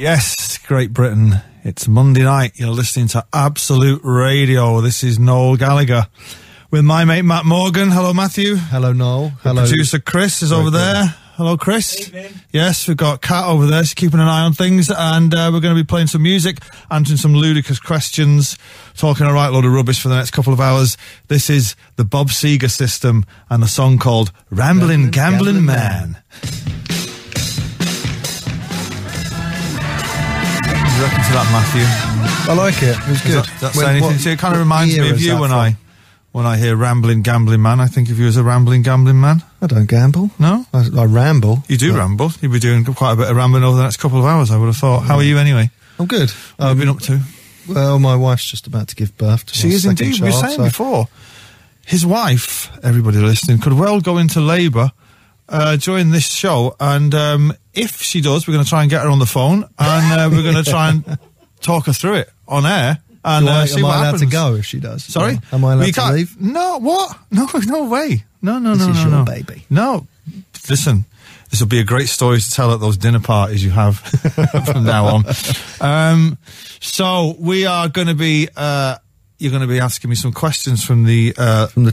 Yes, Great Britain. It's Monday night. You're listening to Absolute Radio. This is Noel Gallagher with my mate Matt Morgan. Hello, Matthew. Hello, Noel. Hello. Producer Chris is over there. Hello, Chris. Evening. Yes, we've got Kat over there. She's keeping an eye on things. And we're going to be playing some music, answering some ludicrous questions, talking a right load of rubbish for the next couple of hours. This is the Bob Seger System and the song called Ramblin' Gamblin' Man. What do you reckon to that, Matthew? I like it. It was good. That's anything. So it kind of reminds me of you when I hear Ramblin' Gambling Man. I think of you as a rambling gambling man. I don't gamble. No? I ramble. You do ramble. You'll be doing quite a bit of rambling over the next couple of hours, I would have thought. How are you anyway? I'm good. What have you been up to? Well, my wife's just about to give birth to my second child. She is indeed. We were saying before, his wife, everybody listening, could well go into labour during this show, and if she does, we're going to try and get her on the phone, and we're going to try and talk her through it on air, and see what happens. Am I allowed to go if she does? Sorry? Yeah. Am I allowed to leave? No, what? No, no way. No. This is your baby. No. Listen, this will be a great story to tell at those dinner parties you have from now on. So we are going to be... you're going to be asking me some questions from the Twitterati. From the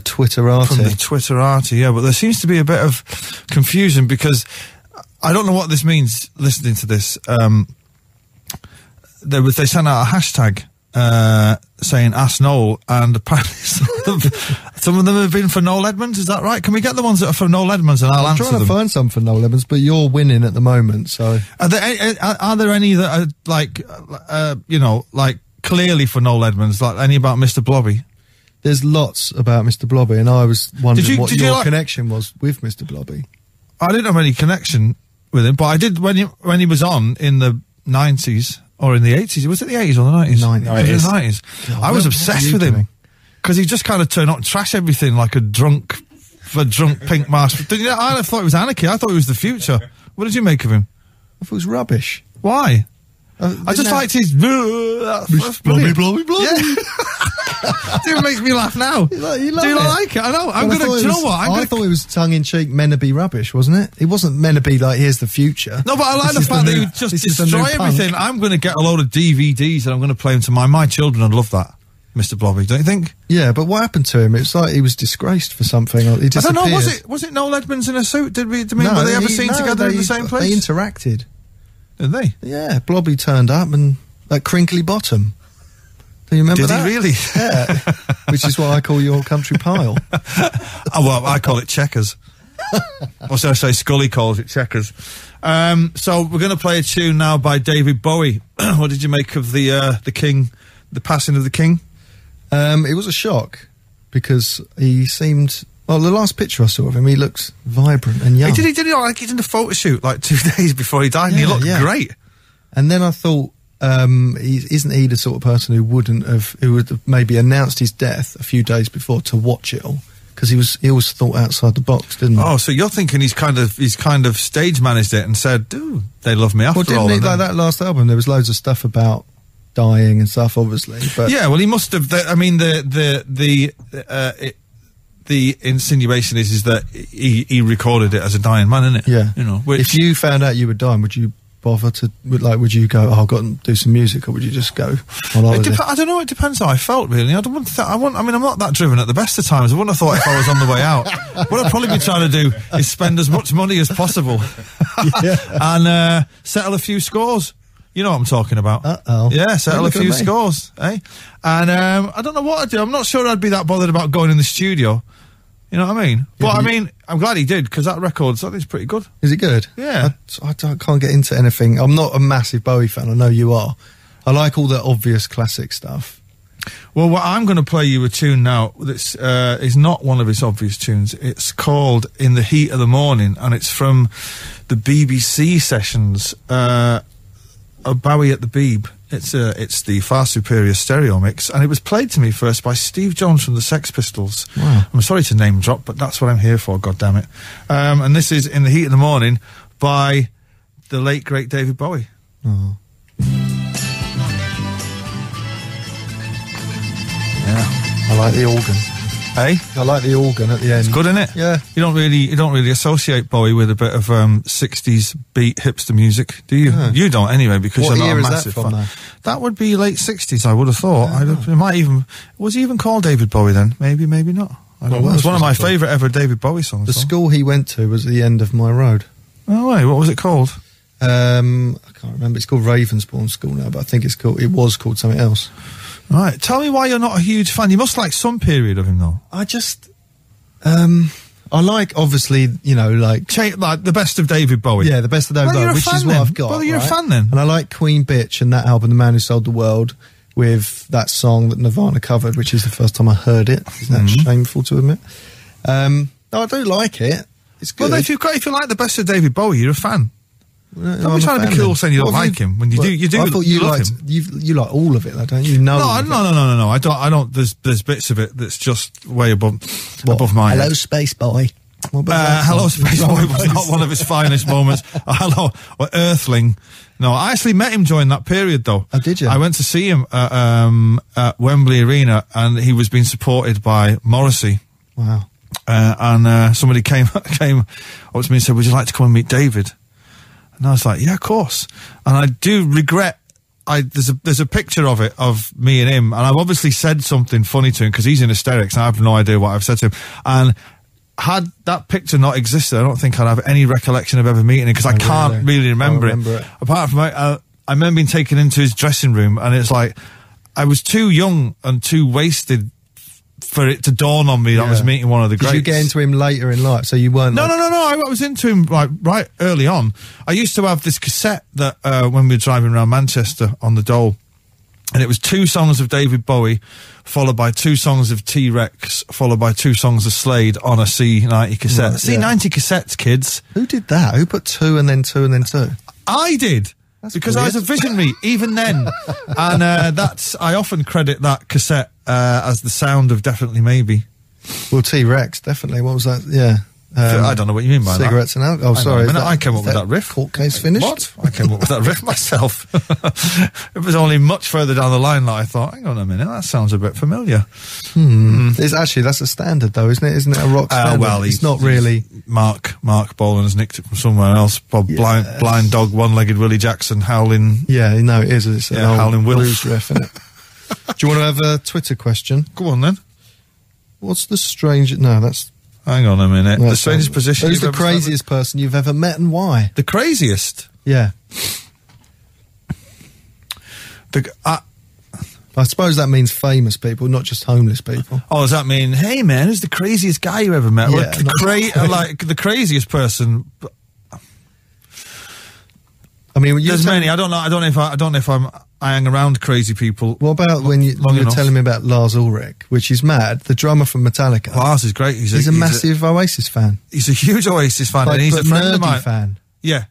Twitterati, yeah. But there seems to be a bit of confusion because I don't know what this means. Listening to this, they sent out a hashtag saying "Ask Noel," and apparently some of them have been for Noel Edmonds. Is that right? Can we get the ones that are for Noel Edmonds and I'll answer them? I'm trying to find some for Noel Edmonds, but you're winning at the moment. So are there any that are like clearly for Noel Edmonds, like any about Mr. Blobby? There's lots about Mr. Blobby, and I was wondering what your connection was with Mr. Blobby. I didn't have any connection with him, but I did when he was on in the 90s or in the 80s. Was it the 80s or the 90s? 90s. God, I was obsessed with him because he just kind of turned up and trashed everything like a drunk pink marshmallow. I thought it was anarchy. I thought it was the future. What did you make of him? I thought it was rubbish. Why? I just liked his... Blobby, blobby, blobby. Yeah. Dude, it makes me laugh now. Do you like it? I know. I thought it was tongue-in-cheek, meant to be rubbish, wasn't it? It wasn't meant to be like, here's the future. No, but I like the fact that you just destroy everything. I'm going to get a load of DVDs and I'm going to play them to my children. I'd love that, Mr. Blobby, don't you think? Yeah, but what happened to him? It's like he was disgraced for something. He disappeared. I don't know, was it Noel Edmonds in a suit? Were they ever seen together in the same place? They interacted. Did they? Yeah, Blobby turned up and like Crinkly Bottom. Do you remember that? Did he really? Yeah. Which is what I call your country pile. Well, I call it checkers. Or should I say Scully calls it checkers. So we're going to play a tune now by David Bowie. What did you make of the passing of the King? It was a shock because he seemed... Well, the last picture I saw of him, he looked vibrant and young. He did like he did a photo shoot like 2 days before he died, and he looked great. And then I thought, isn't he the sort of person who would have maybe announced his death a few days before to watch it all? Because he always thought outside the box, didn't he? Oh, so you're thinking he's kind of stage managed it and said, "Dude, they love me after all." Well, didn't he like that last album? There was loads of stuff about dying and stuff, obviously. But yeah, well, he must have. I mean, The insinuation is that he recorded it as a dying man, isn't it? Yeah. You know, if you found out you were dying, would you bother to would you go, "Oh, I've got to do some music," or would you just go on holiday? I don't know. It depends how I felt, really. I mean, I'm not that driven at the best of times. I wouldn't have thought if I was on the way out. What I'd probably be trying to do is spend as much money as possible and settle a few scores. You know what I'm talking about. Uh-oh. Yeah, settle a few scores, eh? And I don't know what I'd do. I'm not sure I'd be that bothered about going in the studio. You know what I mean? Yeah, but I mean, I'm glad he did, because that record, I think, is pretty good. Is it good? Yeah. I can't get into anything. I'm not a massive Bowie fan. I know you are. I like all the obvious classic stuff. Well, I'm going to play you a tune now that is not one of his obvious tunes. It's called In the Heat of the Morning, and it's from the BBC sessions, Bowie at the Beeb. It's the far superior stereo mix, and it was played to me first by Steve Jones from the Sex Pistols. Wow. I'm sorry to name drop, but that's what I'm here for, goddammit. And this is In the Heat of the Morning by the late, great David Bowie. Oh. Yeah. I like the organ. Hey, I like the organ at the end. It's good, isn't it? Yeah. You don't really associate Bowie with a bit of 60s beat hipster music, do you? Yeah. You don't anyway, because what you're not a massive fan. That would be late 60s, I would have thought. Yeah, it might even was he even called David Bowie then? Maybe, maybe not. I don't know. It's one of my favourite ever David Bowie songs. The school he went to was the end of my road. Oh, wait, what was it called? I can't remember. It's called Ravensbourne School now, but I think it was called something else. Right, tell me why you're not a huge fan. You must like some period of him, though. I just, I like, obviously, you know, like the best of David Bowie. Yeah, the best of David Bowie, which is what I've got. Well, you're a fan then. And I like Queen Bitch and that album, The Man Who Sold the World, with that song that Nirvana covered, which is the first time I heard it. Isn't that shameful to admit? No, I do like it. It's good. Well, if you like the best of David Bowie, you're a fan. Don't be trying to be cool saying you don't like him when you do. You do. I thought you liked him. You like all of it, though, don't you? No. I don't. There's bits of it that's just way above mine. Hello, Space Boy. Hello, Space Boy was not one of his finest moments. Hello, Earthling. No, I actually met him during that period, though. Oh, did you? I went to see him at Wembley Arena, and he was being supported by Morrissey. Wow. And somebody came up to me and said, "Would you like to come and meet David?" And I was like, yeah, of course. And I do regret, there's a picture of it, of me and him, and I've obviously said something funny to him, because he's in hysterics, and I have no idea what I've said to him. And had that picture not existed, I don't think I'd have any recollection of ever meeting him, because I can't really remember it. Apart from, I remember being taken into his dressing room, and it's like, I was too young and too wasted for it to dawn on me that I was meeting one of the greats. Did you get into him later in life, so you weren't... No, I was into him right early on. I used to have this cassette that when we were driving around Manchester on the dole, and it was 2 songs of David Bowie, followed by 2 songs of T-Rex, followed by 2 songs of Slade on a C90 cassette. Right, yeah. C90 cassettes, kids. Who did that? Who put 2 and then 2 and then 2? I did. That's because weird. I was a visionary, even then. And I often credit that cassette as the sound of Definitely Maybe. Well, T-Rex, definitely. What was that? Yeah. I don't know what you mean by cigarettes that. Cigarettes and alcohol. Oh, sorry. I came up with that riff. Court case finished? What? I came up with that riff myself. It was only much further down the line that I thought, hang on a minute, that sounds a bit familiar. It's actually, that's a standard though, isn't it? Isn't it a rock standard? Well, it's not really. Mark Bolan's nicked it from somewhere else. Bob, yeah. Blind Dog, One-Legged Willie Jackson, Howling. Yeah, no, it is. It's an old Howling Wills riff, isn't it? Do you want to have a Twitter question? Go on then. What's the strange... No, that's... Hang on a minute. Right, the strangest position. Who's the craziest person you've ever met and why? The craziest? Yeah. I suppose that means famous people, not just homeless people. Oh, does that mean, hey man, who's the craziest guy you ever met? Yeah, like, the craziest person. I mean, there's many. I hang around crazy people. What about when you were telling me about Lars Ulrich, which is mad, the drummer from Metallica? Lars is great. He's a massive Oasis fan. He's a huge Oasis fan, and he's a friend of mine. Fan. Yeah.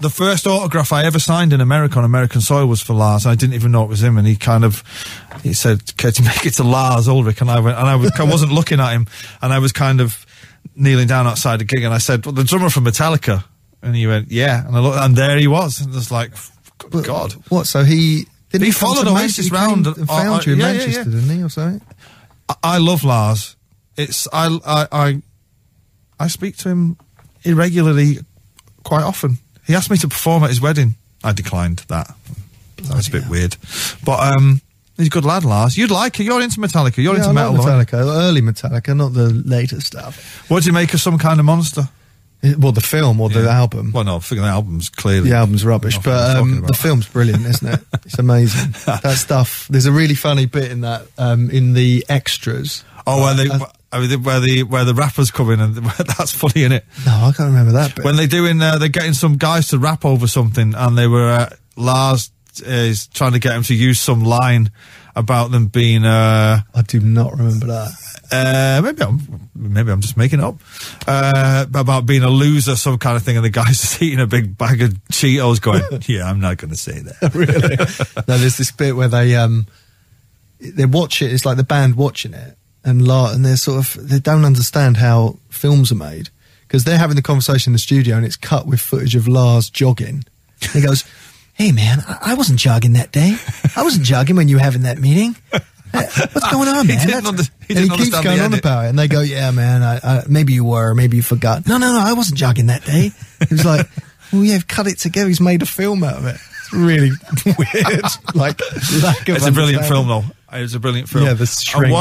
The first autograph I ever signed in America on American soil was for Lars. I didn't even know it was him, and he said, "Can you make it to Lars Ulrich?" And I went, and I wasn't looking at him, and I was kind of kneeling down outside the gig, and I said, "Well, the drummer from Metallica," and he went, "Yeah," and I looked, and there he was, and it's like. But God. What, so he followed Oasis round and found you in Manchester, didn't he, or something? I love Lars. I speak to him irregularly quite often. He asked me to perform at his wedding. I declined that. That was a bit weird. But he's a good lad, Lars. You'd like it. You're into Metallica. You're into metal. Metallica, early Metallica, not the later stuff. What do you make of Some Kind of Monster? Well, the film or the album? Well, no, I think the album's clearly... The album's rubbish, but the film's brilliant, isn't it? It's amazing. That stuff... There's a really funny bit in that, in the extras. Oh, where the rappers come in, and that's funny, innit? No, I can't remember that bit. When they do they're getting some guys to rap over something, and they were... Lars is trying to get him to use some line about them being... I do not remember that. Maybe I'm just making it up, about being a loser, some kind of thing, and the guy's just eating a big bag of Cheetos going, yeah, I'm not going to say that. Really? No, there's this bit where they watch it, it's like the band watching it, and they're sort of, they don't understand how films are made, because they're having the conversation in the studio, and it's cut with footage of Lars jogging. And he goes, hey man, I wasn't jogging that day. I wasn't jogging when you were having that meeting. What's going on, man? He keeps going on about it. And they go, yeah, man, maybe you were, maybe you forgot. No, I wasn't jogging that day. It was like, well, yeah, cut it together. He's made a film out of it. It's really weird. It's a brilliant film, though. It was a brilliant film. Yeah, the shrink.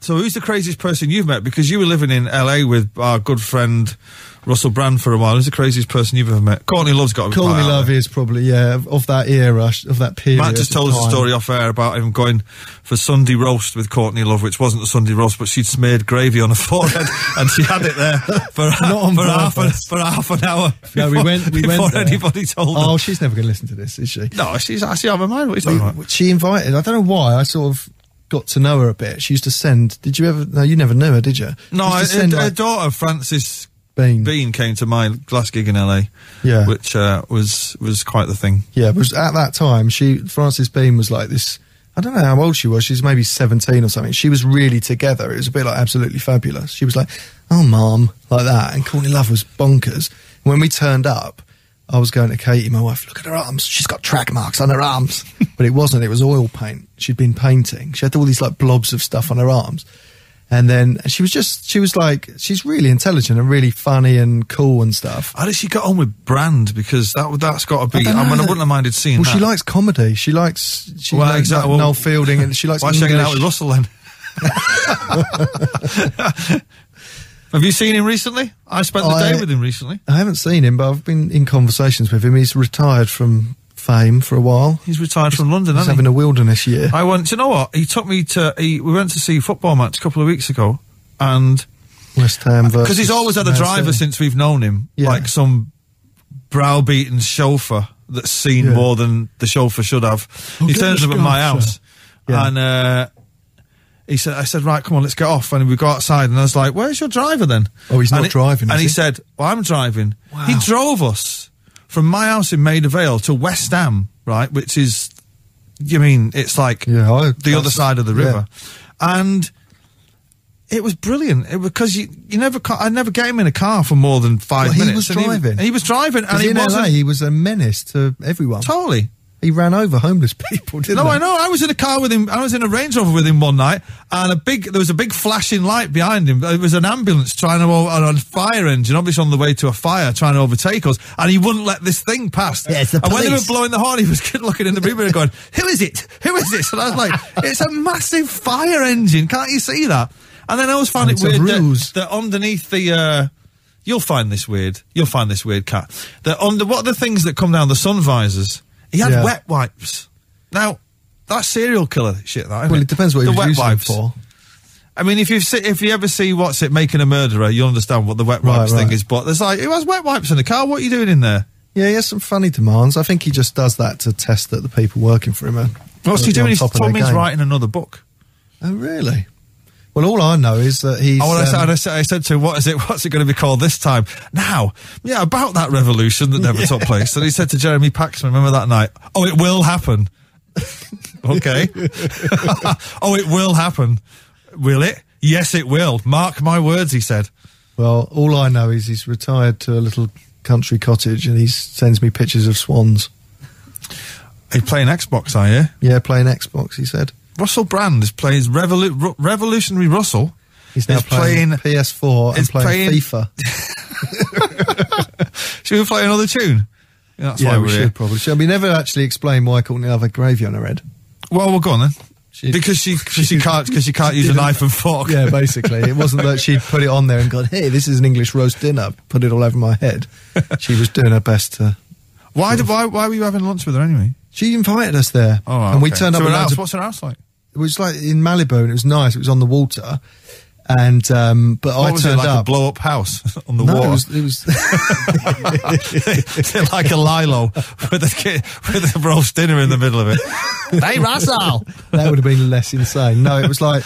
So who's the craziest person you've met? Because you were living in LA with our good friend Russell Brand for a while. Who's the craziest person you've ever met? Courtney Love's got to be Courtney Love is probably, yeah, of that era, of that period. Matt just told us a story off air about him going for Sunday roast with Courtney Love, which wasn't a Sunday roast, but she'd smeared gravy on her forehead and she had it there for half an hour. No, we went before anybody told her. Oh, she's never going to listen to this, is she? No, she's actually out of her mind. What are you talking about? She invited, I don't know why, I sort of got to know her a bit. She used to send, did you ever, no, you never knew her, did you? No, her daughter, Frances Bean came to my last gig in LA, yeah, which was quite the thing. Yeah, but at that time, Frances Bean was like this. I don't know how old she was. She's maybe 17 or something. She was really together. It was a bit like Absolutely Fabulous. She was like, "Oh, mom," like that. And Courtney Love was bonkers. When we turned up, I was going to Katie, my wife. Look at her arms. She's got track marks on her arms. But it wasn't. It was oil paint. She'd been painting. She had all these like blobs of stuff on her arms. And then she's really intelligent and really funny and cool and stuff. How did she get on with Brand? Because that's got to be, I mean, I wouldn't have minded seeing that. Well, she likes comedy. She likes Noel Fielding, and she likes English. Why is she hanging out with Russell then? Have you seen him recently? I spent the day with him recently. I haven't seen him, but I've been in conversations with him. He's retired from fame for a while. He's retired from London, hasn't he? He's having a wilderness year. I went, do you know what? He took me to, we went to see a football match a couple of weeks ago, and West Ham versus, because he's always had a driver since we've known him, like some browbeaten chauffeur that's seen more than the chauffeur should have. He turns up at my house, and he said, I said, right, come on, let's get off. And we go outside, and I was like, where's your driver then? Oh, he's not driving, is he? And he said, well, I'm driving. Wow. He drove us from my house in Maida Vale to West Ham, right, which is, you mean, it's like the other side of the river. Yeah. And it was brilliant, because I never get him in a car for more than 5 minutes. He was driving. And in LA, he was a menace to everyone. Totally. He ran over homeless people, didn't he? I know. I was in a car with him. I was in a Range Rover with him one night, and there was a big flashing light behind him. It was an ambulance trying to, on a fire engine, obviously on the way to a fire, trying to overtake us, and he wouldn't let this thing pass. Yeah, it's the police. And when they were blowing the horn, he was looking in the mirror going, "Who is it? Who is this?" And I was like, "It's a massive fire engine. Can't you see that?" And then I always found it weird that underneath the. You'll find this weird, Kat. That under what are the things that come down the sun visors? He had wet wipes. Now, that's serial killer shit, that, isn't it? Well, it depends what you're using it for. I mean, if you ever see Making a Murderer, you'll understand what the wet wipes thing is. But there's like, who has wet wipes in the car? What are you doing in there? Yeah, he has some funny demands. I think he just does that to test that the people working for him are. What's he doing? Tommy's writing another book. Oh, really? Well, all I know is that he's... Oh, I said to him, what's it going to be called this time? Now, yeah, about that revolution that never took place. And he said to Jeremy Paxman, remember that night, "Oh, it will happen." Okay. "Oh, it will happen." "Will it?" "Yes, it will. Mark my words," he said. Well, all I know is he's retired to a little country cottage, and he sends me pictures of swans. He's playing Xbox, are you? Yeah, playing Xbox, he said. Russell Brand plays Revolutionary Russell. He's now playing PS4 and playing FIFA. Should we play another tune? Yeah, we should probably. We never actually explain why Courtney Love had gravy on her head. Well, we'll go on then. Because she can't use a knife and fork. Yeah, basically. It wasn't that she'd put it on there and gone, "Hey, this is an English roast dinner. Put it all over my head." She was doing her best to... Why were you having lunch with her anyway? She invited us there, and we turned up. So her house, what's her house like? It was like in Malibu, and it was nice. It was on the water, and but I turned up. A blow-up house on the water. It was like a Lilo with a roast dinner in the middle of it. Hey, Russell, that would have been less insane. No, it was like.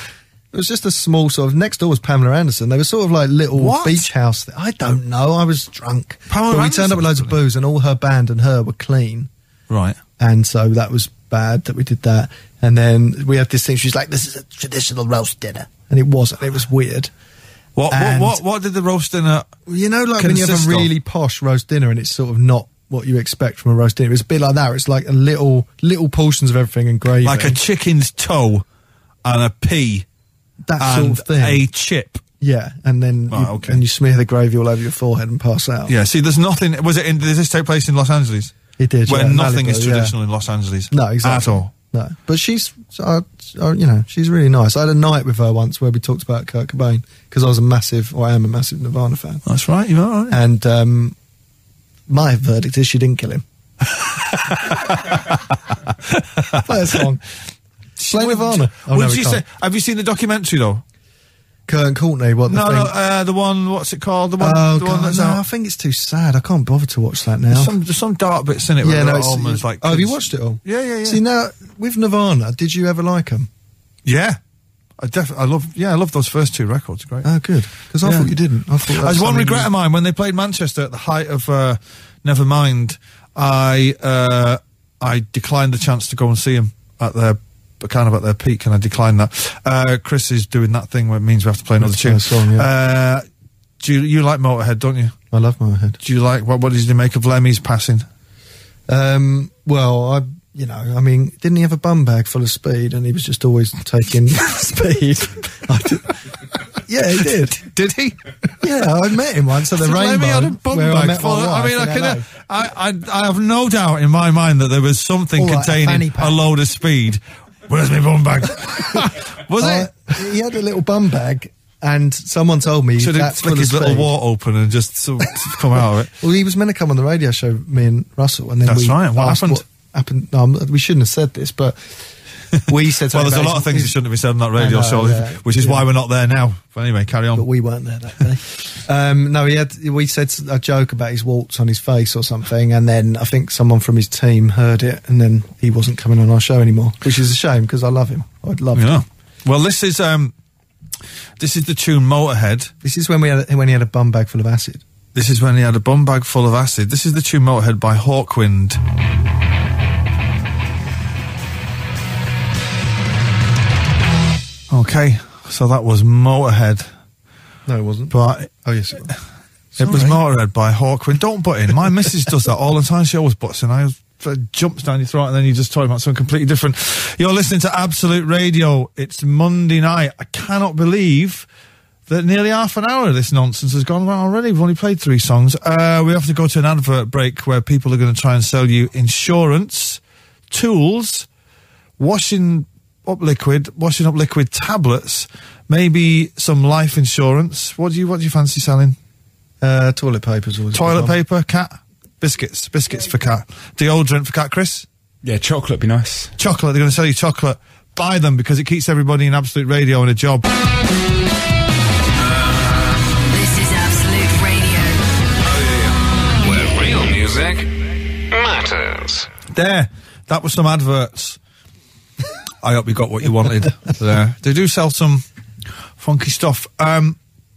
It was just a small sort of... Next door was Pamela Anderson. They were sort of like little beach house. I don't know. I was drunk. But we turned up with loads of booze, and all her band and her were clean. Right. And so that was bad that we did that. And then we had this thing. She's like, "This is a traditional roast dinner." And it wasn't. It was weird. What did the roast dinner... You know, like when you have a really posh roast dinner and it's sort of not what you expect from a roast dinner. It's a bit like that. It's like a little portions of everything and gravy. Like a chicken's toe. and a pea, that and sort of thing, a chip. Yeah, and then you smear the gravy all over your forehead and pass out. Yeah, see, there's nothing. Did this take place in Los Angeles? It did. Where nothing Malibu, is traditional in Los Angeles. No, exactly. At all. No, but she's really nice. I had a night with her once where we talked about Kurt Cobain because I am a massive Nirvana fan. That's right, you are. Right. And my verdict is she didn't kill him. Play a song. Play Nirvana. Have you seen the documentary though? Kurt and Courtney. The one. What's it called? I think it's too sad. I can't bother to watch that now. There's some dark bits in it. Yeah, have you watched it all? Yeah, yeah, yeah. See now with Nirvana, did you ever like them? Yeah, I love those first two records. Great. Oh, good. Because I thought you didn't. There's one regret of mine when they played Manchester at the height of Nevermind. I declined the chance to go and see them at their. But kind of at their peak, and I decline that. Chris is doing that thing where it means we have to play another tune. Song, yeah. Do you like Motorhead, don't you? I love Motorhead. Do you like what did you make of Lemmy's passing? Didn't he have a bum bag full of speed, and he was just always taking speed? Yeah, he did. Did he? Yeah, I met him once at the Rainbow. Had a bum bag full of, I have no doubt in my mind that there was something containing a load of speed. Where's my bum bag? Was it? He had a little bum bag, and someone told me that's full of his little wart open and just sort of come out of it. Well, he was meant to come on the radio show, me and Russell, and then that's right. What happened? No, we shouldn't have said this, but we said. Well, there's a lot of things that shouldn't have been said on that radio show, which is why we're not there now. But anyway, carry on. But we weren't there that day. We said a joke about his warts on his face or something, and then I think someone from his team heard it, and then he wasn't coming on our show anymore, which is a shame because I love him. I'd love him. Well, this is the tune Motorhead. This is when he had a bum bag full of acid. This is when he had a bum bag full of acid. This is the tune Motorhead by Hawkwind. Okay, so that was Motorhead. No, it wasn't. But oh, yes, it was. It was Motorhead by Hawkwind. Don't butt in. My missus does that all the time. She always butts in. I jumps down your throat, and then you're just talking about something completely different. You're listening to Absolute Radio. It's Monday night. I cannot believe that nearly half an hour of this nonsense has gone on already. We've only played three songs. We have to go to an advert break where people are going to try and sell you insurance, tools, washing up liquid tablets, maybe some life insurance. What do you fancy selling? Toilet paper's always toilet paper, Kat. Biscuits for Kat. Deodorant for Kat, Chris? Yeah, chocolate would be nice. Chocolate, they're going to sell you chocolate. Buy them because it keeps everybody in Absolute Radio in a job. This is Absolute Radio. Where real music matters. There, that was some adverts. I hope you got what you wanted there. They do sell some funky stuff.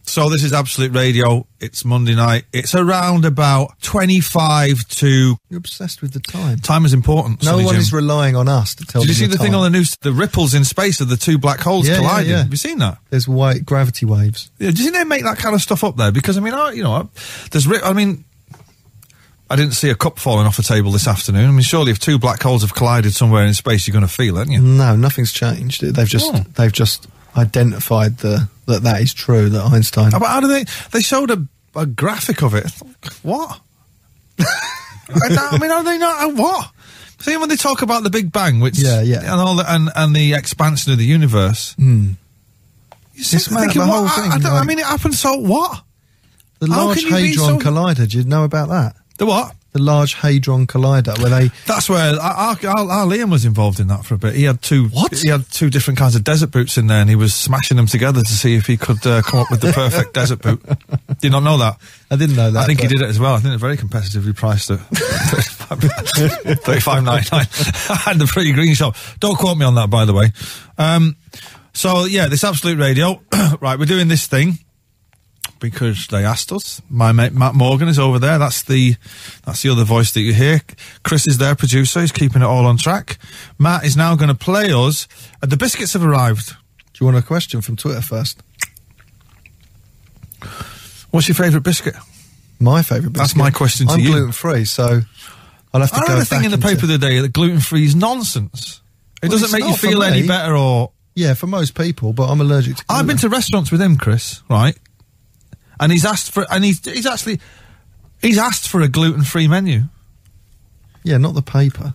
So this is Absolute Radio. It's Monday night. It's around about 25 to... You're obsessed with the time. Time is important. No one is relying on us to tell you. Did you see the thing on the news? The ripples in space of the two black holes colliding. Yeah. Have you seen that? There's white gravity waves. Yeah, do you think they make that kind of stuff up there? Because, I didn't see a cup falling off a table this afternoon. I mean, surely if two black holes have collided somewhere in space, you're going to feel it, aren't you? No, nothing's changed. They've just identified that is true, that Einstein... But how do they showed a graphic of it. What? Are they not... What? See, when they talk about the Big Bang, which... Yeah, yeah. And all the, and the expansion of the universe... Mm. You're thinking, the whole thing, it happened, so what? The Large Hadron Collider, do you know about that? The what? The Large Hadron Collider, where they... That's where our Liam was involved in that for a bit. He had two different kinds of desert boots in there, and he was smashing them together to see if he could come up with the perfect desert boot. Did not know that. I didn't know that. I think he did it as well. I think they're very competitively priced at $35.99 and the Pretty Green Shop. Don't quote me on that, by the way. This Absolute Radio. Right, we're doing this thing. Because they asked us. My mate Matt Morgan is over there. That's the other voice that you hear. Chris is their producer. He's keeping it all on track. Matt is now going to play us. The biscuits have arrived. Do you want a question from Twitter first? What's your favourite biscuit? My favourite biscuit? That's my question to you. I'm gluten-free, so I'll have to go back. I read a thing in the paper today that gluten-free is nonsense. It doesn't make you feel any better or Yeah, for most people, but I'm allergic to gluten. I've been to restaurants with him, Chris, right? And he's asked for, and he's asked for a gluten-free menu. Yeah, not the paper.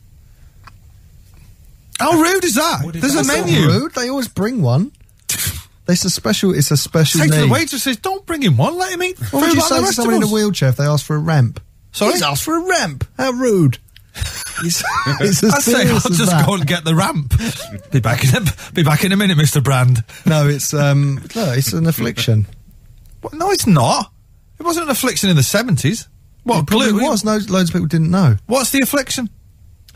How rude is that? There's a menu. Rude. They always bring one. It's a special. It's a special. Take to the waitress says, "Don't bring him one. Let him eat." What would you say to someone in a wheelchair if they ask for a ramp? Sorry, he's asked for a ramp. How rude! It's as serious as that. I'll just go and get the ramp. Be back in a minute, Mr. Brand. No, it's no, it's an affliction. What? No, it's not. It wasn't an affliction in the 70s. What? It probably was. No, loads of people didn't know. What's the affliction?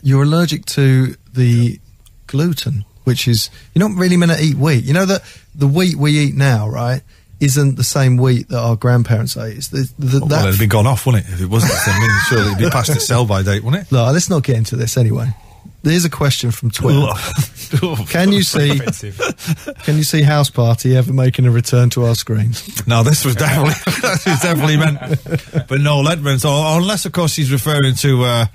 You're allergic to the gluten, which is you're not really meant to eat wheat. You know that the wheat we eat now, right, isn't the same wheat that our grandparents ate. It's well, it'd be gone off, wouldn't it? If it wasn't the same, surely it'd be past its sell-by date, wouldn't it? No, let's not get into this anyway. There's a question from Twitter. Can you see House Party ever making a return to our screens? No, this was definitely meant. But Noel Edmonds, or unless of course he's referring to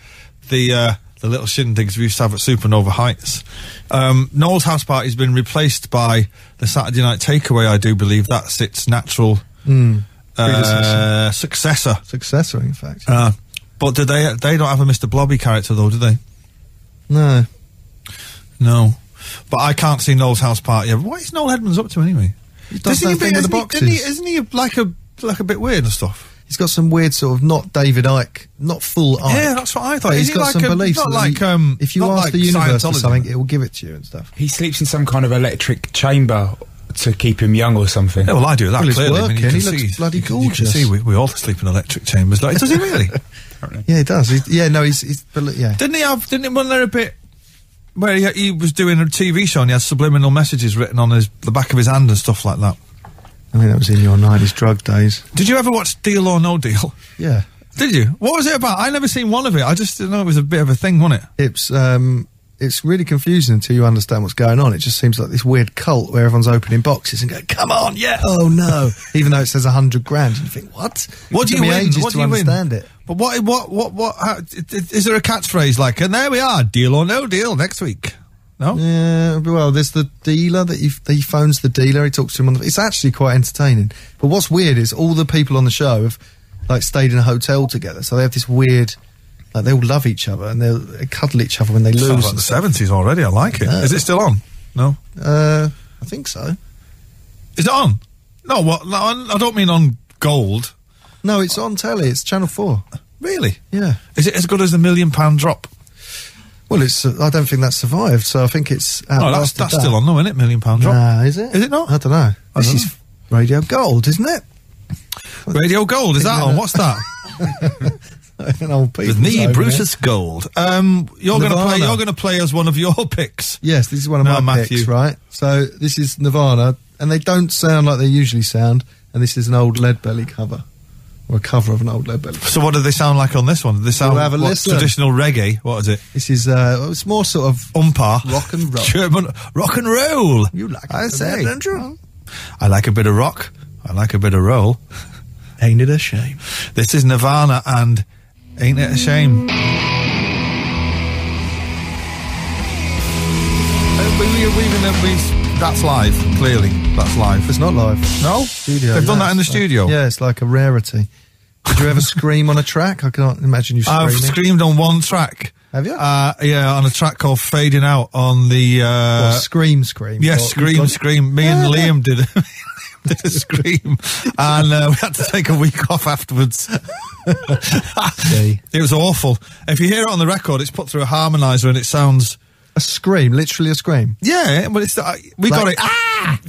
the little shindigs we used to have at Supernova Heights. Noel's House Party has been replaced by the Saturday Night Takeaway, I do believe. That's its natural successor. Successor, in fact. Yeah. But do they don't have a Mr. Blobby character, though, do they? No. No. But I can't see Noel's House Party ever. What is Noel Edmonds up to, anyway? He does that thing with the boxes. Isn't he like a bit weird and stuff? He's got some weird sort of not David Icke, not full Icke. Yeah, that's what I thought. He's got like some beliefs. Not like, if you ask like the universe for something, it will give it to you and stuff. He sleeps in some kind of electric chamber to keep him young or something. Yeah, well, I do that well, clearly. I mean, he looks bloody gorgeous. You can see we all sleep in electric chambers. Like, does he really? Yeah, he does. Yeah. Didn't he? Wasn't there a bit where he was doing a TV show and he had subliminal messages written on the back of his hand and stuff like that? I think that was in your 90s drug days. Did you ever watch Deal or No Deal? Yeah. Did you? What was it about? I never seen one of it. I just didn't know it was a bit of a thing, wasn't it? It's really confusing until you understand what's going on. It just seems like this weird cult where everyone's opening boxes and going, come on, yeah, oh no. Even though it says 100 grand. You think, what? What do you win? What do you understand it. But how, is there a catchphrase like, and there we are, Deal or No Deal next week? No? Yeah, well, there's the dealer that he phones the dealer, he talks to him on the... It's actually quite entertaining. But what's weird is all the people on the show have, like, stayed in a hotel together, so they have this weird... Like, they all love each other, and they cuddle each other when they lose. Sounds like the 70s already, I like it. Is it still on? No? I think so. Is it on? No, what? No, I don't mean on Gold. No, it's on telly, it's Channel 4. Really? Yeah. Is it as good as the £1 Million Drop? Well, it's. I don't think that survived, so I think it's. No, that's still on, though, isn't it? £1 Million Drop. Nah, is it? Is it not? I don't know. This is Radio Gold, isn't it? Radio Gold, is that on? What's that? An old people. The knee Brutus here. Gold. You're going to play as one of your picks. Yes, this is one of my picks, right? So this is Nirvana, and they don't sound like they usually sound. And this is an old Lead Belly cover. Or a cover of an old Lead Belly. So what do they sound like on this one? Do they sound like traditional reggae? What is it? This is, it's more sort of... Rock and roll. German rock and roll. You like it, I say, don't you? I like a bit of rock. I like a bit of roll. Ain't it a shame? This is Nirvana and Ain't It a Shame. That's live, clearly. That's live. It's not live. No? Studio. They've done that in the studio? Yeah, it's like a rarity. Did you ever scream on a track? I can't imagine you screaming. I've screamed on one track. Have you? Yeah, on a track called Fading Out on the... Scream. Yeah, Scream. Me and Liam did a scream. And we had to take a week off afterwards. It was awful. If you hear it on the record, it's put through a harmonizer and it sounds... A scream, literally a scream. Yeah, but it's we got it. Ah!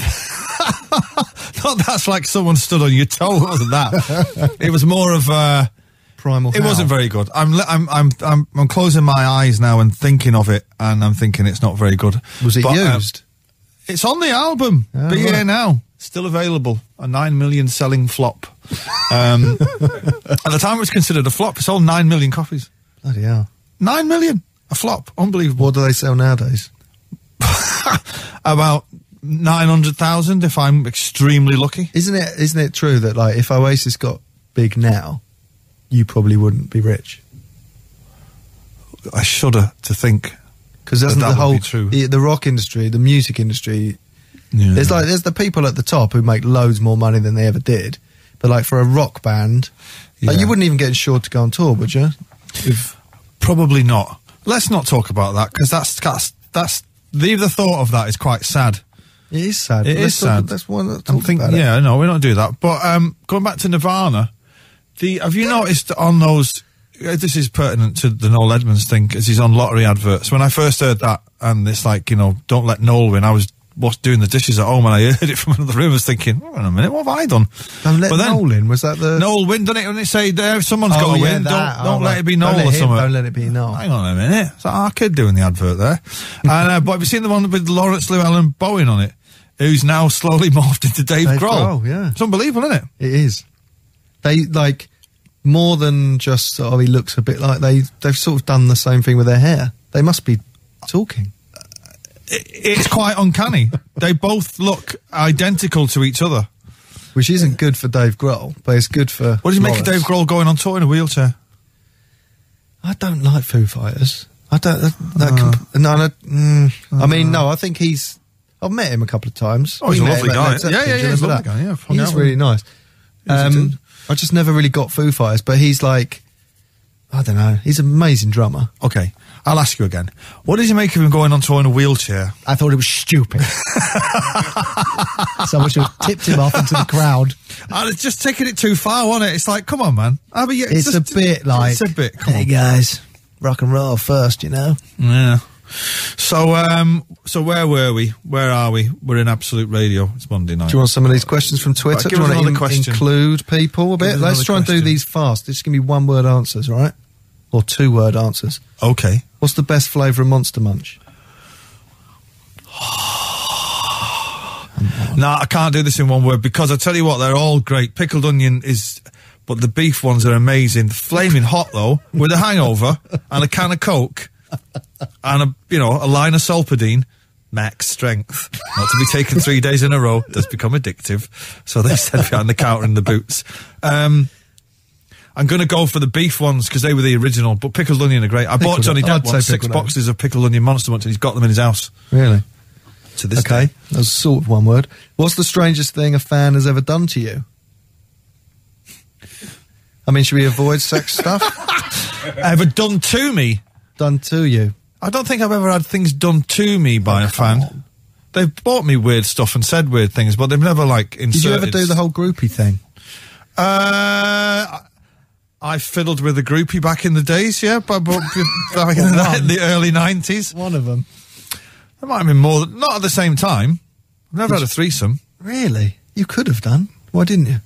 Not that's like someone stood on your toe. It wasn't that. It was more of a primal. It wasn't very good. I'm closing my eyes now and thinking of it, and I'm thinking it's not very good. Was it used? It's on the album. Oh, Be Here Now. Still available. A 9 million selling flop. At the time, it was considered a flop. It sold 9 million copies. Bloody hell! 9 million. A flop. Unbelievable. What do they sell nowadays? About 900,000 if I'm extremely lucky. Isn't it true that, like, if Oasis got big now, you probably wouldn't be rich? I shudder to think. Because that's the whole... Be true. The rock industry, the music industry, Yeah. There's the people at the top who make loads more money than they ever did. But like for a rock band, yeah. like you wouldn't even get insured to go on tour, would you? Probably not. Let's not talk about that because that's the thought of that is quite sad. It is sad. It is sad. That's one. I'm thinking. Yeah, no, we don't do that. But going back to Nirvana, have you noticed on those? This is pertinent to the Noel Edmonds thing because he's on lottery adverts. When I first heard that, and it's like don't let Noel win. I was doing the dishes at home and I heard it from another room. I was thinking, wait a minute, what have I done? Don't let Noel in, was that the... Noel win, didn't it? When they say, someone's got to win, don't let it be Noel or something. Don't let it be Noel. Hang on a minute. It's that arcade doing the advert there. And But have you seen the one with Lawrence Llewellyn Bowen on it, who's now slowly morphed into Dave Grohl? Yeah. It's unbelievable, isn't it? It is. They, like, more than just, he looks a bit like, they've sort of done the same thing with their hair. They must be talking. It's quite uncanny. They both look identical to each other. Which isn't good for Dave Grohl, but it's good for... What do you make of Dave Grohl going on tour in a wheelchair? I don't like Foo Fighters. I don't... I mean, no, I think he's... I've met him a couple of times. Oh, he's a lovely guy. Yeah, he's a lovely guy. He's really nice. I just never really got Foo Fighters, but he's like... I don't know. He's an amazing drummer. Okay. I'll ask you again. What did you make of him going on tour in a wheelchair? I thought it was stupid. Someone should have tipped him off into the crowd. And it's just taking it too far, wasn't it? It's like, come on, man. I mean, it's just, a bit like... It's a bit, come on. Hey, guys. Rock and roll first, you know? Yeah. So, so where were we? Where are we? We're in Absolute Radio. It's Monday night. Do you want some of these questions from Twitter? Right, do you want to include people a bit? Let's try and do these fast. Just give me one-word answers, all right? Or two-word answers. Okay. What's the best flavour of Monster Munch? I can't do this in one word because I tell you what, they're all great. Pickled onion is... But the beef ones are amazing. Flaming hot, though, with a hangover and a can of Coke... and a line of Solpadine, max strength, not to be taken 3 days in a row, does become addictive. So they said behind the counter in the boots. I'm going to go for the beef ones because they were the original. But pickled onion are great. I bought Johnny Depp once 6 boxes of pickled onion Monster Munch, and he's got them in his house. Really? To this day. That was sort of one word. What's the strangest thing a fan has ever done to you? I mean, should we avoid sex stuff? Ever done to me? Done to you? I don't think I've ever had things done to me by a fan. They've bought me weird stuff and said weird things, but they've never, like, inserted... Did you ever do the whole groupie thing? I fiddled with a groupie back in the days, yeah, back in the early 90s. One of them. There might have been more, not at the same time. I've never had a threesome. Really? You could have done. Why didn't you?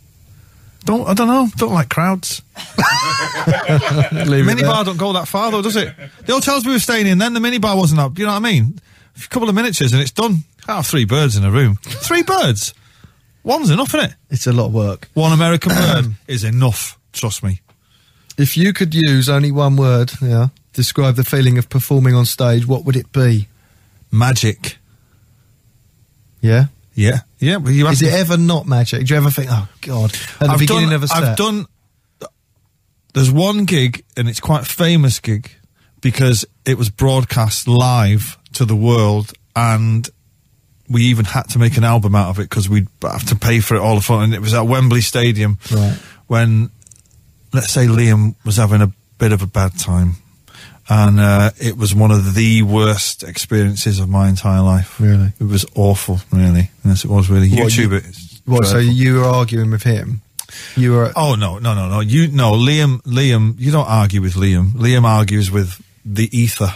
I don't know. Don't like crowds. Minibar don't go that far, though, does it? The hotels we were staying in then, the minibar wasn't up. You know what I mean? A couple of miniatures and it's done. I have 3 birds in a room. 3 birds? One's enough, isn't it? It's a lot of work. One American bird is enough, trust me. If you could use only one word, yeah, describe the feeling of performing on stage, what would it be? Magic. Yeah? Yeah, yeah. Well, is it ever not magic? Do you ever think, oh, God, at the beginning of a set? I've done... There's one gig, and it's quite a famous gig, because it was broadcast live to the world, and we even had to make an album out of it, because we'd have to pay for it all the fun, and it was at Wembley Stadium, right, when, let's say, Liam was having a bit of a bad time, and it was one of the worst experiences of my entire life. Really? It was awful, really. Yes, it was really. So you were arguing with him? You were... Oh, no. Liam, you don't argue with Liam. Liam argues with the ether.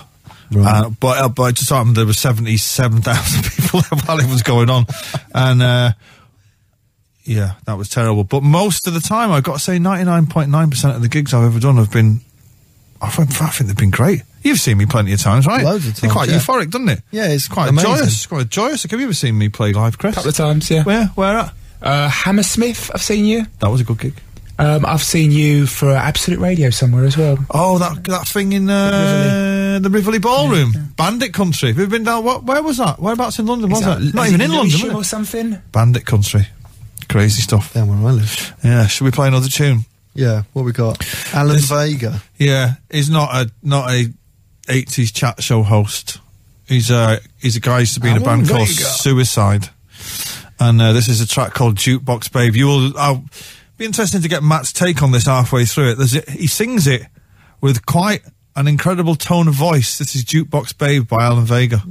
Right. But it just happened there were 77,000 people while it was going on. And, yeah, that was terrible. But most of the time, I've got to say 99.9% of the gigs I've ever done have been... I think they've been great. You've seen me plenty of times, right? Loads of times. They're quite euphoric, doesn't it? Yeah, it's quite amazing. It's quite joyous. Have you ever seen me play live, Chris? A couple of times, yeah. Where at? Hammersmith, I've seen you. That was a good gig. I've seen you for Absolute Radio somewhere as well. Oh, that thing in the Rivoli Ballroom. Yeah. Bandit Country. Have you been down? Where was that? Whereabouts in London was that? Not even in London, or something? Bandit Country. Crazy stuff. Down where I live. Yeah, should we play another tune? Yeah, what we got? Alan Vega. Yeah, he's not a 80s chat show host. He's a guy who used to be in a band called Suicide. And this is a track called Jukebox Babe. I'll be interested to get Matt's take on this halfway through it. He sings it with quite an incredible tone of voice. This is Jukebox Babe by Alan Vega.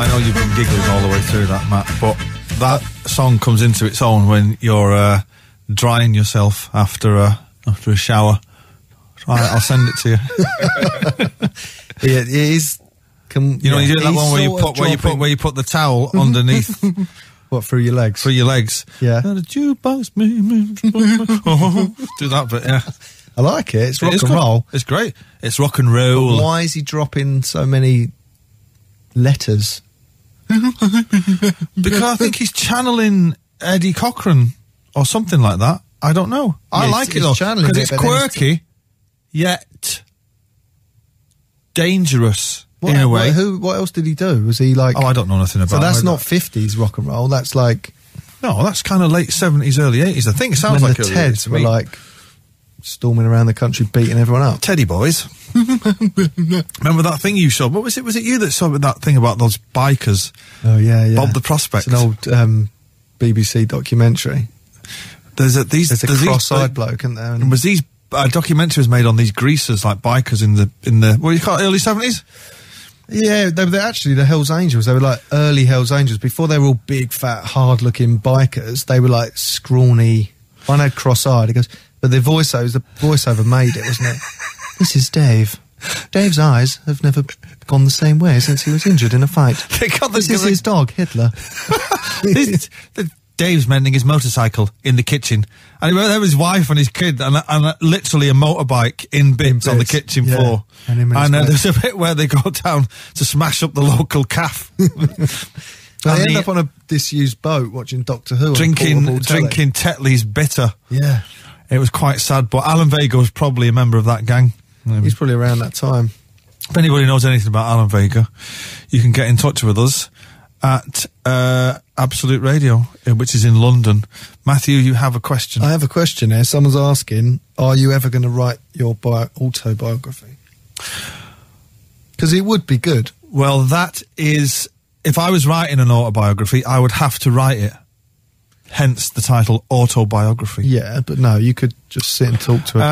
I know you've been giggling all the way through that, Matt, but that song comes into its own when you're drying yourself after a shower. Right, I'll send it to you. Yeah, it is. You do that one where you put the towel underneath. What, through your legs? Through your legs. Yeah. Do that bit, yeah. I like it. It's rock and roll. It's great. It's rock and roll. But why is he dropping so many letters? Because I think he's channeling Eddie Cochran or something like that. I don't know. I like it though. Because it's quirky, yet dangerous. In a way. What else did he do? Was he like... Oh, I don't know nothing about it. So that's not 50s rock and roll. That's like... No, that's kind of late 70s, early 80s. I think it sounds like the Teds were like storming around the country, beating everyone up. Teddy boys. Remember that thing you showed? What was it? Was it you that saw that thing about those bikers? Oh, yeah, yeah. Bob the Prospect. It's an old BBC documentary. There's a cross-eyed bloke, isn't there? And was these documentaries made on these greasers, like bikers in the what do you call it, early 70s? Yeah, they're actually the Hells Angels. They were like early Hells Angels. Before they were all big, fat, hard-looking bikers, they were like scrawny. One had cross-eyed. He goes, but the voiceover made it, wasn't it? This is Dave. Dave's eyes have never gone the same way since he was injured in a fight. This is his dog, Hitler. Dave's mending his motorcycle in the kitchen. And there was his wife and his kid and literally a motorbike in bibs on the kitchen floor. And there's a bit where they go down to smash up the local cafe. They end up on a disused boat watching Doctor Who. Drinking Tetley's bitter. Yeah. It was quite sad, but Alan Vega was probably a member of that gang. He's probably around that time. If anybody knows anything about Alan Vega, you can get in touch with us at Absolute Radio, which is in London. Matthew, you have a question. I have a question here. Someone's asking, are you ever going to write your autobiography? Because it would be good. Well, that is... If I was writing an autobiography, I would have to write it. Hence the title, Autobiography. Yeah, but no, you could just sit and talk to it.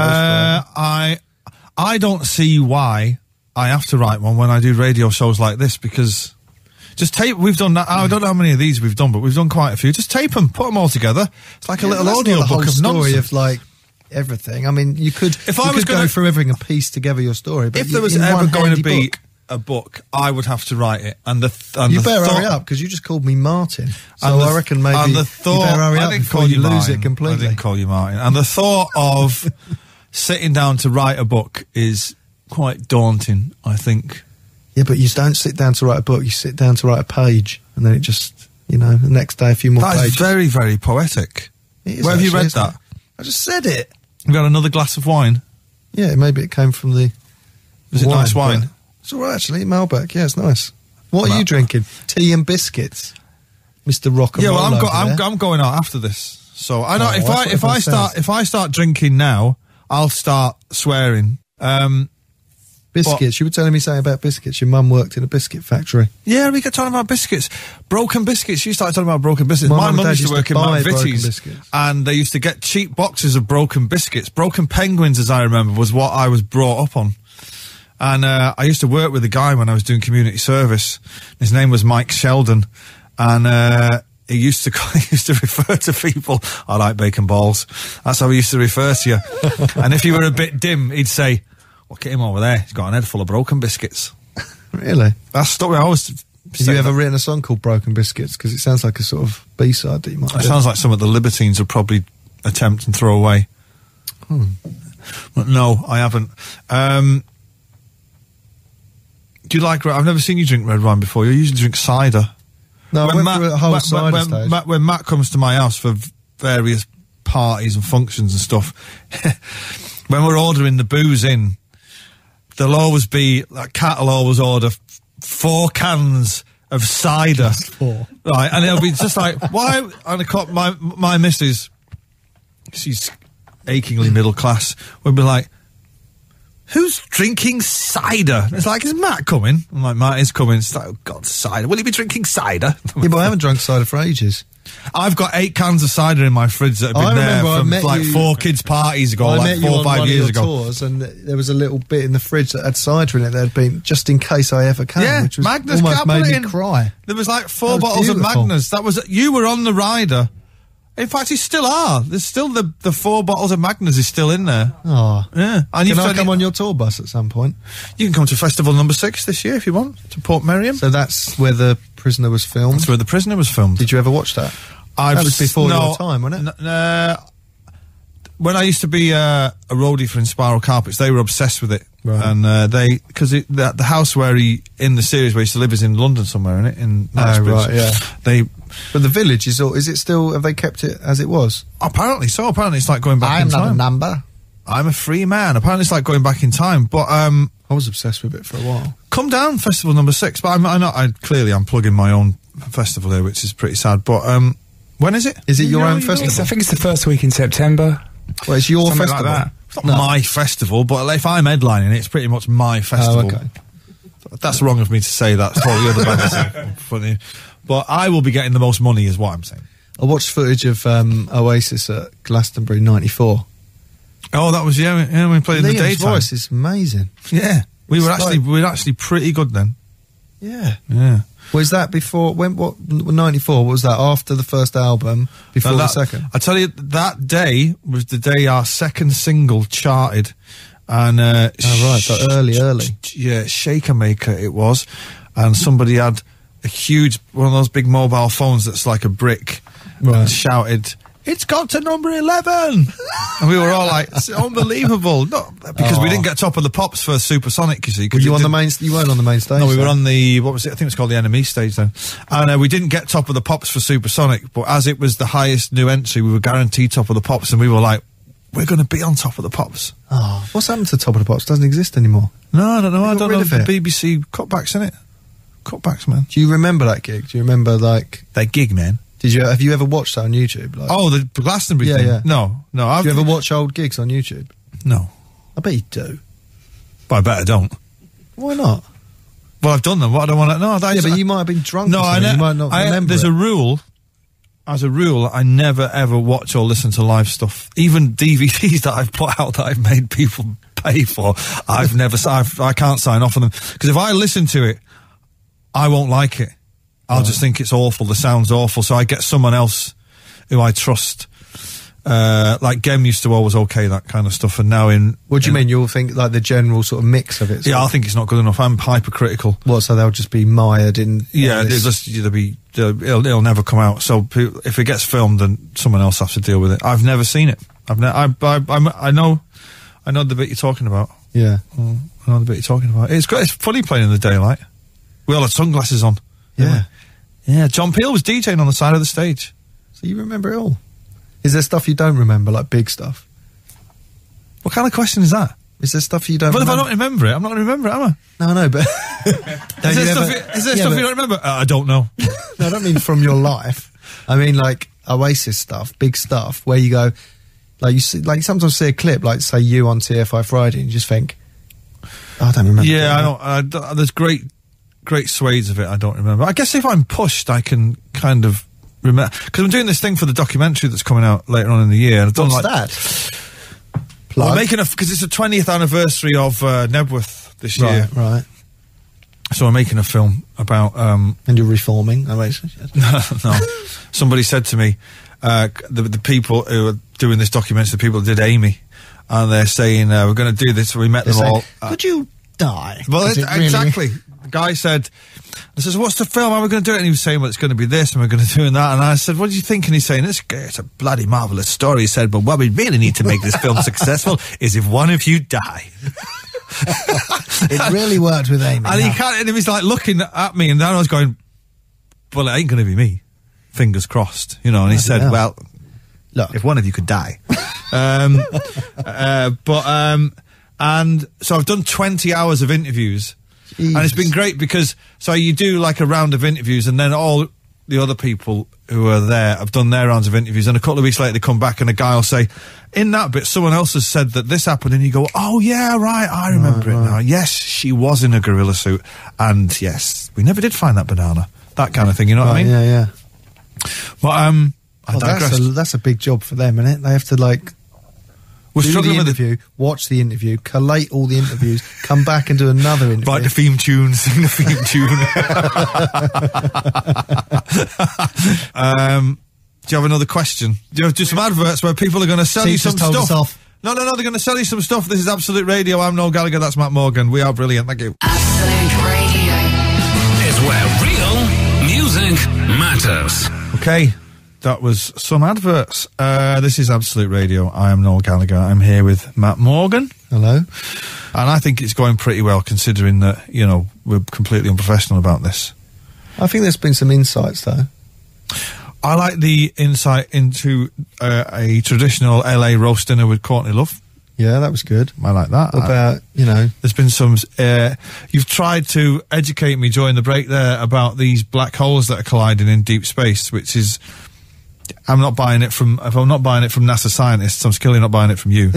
I don't see why I have to write one when I do radio shows like this, because... Just tape, we've done that. I don't know how many of these we've done, but we've done quite a few. Just tape them, put them all together. It's like a little audio book of story nonsense. Of like everything. I mean, you could, go through everything and piece together your story. But if there was ever going to be a book, I would have to write it. You better hurry up, because you just called me Martin. So I reckon maybe you better hurry up before you lose it completely. I didn't call you Martin. And the thought of sitting down to write a book is quite daunting, I think. Yeah, but you don't sit down to write a book, you sit down to write a page, and then it just, the next day a few more pages. That is very, very poetic. It is. Where have you read that? I just said it. We've got another glass of wine. Yeah, maybe it came from the... Is it nice wine? It's all right, actually. Malbec, yeah, it's nice. What are you drinking? Tea and biscuits? Mr. Rock and Roll. Yeah, well, I'm going out after this. So, I know, if I start drinking now, I'll start swearing. Biscuits. You were telling me something about biscuits. Your mum worked in a biscuit factory. Yeah, we got talking about biscuits. Broken biscuits. You started talking about broken biscuits. My mum used to work in Mount Vitty's, and they used to get cheap boxes of broken biscuits. Broken Penguins, as I remember, was what I was brought up on. And I used to work with a guy when I was doing community service. His name was Mike Sheldon, and he used to refer to people, I like bacon balls. That's how he used to refer to you. And if you were a bit dim, he'd say... Well, get him over there. He's got an head full of broken biscuits. Really? That's stuck with me. I always... Have you ever written a song called Broken Biscuits? Because it sounds like a sort of B-side that you might... It sounds like some of the Libertines will probably attempt and throw away. But no, I haven't. Do you like... I've never seen you drink red wine before. You usually drink cider. No, when I went through a whole cider stage. When Matt comes to my house for various parties and functions and stuff, when we're ordering the booze in... There'll always be, like, Kat will always order 4 cans of cider. Just 4. Right, and it'll be just like, why? And my missus, she's achingly middle class, would be like, who's drinking cider? And it's like, is Matt coming? I'm like, Matt is coming. It's like, oh, God, cider. Will he be drinking cider? Yeah, but I haven't drunk cider for ages. I've got 8 cans of cider in my fridge that have been there from like 4 kids' parties ago, like 4 or 5 years ago. I met you on one of your tours, and there was a little bit in the fridge that had cider in it that had been, just in case I ever came, yeah, which was Magnus almost made me cry. There was like 4 bottles of Magnus. That was, you were on the rider. In fact, you still are. There's still the 4 bottles of Magnus is still in there. Oh. Yeah. And can I come on your tour bus at some point? You can come to Festival Number 6 this year if you want, to Port Meriam. So that's where The Prisoner was filmed? That's where The Prisoner was filmed. Did you ever watch that? That was before your time, wasn't it? When I used to be a roadie for Inspiral Carpets, they were obsessed with it. Right. And they, because the house where he, in the series where he used to live is in London somewhere, isn't it? In Knightsbridge. Right, yeah. But the village, is it still, have they kept it as it was? Apparently so. Apparently it's like going back in time. I'm not a number. I'm a free man. Apparently it's like going back in time. But I was obsessed with it for a while. Come down, Festival Number 6. But I clearly I'm plugging my own festival here, which is pretty sad. But when is it? Is it your own festival? I think it's the first week in September. Well, it's your festival. Like that. It's not my festival, but if I'm headlining it, it's pretty much my festival. Oh, okay. That's wrong of me to say that. Probably the other band's funny. But I will be getting the most money is what I'm saying. I watched footage of Oasis at Glastonbury '94. Oh, that was, yeah, we played in the daytime. Liam's voice is amazing. Yeah. We were actually pretty good then. Yeah. Yeah. Was that before, what, 94, was that after the first album, before the second? I tell you, that day was the day our second single charted. And, so early. Yeah, Shaker Maker it was. And somebody had a huge, one of those big mobile phones that's like a brick, right, and shouted, "It's got to number 11! And we were all like, it's unbelievable. No, because we didn't get Top of the Pops for Supersonic, you see. Were you on the main, you weren't on the main stage? No, we were on the, what was it? I think it was called the Enemy stage then. And we didn't get Top of the Pops for Supersonic, but as it was the highest new entry, we were guaranteed Top of the Pops, and we were like, we're going to be on Top of the Pops. Oh, what's happened to Top of the Pops? It doesn't exist anymore. No, I don't know. I don't know. The BBC cutbacks, innit? Cutbacks, man. Do you remember that gig? Do you remember, like... That gig, man. Have you ever watched that on YouTube? Like, oh, the Glastonbury thing? Yeah. No. Do you ever watch old gigs on YouTube? No. I bet you do. But I bet I don't. Why not? Well, I've done them. What I don't want to... No, yeah, but you might have been drunk. No, I you might not remember. There's a rule. As a rule, I never, ever watch or listen to live stuff. Even DVDs that I've put out that I've made people pay for, I've never... I can't sign off on them. Because if I listen to it, I won't like it. I'll just think it's awful, the sound's awful, so I get someone else who I trust. Like Gem used to always okay that kind of stuff, and now in... What do you mean, you'll think, like, the general sort of mix of it? Yeah, I think it's not good enough. I'm hypercritical. What, so they'll just be mired in... Yeah, it'll never come out, so if it gets filmed, then someone else has to deal with it. I've never seen it. I know the bit you're talking about. Yeah. I know the bit you're talking about. It's funny playing in the daylight. We all had sunglasses on. Yeah. Yeah, John Peel was DJing on the side of the stage. So you remember it all. Is there stuff you don't remember, like big stuff? What kind of question is that? Is there stuff you don't remember? But if I don't remember it, I'm not going to remember it, am I? No, no, but... Is there stuff you don't remember? I don't know. No, I don't mean from your life. I mean, like, Oasis stuff, big stuff, where you go... Like, you sometimes see a clip, like, say, you on TFI Friday, and you just think, oh, I don't remember. Yeah, I don't, there's great swathes of it I don't remember. I guess if I'm pushed, I can kind of remember, because I'm doing this thing for the documentary that's coming out later on in the year. And I've done we're making a, because it's the 20th anniversary of Nebworth this year. Right. So I'm making a film about. And you're reforming. No. Somebody said to me, the people who are doing this documentary, the people that did Amy, and they're saying we're going to do this. We met them all. Could you die? Well, exactly. The guy said, I says, what's the film? How are we going to do it? And he was saying, well, it's going to be this, and we're going to do that. And I said, what do you think? And he's saying, it's a bloody marvellous story. He said, but what we really need to make this film successful is if one of you die. It really worked with Amy. And he was like looking at me, and then I was going, well, it ain't going to be me. Fingers crossed, you know. And he said, well, look, if one of you could die. And so I've done 20 hours of interviews. Jesus. And it's been great because, so you do like a round of interviews, and then all the other people who are there have done their rounds of interviews, and a couple of weeks later they come back and a guy will say, in that bit someone else has said that this happened, and you go, oh yeah, right, I remember it now. Yes, she was in a gorilla suit, and yes, we never did find that banana. That kind of thing, you know what I mean? Yeah, yeah. But I digressed. That's a big job for them, isn't it? They have to, like, watch the interview, collate all the interviews, come back and do another interview. Write the theme tune, sing the theme tune. Do you have another question? Do you have just some adverts where people are going to sell you some stuff? No, they're going to sell you some stuff. This is Absolute Radio. I'm Noel Gallagher, that's Matt Morgan. We are brilliant, thank you. Absolute Radio is where real music matters. Okay. That was some adverts. This is Absolute Radio. I am Noel Gallagher. I'm here with Matt Morgan. Hello. And I think it's going pretty well, considering that, you know, we're completely unprofessional about this. I think there's been some insights, though. I like the insight into a traditional LA roast dinner with Courtney Love. Yeah, that was good. I like that. About, you know... There's been some... you've tried to educate me during the break there about these black holes that are colliding in deep space, which is... I'm not buying it from... If I'm not buying it from NASA scientists, I'm clearly not buying it from you.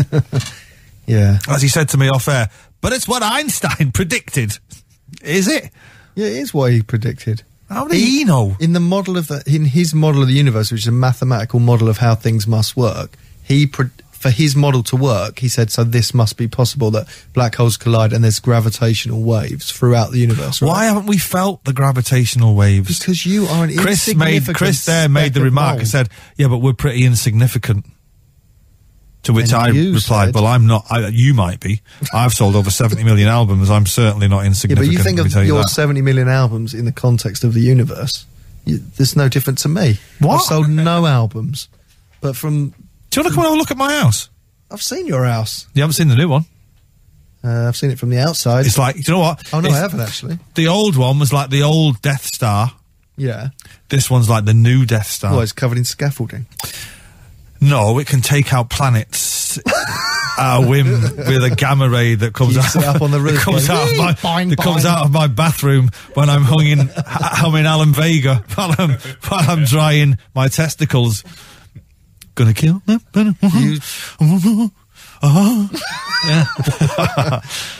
Yeah. As he said to me off air, but it's what Einstein predicted. Is it? Yeah, it is what he predicted. How did he know? In his model of the universe, which is a mathematical model of how things must work, for his model to work, he said, so this must be possible, that black holes collide and there's gravitational waves throughout the universe. Right? Why haven't we felt the gravitational waves? Because you are an insignificant... Chris there made the remark and said, yeah, but we're pretty insignificant. To which I replied, well, I'm not... you might be. I've sold over 70 million albums. I'm certainly not insignificant. Yeah, but you think of your 70 million albums in the context of the universe, there's no difference to me. What? I've sold no albums. But from... Do you want to come and have a look at my house? I've seen your house. You haven't seen the new one? I've seen it from the outside. It's like, do you know what? Oh, no, I haven't, actually. The old one was like the old Death Star. Yeah. This one's like the new Death Star. Well, it's covered in scaffolding. No, it can take out planets at a whim with a gamma ray that comes out on the roof. Comes out of my bathroom when I'm humming Alan Vega while I'm drying my testicles. Gonna kill them. Yeah.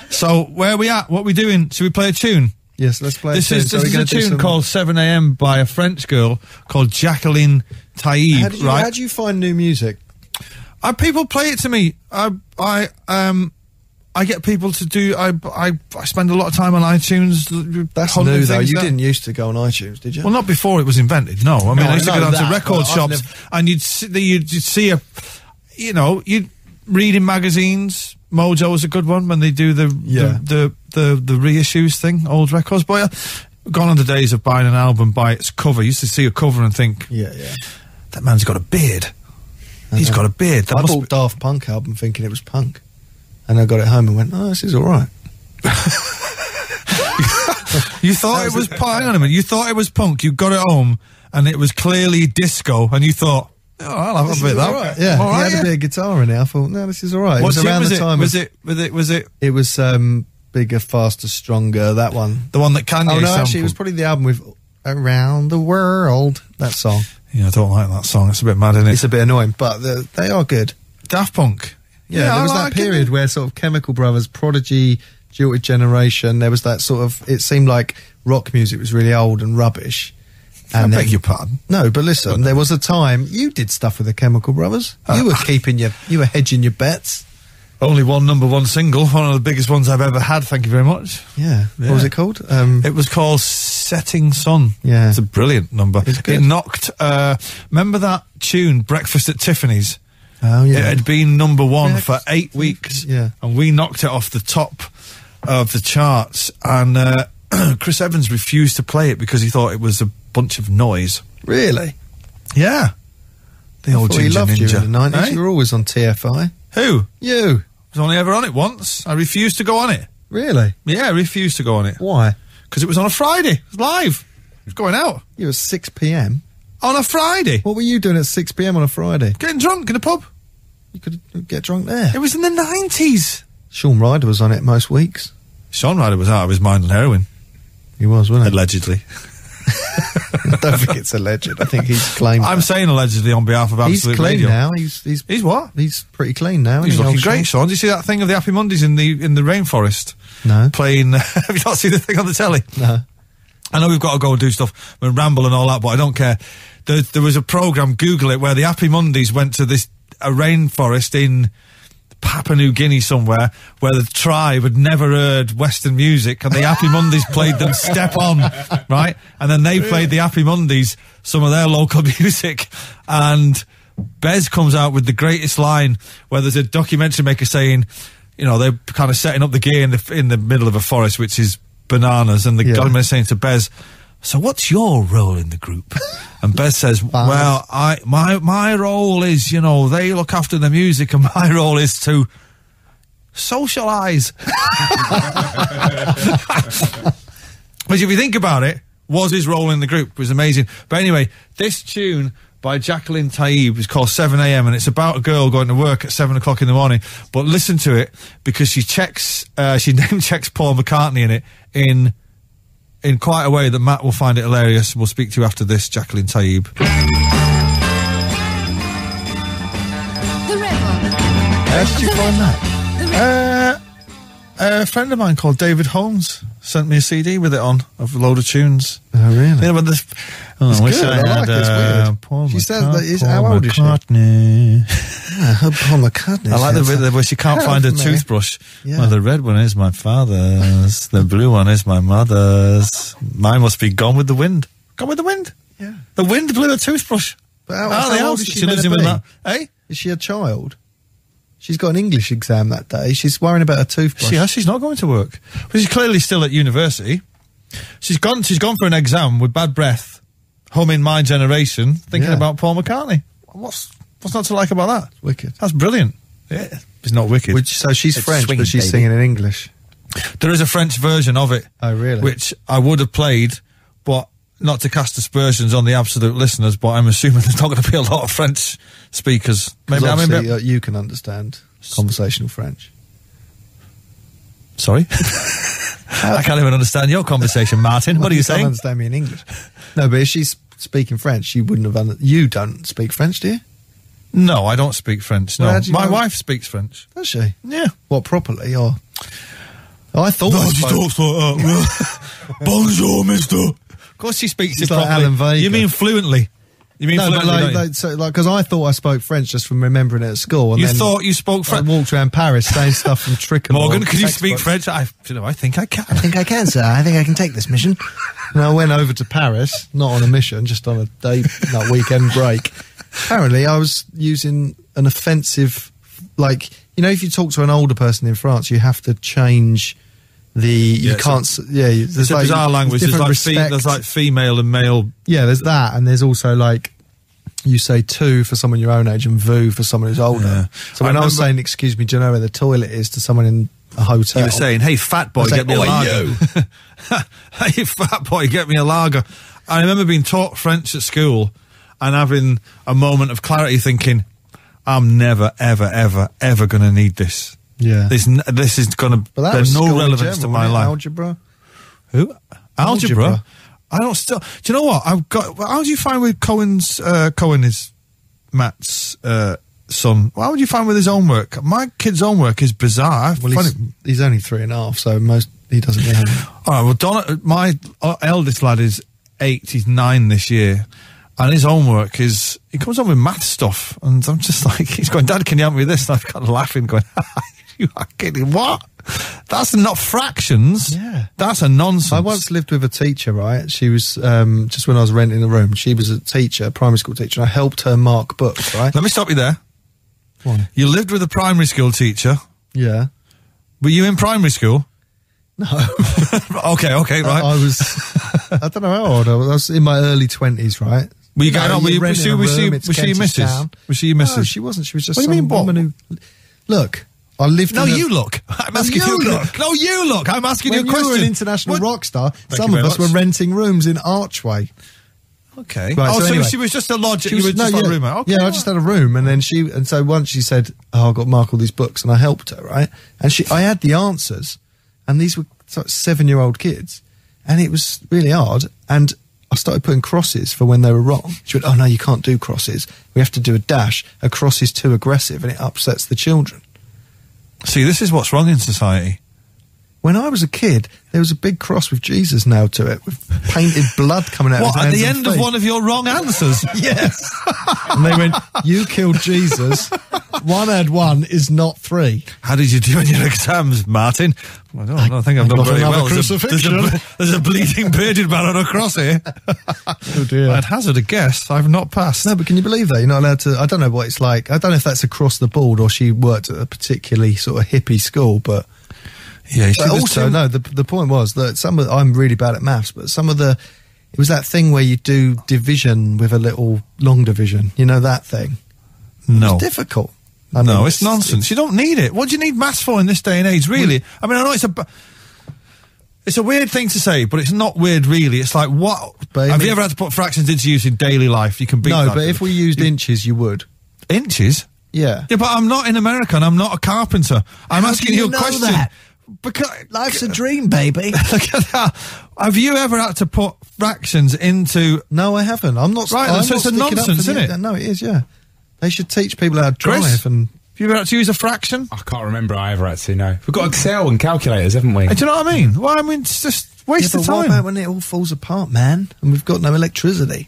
So where are we at? What are we doing? Should we play a tune? Yes, let's play a tune. This is a tune called 7 AM by a French girl called Jacqueline Taib. How do you find new music? People play it to me. I get people to do. I spend a lot of time on iTunes. That's new though. You didn't used to go on iTunes, did you? Well, not before it was invented. No, I mean, I used to go down to record shops, and you'd see a, you know, you'd read in magazines. Mojo was a good one when they do the reissues thing, old records. But gone are the days of buying an album by its cover. You used to see a cover and think, yeah, that man's got a beard. He's got a beard. I bought Daft Punk album thinking it was punk. And I got it home and went, oh, this is all right. You thought it was punk. Hang on a minute. You thought it was punk. You got it home and it was clearly disco. And you thought, oh, I'll have a bit of that. Right. Yeah, all right, had a bit of guitar in it. I thought, no, this is all right. What it was around the time. Was it? It was Bigger, Faster, Stronger. That one. The one that Kanye. Oh no, actually, it was probably the album with Around the World. That song. Yeah, I don't like that song. It's a bit mad, isn't it? It's a bit annoying, but they are good. Daft Punk. Yeah, there was that period where sort of Chemical Brothers, Prodigy, Jilted Generation, there was that sort of... It seemed like rock music was really old and rubbish. And I beg your pardon. No, but listen, there was a time you did stuff with the Chemical Brothers. You were you were hedging your bets. Only one #1 single, one of the biggest ones I've ever had, thank you very much. Yeah. What was it called? It was called Setting Sun. Yeah. It's a brilliant number. It knocked... remember that tune, Breakfast at Tiffany's? Oh, yeah. It had been #1 for 8 weeks, and we knocked it off the top of the charts, and Chris Evans refused to play it because he thought it was a bunch of noise. Really? Yeah. The old Ginger Ninja. You in the 90s. Hey? You were always on TFI. Who? You. I was only ever on it once. I refused to go on it. Really? Yeah, I refused to go on it. Why? Because it was on a Friday. It was live. It was going out. It was 6 PM. On a Friday. What were you doing at 6 PM on a Friday? Getting drunk in a pub. You could get drunk there. It was in the 90s. Sean Ryder was on it most weeks. Sean Ryder was out of his mind on heroin. He was, wasn't he? Allegedly. I don't think it's a legend. I think he's claimed. I'm saying allegedly on behalf of Absolute Radio. He's clean now. He's what? He's pretty clean now. He's looking great, Sean. Did you see that thing of the Happy Mondays in the rainforest? No. Playing. Have you not seen the thing on the telly? No. I know we've got to go and do stuff and ramble and all that, but I don't care. There was a program, Google it, where the Happy Mondays went to a rainforest in Papua New Guinea somewhere, where the tribe had never heard Western music, and the Happy Mondays played them Step On, right? And then they played the Happy Mondays, some of their local music, and Bez comes out with the greatest line, where there's a documentary maker saying, you know, they're kind of setting up the gear in the middle of a forest, which is bananas, and the documentary saying to Bez, "So what's your role in the group?" And Bez says, "Well, my role is, you know, they look after the music, and my role is to socialise." Which, if you think about it, was his role in the group. It was amazing. But anyway, this tune by Jacqueline Taib is called 7 AM, and it's about a girl going to work at 7 o'clock in the morning. But listen to it, because she name checks Paul McCartney in it in quite a way that Matt will find it hilarious. We'll speak to you after this, Jacqueline Taib. How did you find that? A friend of mine called David Holmes sent me a CD with it on, of a load of tunes. Oh, really? Yeah, but this... Oh, it's good. I like this. Weird. She says that is how old is she? Paul McCartney. I like the way she can't find a toothbrush. Yeah. Well, the red one is my father's. The blue one is my mother's. Mine must be Gone with the Wind. Gone with the Wind? Yeah. The wind blew a toothbrush. But how old is she lives in with that? Eh? Is she a child? She's got an English exam that day. She's worrying about her toothbrush. She's not going to work. But she's clearly still at university. She's gone for an exam with bad breath, humming My Generation, thinking about Paul McCartney. What's not to like about that? It's wicked. That's brilliant. Yeah. It's not wicked. So she's French, but she's singing in English. There is a French version of it. Oh, really? Which I would have played, but not to cast aspersions on the Absolute listeners, but I'm assuming there's not going to be a lot of French speakers. Maybe you can understand conversational French. Sorry? I can't even understand your conversation, Martin. Well, what are you saying? You can't understand me in English. No, but if she's speaking French, you wouldn't have... You don't speak French, do you? No, I don't speak French, no. Well, my wife speaks French. Does she? Yeah. What, properly, or... I thought... No, she talks like that. Bonjour, mister. Of course she speaks it like properly. Alan Vega. You mean fluently? You mean fluently? Because I thought I spoke French just from remembering it at school. And you thought you spoke French? I walked around Paris saying stuff from Trick and Morgan, can you speak French? I think I can. I think I can, sir. I think I can take this mission. And I went over to Paris, not on a mission, just on a day, that weekend break. Apparently I was using an offensive, like, you know, if you talk to an older person in France, you have to change... there's like bizarre language. There's like female and male. Yeah, there's that, and there's also like you say "tu" for someone your own age and "vous" for someone who's older. Yeah. So when I was saying "excuse me, do you know where the toilet is" to someone in a hotel, you were saying, "Hey, fat boy, get me a lager." Hey, fat boy, get me a lager. I remember being taught French at school and having a moment of clarity, thinking, "I'm never, ever, ever, ever going to need this." Yeah, this is going to. There's no relevance to my life. Algebra. Who? Algebra. I don't still. Do you know what I've got? How do you find with Cohen's? Cohen is Matt's son. How would you find with his own work? My kid's own work is bizarre. Well, he's only 3.5, so he doesn't get any. All right. Well, Donna, my eldest lad is 8. He's 9 this year. And his homework is, he comes on with math stuff, and I'm just like, he's going, "Dad, can you help me with this?" And I've got laughing, going, "You are kidding, what? That's not fractions. Yeah. That's a nonsense." I once lived with a teacher, right? She was, just when I was renting a room, she was a teacher, a primary school teacher, and I helped her mark books, right? Let me stop you there. What? You lived with a primary school teacher? Yeah. Were you in primary school? No. okay, right. I don't know how old I was. I was in my early 20s, right? Were you going on? Was she Mrs.? Was she Mrs.? No, she wasn't. She was just woman who... Look, I lived... No, you look. I'm asking you. No, you look. I'm asking you a question. When you were an international rock star, some of us were renting rooms in Archway. Okay. Right, so anyway, she was just a lodger. You were just a roommate. Okay, yeah, I just had a room, and then she... And so once she said, "Oh, I've got to mark all these books," and I helped her, right? And I had the answers, and these were 7-year-old kids, and it was really hard, and... I started putting crosses for when they were wrong. She went, oh, no, you can't do crosses. We have to do a dash. A cross is too aggressive and it upsets the children. See, this is what's wrong in society. When I was a kid, there was a big cross with Jesus nailed to it, with painted blood coming out of his hands. What, at the end of one of your wrong answers? Yes. And they went, you killed Jesus. 1 + 1 = 3. How did you do in your exams, Martin? Well, I think I've done very well. There's a bleeding bearded man on a cross here. Oh, dear. I'd hazard a guess. I've not passed. No, but can you believe that? You're not allowed to... I don't know what it's like. I don't know if that's across the board or she worked at a particularly sort of hippie school, but... Yeah, but also, no, the point was that some of, I'm really bad at maths, but some of the, it was that thing where you do division with a little long division. You know that thing? No. It's difficult. I mean, it's nonsense. You don't need it. What do you need maths for in this day and age, really? I mean, I know it's a weird thing to say, but it's not weird, really. It's like, what? Have you ever had to put fractions into use in daily life? You can beat that. No, but if we used inches, you would. Inches? Yeah. Yeah, but I'm not in America and I'm not a carpenter. I'm asking you a question. That? Because life's a dream, baby. Look at that. Have you ever had to put fractions into... No, I haven't. I'm not... Right, I'm so not it's a nonsense, isn't it? No, it is, yeah. They should teach people how to drive. Chris, have you ever had to use a fraction? I can't remember I ever actually, no. We've got Excel and calculators, haven't we? Do you know what I mean? Well, I mean, it's just waste of time. What about when it all falls apart, man? And we've got no electricity.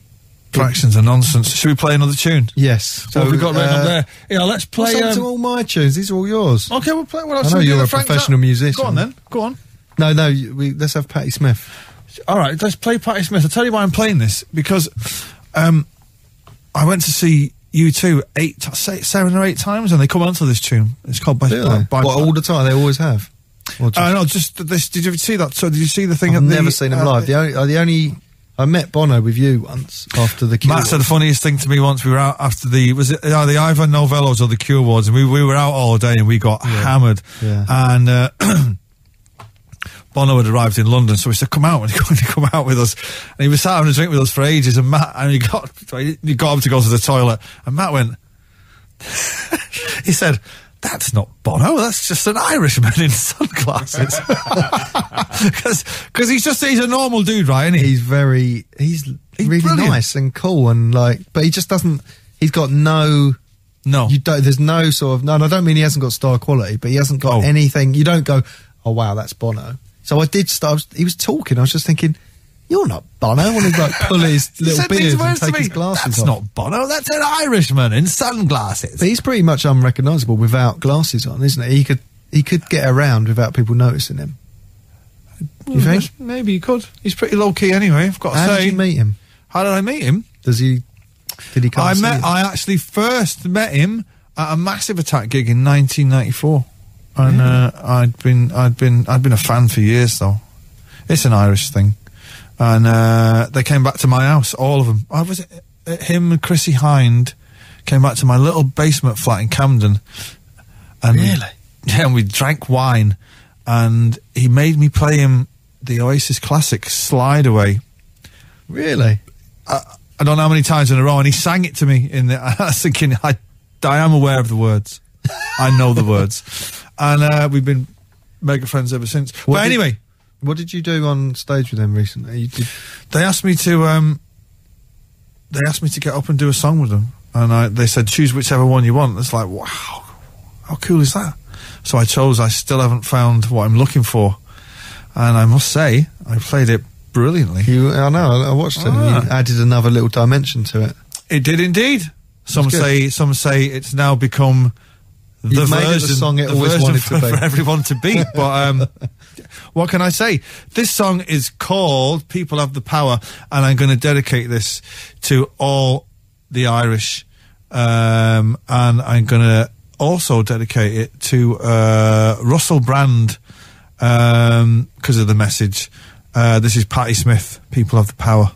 Fractions are nonsense. Should we play another tune? Yes. So what have we got right up there? Yeah, let's play... What's to all my tunes? These are all yours. Okay, we'll play... What else? I know you're a professional musician. Go on, then. Go on. No, no, let's have Patti Smith. All right, let's play Patti Smith. I'll tell you why I'm playing this, because I went to see U2 7 or 8 times, and they come onto this tune. It's called... all the time? They always have? No, just this... Did you see that? So did you see the thing... I've never seen them live. The only... I met Bono with you once after the Cure Awards. Matt said the funniest thing to me once. We were out after the, was it the Ivan Novellos or the Cure Awards, and we were out all day and we got hammered. Yeah. And Bono had arrived in London, so he said, "Come out," and he come out with us. And he was sat having a drink with us for ages. And Matt, and he got up to go to the toilet, and Matt went, he said, "That's not Bono, that's just an Irishman in sunglasses." Because he's a normal dude, right, isn't he? He's really brilliant. Nice and cool and like, but he just doesn't, he's got no... No. There's no sort of, no, and I don't mean he hasn't got star quality, but he hasn't got anything, you don't go, oh wow, that's Bono. So he was talking, I was just thinking, you're not Bono, when he's like pull his little beard and take his glasses off. That's not Bono, that's an Irishman in sunglasses. But he's pretty much unrecognisable without glasses on, isn't he? He could get around without people noticing him. Do you think? Maybe he could. He's pretty low key anyway, I've got to say. How did you meet him? How did I meet him? Did he come? I actually first met him at a Massive Attack gig in 1994, and really? I'd been a fan for years though. It's an Irish thing. And they came back to my house, all of them. Him and Chrissy Hind came back to my little basement flat in Camden. And really? Yeah, and we drank wine. And he made me play him the Oasis classic, Slide Away. Really? I don't know how many times in a row. And he sang it to me. I was thinking, I am aware of the words. I know the words. And we've been mega friends ever since. But anyway... What did you do on stage with them recently? They asked me to. They asked me to get up and do a song with them, and they said choose whichever one you want. It's like, wow, how cool is that? So I chose. I still haven't found what I'm looking for, and I must say I played it brilliantly. I know. I watched it. And you added another little dimension to it. It did indeed. Some say it's now become the version, the song it always wanted to be for everyone to beat. But what can I say? This song is called "People Have the Power," and I'm going to dedicate this to all the Irish, and I'm going to also dedicate it to Russell Brand because of the message. This is Patti Smith, "People Have the Power."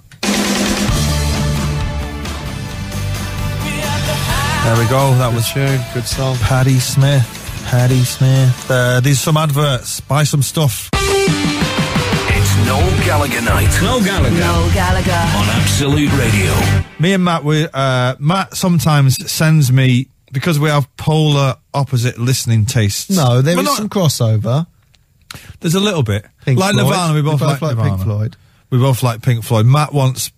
There we go, that was good song. Patti Smith, Patti Smith. These are some adverts, buy some stuff. It's Noel Gallagher night. Noel Gallagher. Noel Gallagher. On Absolute Radio. Me and Matt, Matt sometimes sends me, because we have polar opposite listening tastes. No, there is some crossover. There's a little bit. Pink Floyd. Nirvana, we both like Nirvana. Pink Floyd. We both like Pink Floyd. Matt once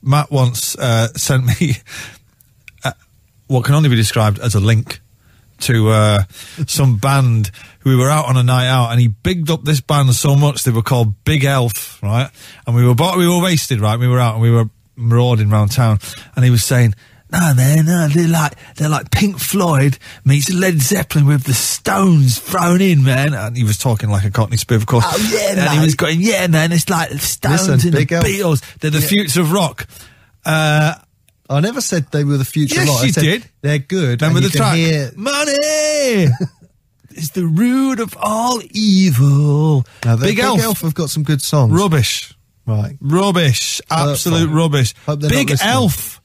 sent me what can only be described as a link to some band who we were out on a night out, and he bigged up this band so much they were called Big Elf, right? And we were wasted, right? We were out and we were marauding around town, and he was saying, "No, man, no, they're like Pink Floyd meets Led Zeppelin with the Stones thrown in, man." And he was talking like a Cockney spiv, of course. Oh yeah, and he was going, "Yeah, man, it's like the Stones and the Beatles. They're the future of rock." I never said they were the future. Yes, lot. I said, did. They're good. Remember the track? Hear... Money is the root of all evil. Now, Big Elf have got some good songs. Rubbish, right? Rubbish, absolute rubbish. Big Elf.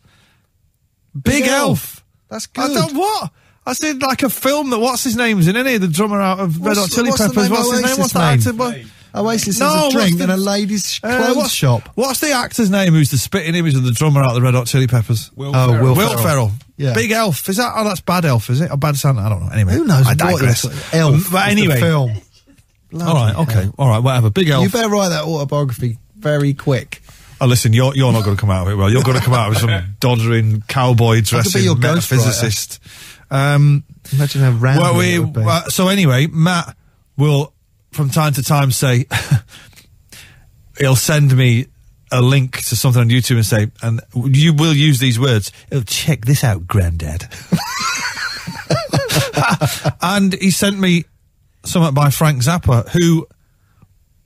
That's good. I don't what? I said like a film that what's his name's in it? The drummer out of Red Hot Chili Peppers. What's his name? What's that actor? Oasis has a drink in a lady's clothes shop. What's the actor's name who's the spitting image of the drummer out of the Red Hot Chili Peppers? Will Ferrell. Yeah. Big Elf. Is that? Oh, that's Bad Elf, is it? Or Bad Santa? I don't know. Anyway, who knows? I digress. Elf. But anyway, film. All right. Okay. All right. Whatever. Big Elf. You better write that autobiography very quick. Oh, listen, you're not going to come out of it well. You're going to come out of some doddering cowboy dressing metaphysicist. Imagine how random it would be. So anyway, Matt will, from time to time, say, he'll send me a link to something on YouTube and say, and you will use these words, "Oh, check this out, Grandad." And he sent me something by Frank Zappa, who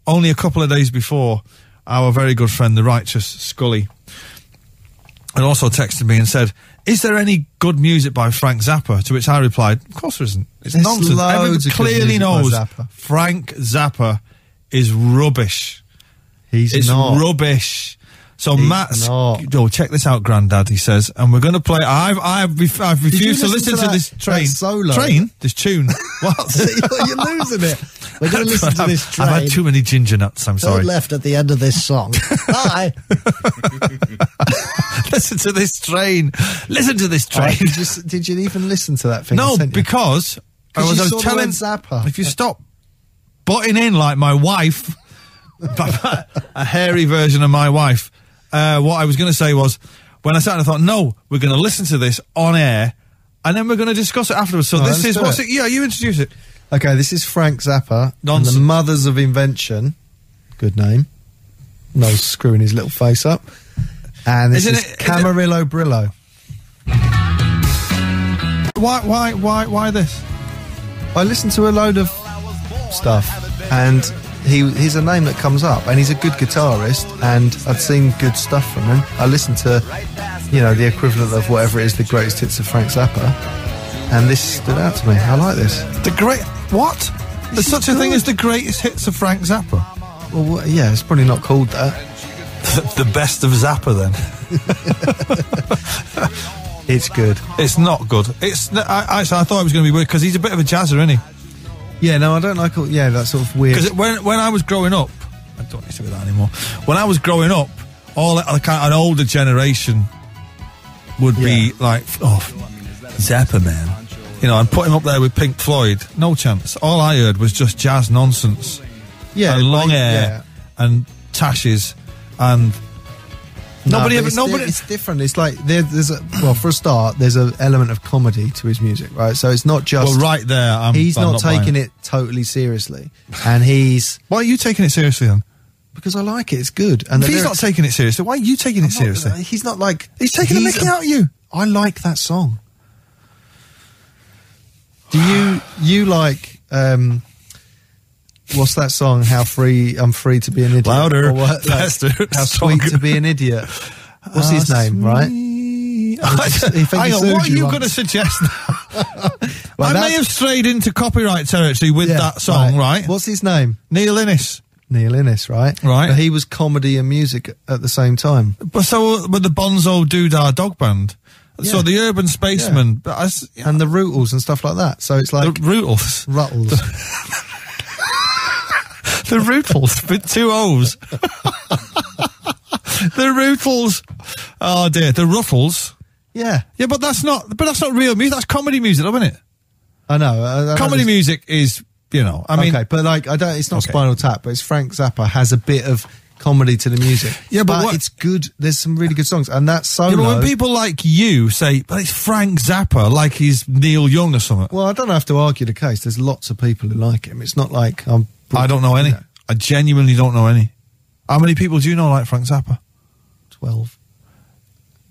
only a couple of days before... our very good friend, the righteous Scully, and also texted me and said, "Is there any good music by Frank Zappa?" To which I replied, "Of course there isn't. It's nonsense. Everyone clearly knows Frank Zappa is rubbish. He's rubbish. So Matt's, "Oh, check this out, Grandad," he says, and we're going to play. I've refused to listen to this tune. What? You're losing it. We're going to listen to this train. I've had too many ginger nuts, I'm sorry. Left at the end of this song. Hi. Listen to this train. Listen to this train. Did you even listen to that thing? No, because I was telling Zappa. If you stop butting in like my wife, a hairy version of my wife. What I was going to say was, when I sat and I thought, no, we're going to listen to this on air, and then we're going to discuss it afterwards. So this is, what's it? Yeah, you introduce it. Okay, this is Frank Zappa, and the Mothers of Invention. Good name. No screwing his little face up. And this is Camarillo Brillo. Why this? I listened to a load of stuff, and... He's a name that comes up, and he's a good guitarist, and I'd seen good stuff from him. I listened to, you know, the equivalent of whatever it is, the greatest hits of Frank Zappa, and this stood out to me. I like this. The great... What? There's such a thing as the greatest hits of Frank Zappa? Well, yeah, it's probably not called that. The best of Zappa, then. It's good. It's not good. It's... Actually, I thought it was going to be weird, because he's a bit of a jazzer, isn't he? Yeah, no, I don't like all, yeah, that sort of weird... Because when I was growing up... I don't need to do that anymore. When I was growing up, all like an older generation would be like, "Oh, Zappa, man." You know, I'd put him up there with Pink Floyd. No chance. All I heard was just jazz nonsense. Yeah. And long hair and tashes and... Nobody. It's different. It's like there's a for a start, there's an element of comedy to his music, right? So it's not just he's not taking it totally seriously, and he's... Why are you taking it seriously then? Because I like it. It's good. And if he's not taking it seriously, why are you taking it seriously? He's not like he's taking the mickey out of you. I like that song. Do you like? What's that song? How free I'm free to be an idiot. Louder, faster. How sweet to be an idiot. What's his name? Right. Hang on, what are you going to suggest now? Well, I may have strayed into copyright territory with that song, right? What's his name? Neil Innes. Neil Innes, right? Right. But he was comedy and music at the same time. But so with the Bonzo Doodah Dog Band. Yeah. So the Urban Spaceman and the Rootles and stuff like that. So it's like the Rootles. Ruttles. The Rootles with two O's. The Rootles. Oh dear, the Ruffles. Yeah, yeah, but that's not. But that's not real music. That's comedy music, isn't it? I know. Comedy music is, you know. I mean, okay, but like, I don't. It's not Spinal Tap, but it's Frank Zappa has a bit of comedy to the music. Yeah, but it's good. There's some really good songs, and that solo. You know, when people like you say, but it's Frank Zappa, like he's Neil Young or something. Well, I don't have to argue the case. There's lots of people who like him. It's not like I'm. I don't know any. That. I genuinely don't know any. How many people do you know like Frank Zappa? 12.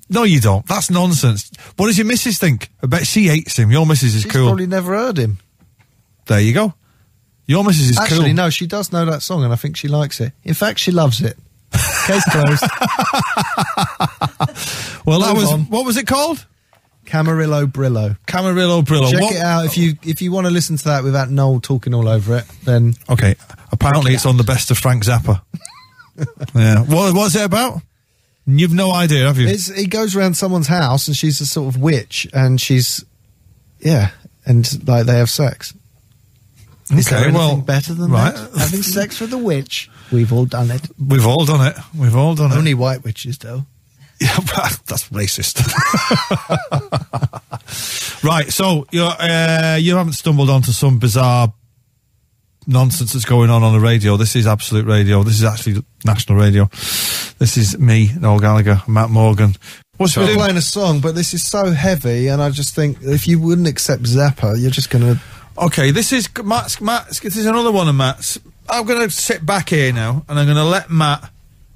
No, you don't. That's nonsense. What does your missus think? I bet she hates him. Your missus is cool. She's probably never heard him. There you go. Your missus is cool. Actually, no, she does know that song, and I think she likes it. In fact, she loves it. Case closed. Well, that was... What was it called? Camarillo Brillo. Camarillo Brillo. Check it out. If you want to listen to that without Noel talking all over it, then... Okay. Apparently, it's on the best of Frank Zappa. Yeah. What was it about? You've no idea, have you? He goes around someone's house, and she's a sort of witch, and she's, yeah, and like they have sex. Okay, is there anything better than that? Having sex with a witch. We've all done it. We've all done it. We've all done it. Only white witches, though. Yeah, but that's racist. Right, so you haven't stumbled onto some bizarre nonsense that's going on the radio. This is Absolute Radio. This is actually national radio. This is me, Noel Gallagher, Matt Morgan. We're playing a song, but this is so heavy, and I just think if you wouldn't accept Zappa, you're just going to... Okay, this is Matt's. This is another one of Matt's. I'm going to sit back here now, and I'm going to let Matt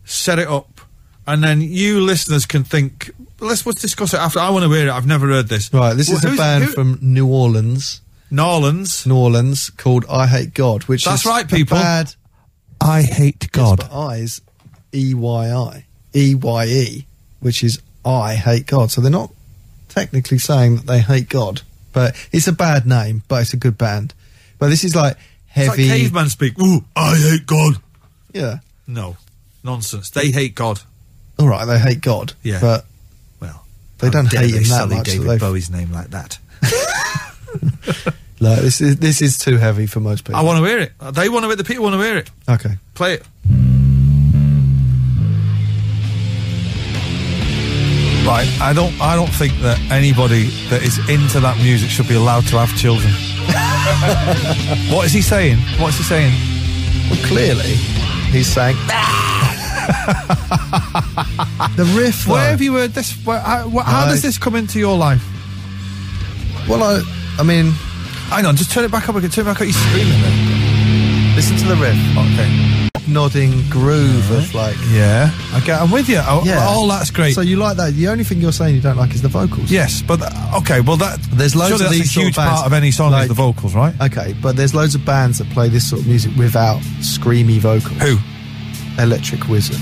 set it up, and then you listeners can think. Let's discuss it after. I want to hear it. I've never heard this. Right, this is a band from New Orleans. New Orleans, called I Hate God, which is... That's right, people. Bad. I Hate God. Yes, but I's E-Y-I. E-Y-E, which is I Hate God. So they're not technically saying that they hate God, but it's a bad name, but it's a good band. But this is like heavy... It's like caveman speak. Ooh, I hate God. Yeah. No. Nonsense. They hate God. All right, they hate God. Yeah. But, well, they don't hate him that much. David Bowie's name like that. No, this is too heavy for most people. I want to hear it. They want to hear it. The people want to hear it. Okay. Play it. Right, I don't think that anybody that is into that music should be allowed to have children. What is he saying? What's he saying? Well, clearly, he's saying... The riff... Where have you heard this? How does this come into your life? Well, I mean... Hang on, just turn it back up. I can turn it back up. You're screaming then. Listen to the riff. Okay. Nodding groove of like... Yeah. Okay, I'm with you. Oh, that's great. So you like that. The only thing you're saying you don't like is the vocals. Yes, but... Okay, well that... There's loads of these huge part of any song, like, is the vocals, right? Okay, but there's loads of bands that play this sort of music without screamy vocals. Who? Electric Wizard.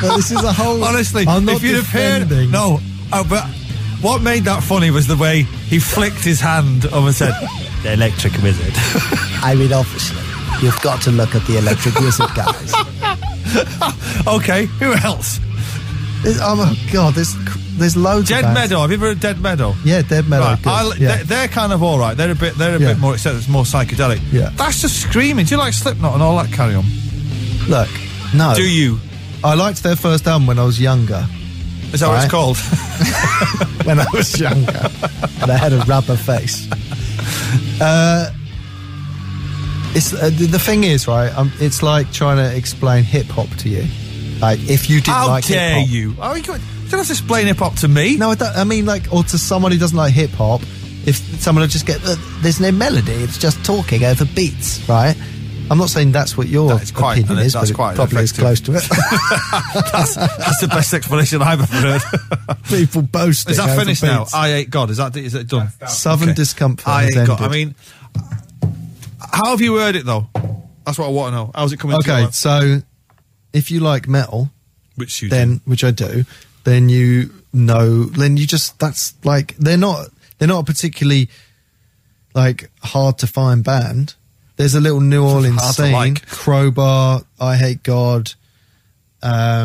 But this is a whole... Honestly, I'm not defending. No, but... What made that funny was the way he flicked his hand over and said, the Electric Wizard. I mean, obviously, you've got to look at the Electric Wizard, guys. Okay, who else? There's loads of bands. Dead Meadow, have you ever heard of Dead Meadow? Yeah, Dead Meadow. Right. They're kind of all right. They're a bit more, except it's more psychedelic. Yeah. That's just screaming. Do you like Slipknot and all that carry on? Look, no. Do you? I liked their first album when I was younger. Is that what it's called? When I was younger. And I had a rubber face. The thing is, right, it's like trying to explain hip-hop to you. Like, if you didn't like hip-hop... How dare you? Oh, you don't have to explain hip-hop to me. No, or to someone who doesn't like hip-hop, if someone will just get, there's no melody, it's just talking over beats, right? I'm not saying that's what your opinion is, but probably is close to it. that's the best explanation I've ever heard. People boasting. Is that finished now? I Hate God. Is it done? Southern Discomfort. I Hate God. I mean, how have you heard it, though? That's what I want to know. How's it coming to you? Okay, so if you like metal, which I do, then you know, that's like, they're not a particularly, like, hard to find band. There's a little New Orleans scene, like Crowbar, I Hate God. Now,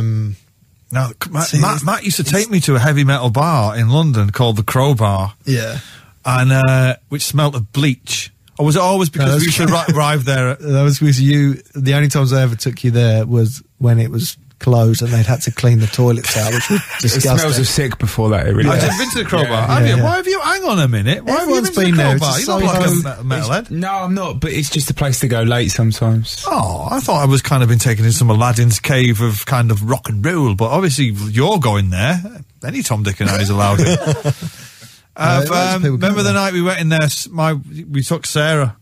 Matt used to take me to a heavy metal bar in London called the Crowbar. Yeah, and which smelt of bleach. Or was it always because we should arrive there? That was because you. The only times I ever took you there was when it was closed and they'd had to clean the toilets out, which was disgusting. It smells of sick before that. It really does. I've been to the Crowbar. Have you? Why have you? Hang on a minute. Why Everyone's have you been to the Crowbar? You're not like a metalhead. No, I'm not, but it's just a place to go late sometimes. Oh, I thought I was kind of been taken in some Aladdin's cave of kind of rock and roll, but obviously you're going there. Any Tom, Dick and Harry's allowed in. Remember the night we went in there, we took Sarah.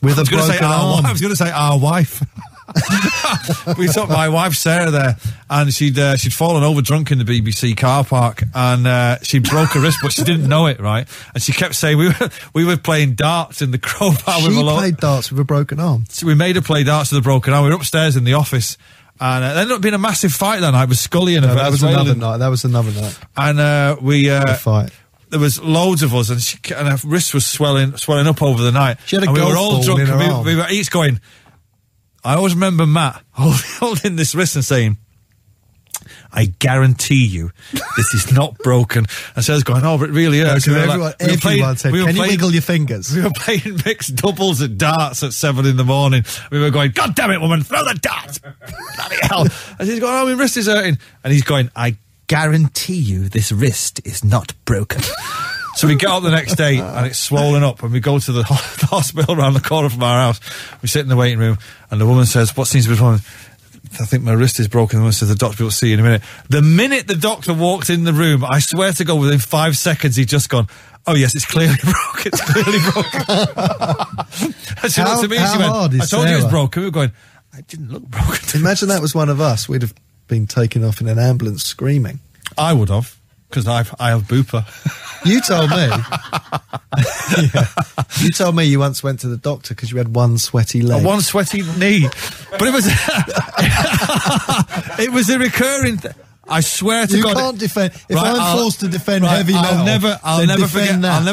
With a broken arm. I was going to say our wife. We took my wife Sarah there, and she'd fallen over drunk in the BBC car park, and she broke her wrist, but she didn't know it, right? And she kept saying we were playing darts in the Crowbar. She played darts with a broken arm. So we made her play darts with a broken arm. We were upstairs in the office. And it ended up being a massive fight that night with Scully and that was another night. That was another night. And there was loads of us, and her wrist was swelling up over the night. She had a golf ball in her arm. We were all drunk. We were each going. I always remember Matt holding this wrist and saying, I guarantee you this is not broken. And Sarah's going, oh, but it really hurts. Yeah, everyone said, can you wiggle your fingers? We were playing mixed doubles at darts at 7 in the morning. We were going, God damn it, woman, throw the dart. Bloody hell. And she's going, oh, my wrist is hurting. And he's going, I guarantee you this wrist is not broken. So we get up the next day and it's swollen up, and we go to the hospital around the corner from our house. We sit in the waiting room and the woman says, what seems to be the problem? I think my wrist is broken. And so the doctor will see you in a minute. The minute the doctor walked in the room, I swear to God, within 5 seconds, he'd just gone, oh, yes, it's clearly broken. It's clearly broken. And she looked at me and she went, I told you it was broken. We were going, I didn't look broken. Imagine that was one of us. We'd have been taken off in an ambulance screaming. I would have, because I have Booper. You told me. Yeah. You told me you once went to the doctor because you had one sweaty leg. One sweaty knee. But it was it was a recurring thing. I swear to God. You can't defend. If I'm forced to defend heavy metal, I'll never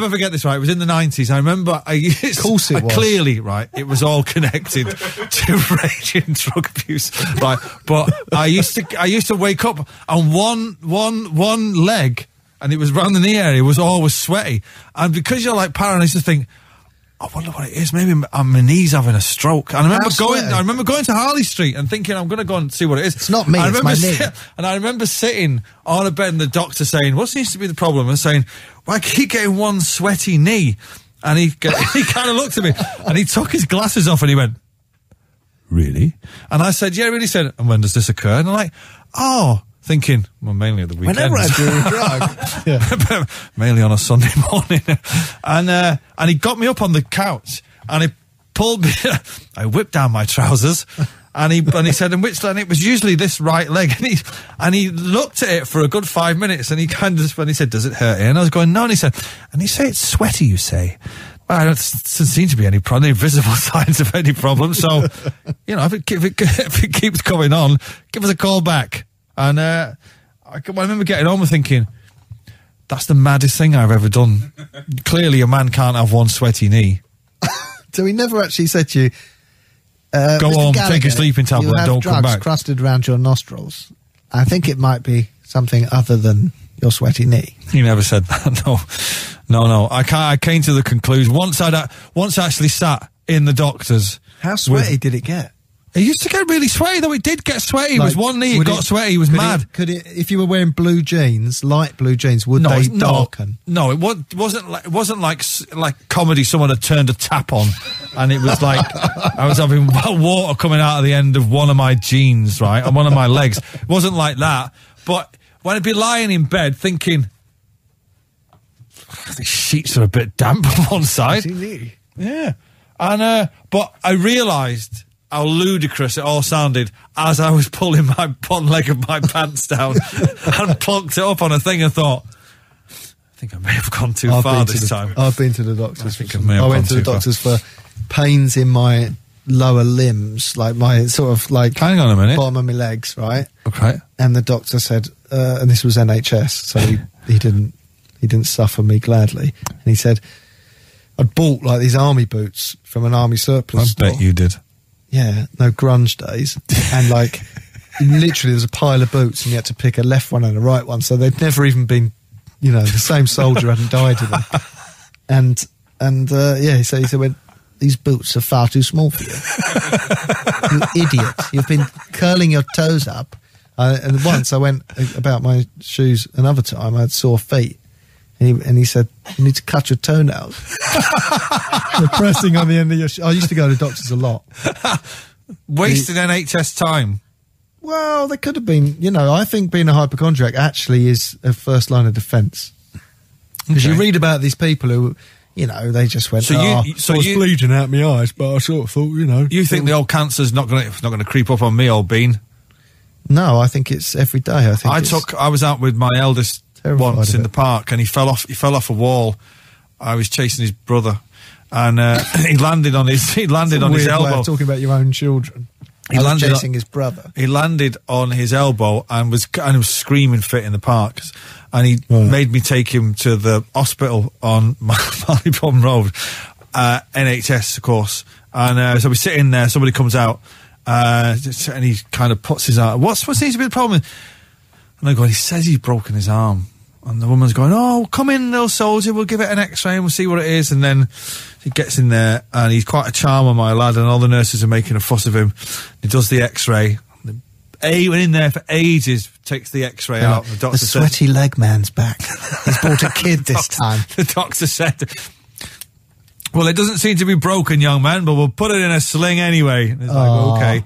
forget this, right? It was in the 90s. I remember Of course it was. Clearly, right, it was all connected to rage and drug abuse. Right. But I used to wake up and one leg, and it was round the knee area, was always sweaty. And because you're like paranoid, I used to think, I wonder what it is. Maybe my knee's having a stroke. And I remember going to Harley Street and thinking, I'm going to go and see what it is. It's not me, it's my knee. And I remember sitting on a bed and the doctor saying, what seems to be the problem? And saying, well, I keep getting one sweaty knee. And he kind of looked at me and he took his glasses off and he went, really? And I said, yeah, really? He said, and when does this occur? And I'm like, oh. Thinking, well, mainly at the weekend. Whenever I do a drug. Yeah. Mainly on a Sunday morning. And he got me up on the couch and he pulled me, I whipped down my trousers and he said, and which, and it was usually this right leg. And he looked at it for a good 5 minutes and he kind of, when he said, does it hurt you? And I was going, no. And he said, and you say it's sweaty, you say. Well, there doesn't seem to be any visible signs of any problem. So, you know, if it keeps going on, give us a call back. And I remember getting home and thinking, that's the maddest thing I've ever done. Clearly a man can't have one sweaty knee. So he never actually said to you, go Mr. home, Gallagher, take a sleeping tablet, and don't come back. You have drugs crusted around your nostrils. I think it might be something other than your sweaty knee. He never said that, no. No. I came to the conclusion, once I actually sat in the doctor's. How sweaty did it get? It used to get really sweaty, though. It did get sweaty. Like, it was one knee, it got sweaty, it was mad. If you were wearing blue jeans, light blue jeans, would they darken? No, it wasn't like comedy, someone had turned a tap on, and it was like, I was having water coming out of the end of one of my jeans, right, and one of my legs. It wasn't like that, but when I'd be lying in bed thinking, these sheets are a bit damp on one side. Yeah. And, but I realised how ludicrous it all sounded as I was pulling my one leg of my pants down and plunked it up on a thing and thought, I think I may have gone too far this time. I've been to the doctor's. I went to the doctor's for pains in my lower limbs, like my sort of like hang on a minute, bottom of my legs, right? Okay. And the doctor said, and this was NHS, so he didn't suffer me gladly. And he said, I'd bought like these army boots from an army surplus store. I bet you did. Yeah, no grunge days. And like, literally there was a pile of boots and you had to pick a left one and a right one. So they'd never even been, you know, the same soldier hadn't died in them. And yeah, so he said, these boots are far too small for you. You idiot. You've been curling your toes up. And once I went about my shoes another time, I had sore feet. And he said, you need to cut your toenails. The pressing on the end of your shoe. I used to go to doctors a lot. Wasted NHS time. Well, there could have been, you know, I think being a hypochondriac actually is a first line of defence. Because you read about these people who, you know, they just went, I was bleeding out my eyes, but I sort of thought, you know. You think the old cancer's not going to creep up on me, old bean? No, I think it's every day. I was out with my eldest once in the park, and he fell off a wall. I was chasing his brother, and he landed on his elbow. Talking about your own children. He landed on his elbow and was kind of screaming fit in the park, and he made me take him to the hospital on Marylebone Road, NHS of course. And so we sit in there. Somebody comes out, and he kind of puts his arm. What seems to be the problem? And I go, he says he's broken his arm. And the woman's going, oh, come in, little soldier, we'll give it an x-ray and we'll see what it is. And then he gets in there, and he's quite a charmer, my lad, and all the nurses are making a fuss of him. He does the x-ray. He went in there for ages, takes the x-ray out. The doctor said, sweaty leg man's back. He's brought a kid this time. The doctor said, well, it doesn't seem to be broken, young man, but we'll put it in a sling anyway. And he's like, okay.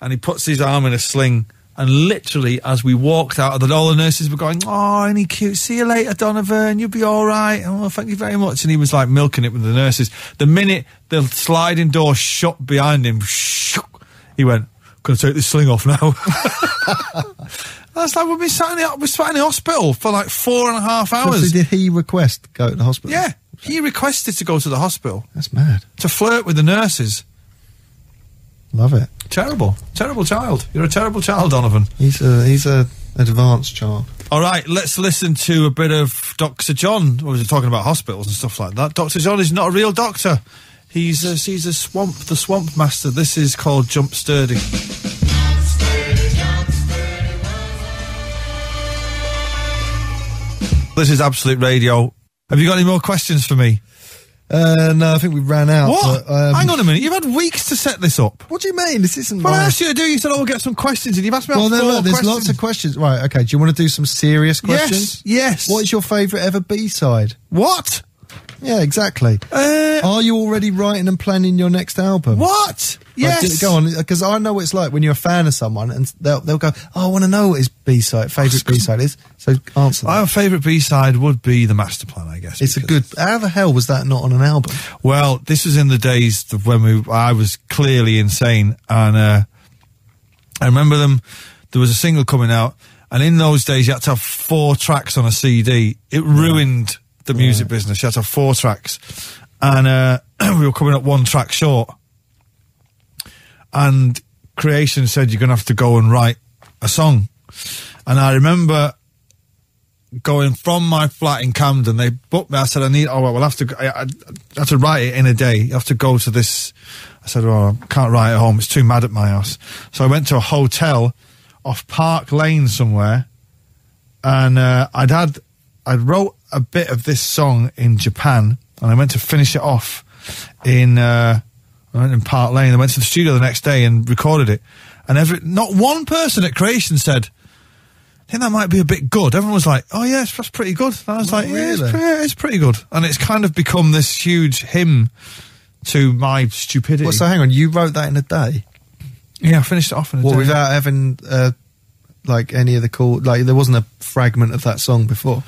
And he puts his arm in a sling. And literally, as we walked out of the door, the nurses were going, oh, ain't he cute? See you later, Donovan. You'll be all right. Oh, thank you very much. And he was like milking it with the nurses. The minute the sliding door shut behind him, he went, gonna take this sling off now. That's like, we've been sat in the hospital for like 4.5 hours. So did he request to go to the hospital? Yeah, he requested to go to the hospital. That's mad. To flirt with the nurses. Love it. Terrible. Terrible child. You're a terrible child, Donovan. He's a advanced child. All right, let's listen to a bit of Dr. John. We were talking about hospitals and stuff like that. Dr. John is not a real doctor. He's the swamp master. This is called Jump Sturdy. This is Absolute Radio. Have you got any more questions for me? No, I think we ran out. What? But, hang on a minute. You've had weeks to set this up. What do you mean? This isn't... Well, I asked you to do. You said, oh, we'll get some questions. And you've asked me about four questions. There's lots of questions. Right, okay. Do you want to do some serious questions? Yes. What is your favourite ever B-side? What? Yeah, exactly. Are you already writing and planning your next album? What? Yes. Right, go on, because I know what it's like when you're a fan of someone and they'll go, oh, I want to know what his B-side, favourite B-side is. So answer that. Our favourite B-side would be The Master Plan, I guess. It's a good... How the hell was that not on an album? Well, this was in the days of when I was clearly insane, and I remember there was a single coming out, and in those days you had to have 4 tracks on a CD. It ruined... the music business. You had to have 4 tracks, and we were coming up 1 track short, and Creation said, you're gonna have to go and write a song. And I remember going from my flat in Camden, they booked me. I said, I have to write it in a day. You have to go to this. I said, well, I can't write at home, it's too mad at my house. So I went to a hotel off Park Lane somewhere, and I wrote a bit of this song in Japan, and I went to finish it off in Park Lane. I went to the studio the next day and recorded it, and not one person at Creation said, I think that might be a bit good. Everyone was like, oh yeah, that's pretty good. And I was like, really? It's pretty good. And it's kind of become this huge hymn to my stupidity. Well, so hang on, you wrote that in a day? Yeah, I finished it off in a day. Without having like any of the cool, like there wasn't a fragment of that song before?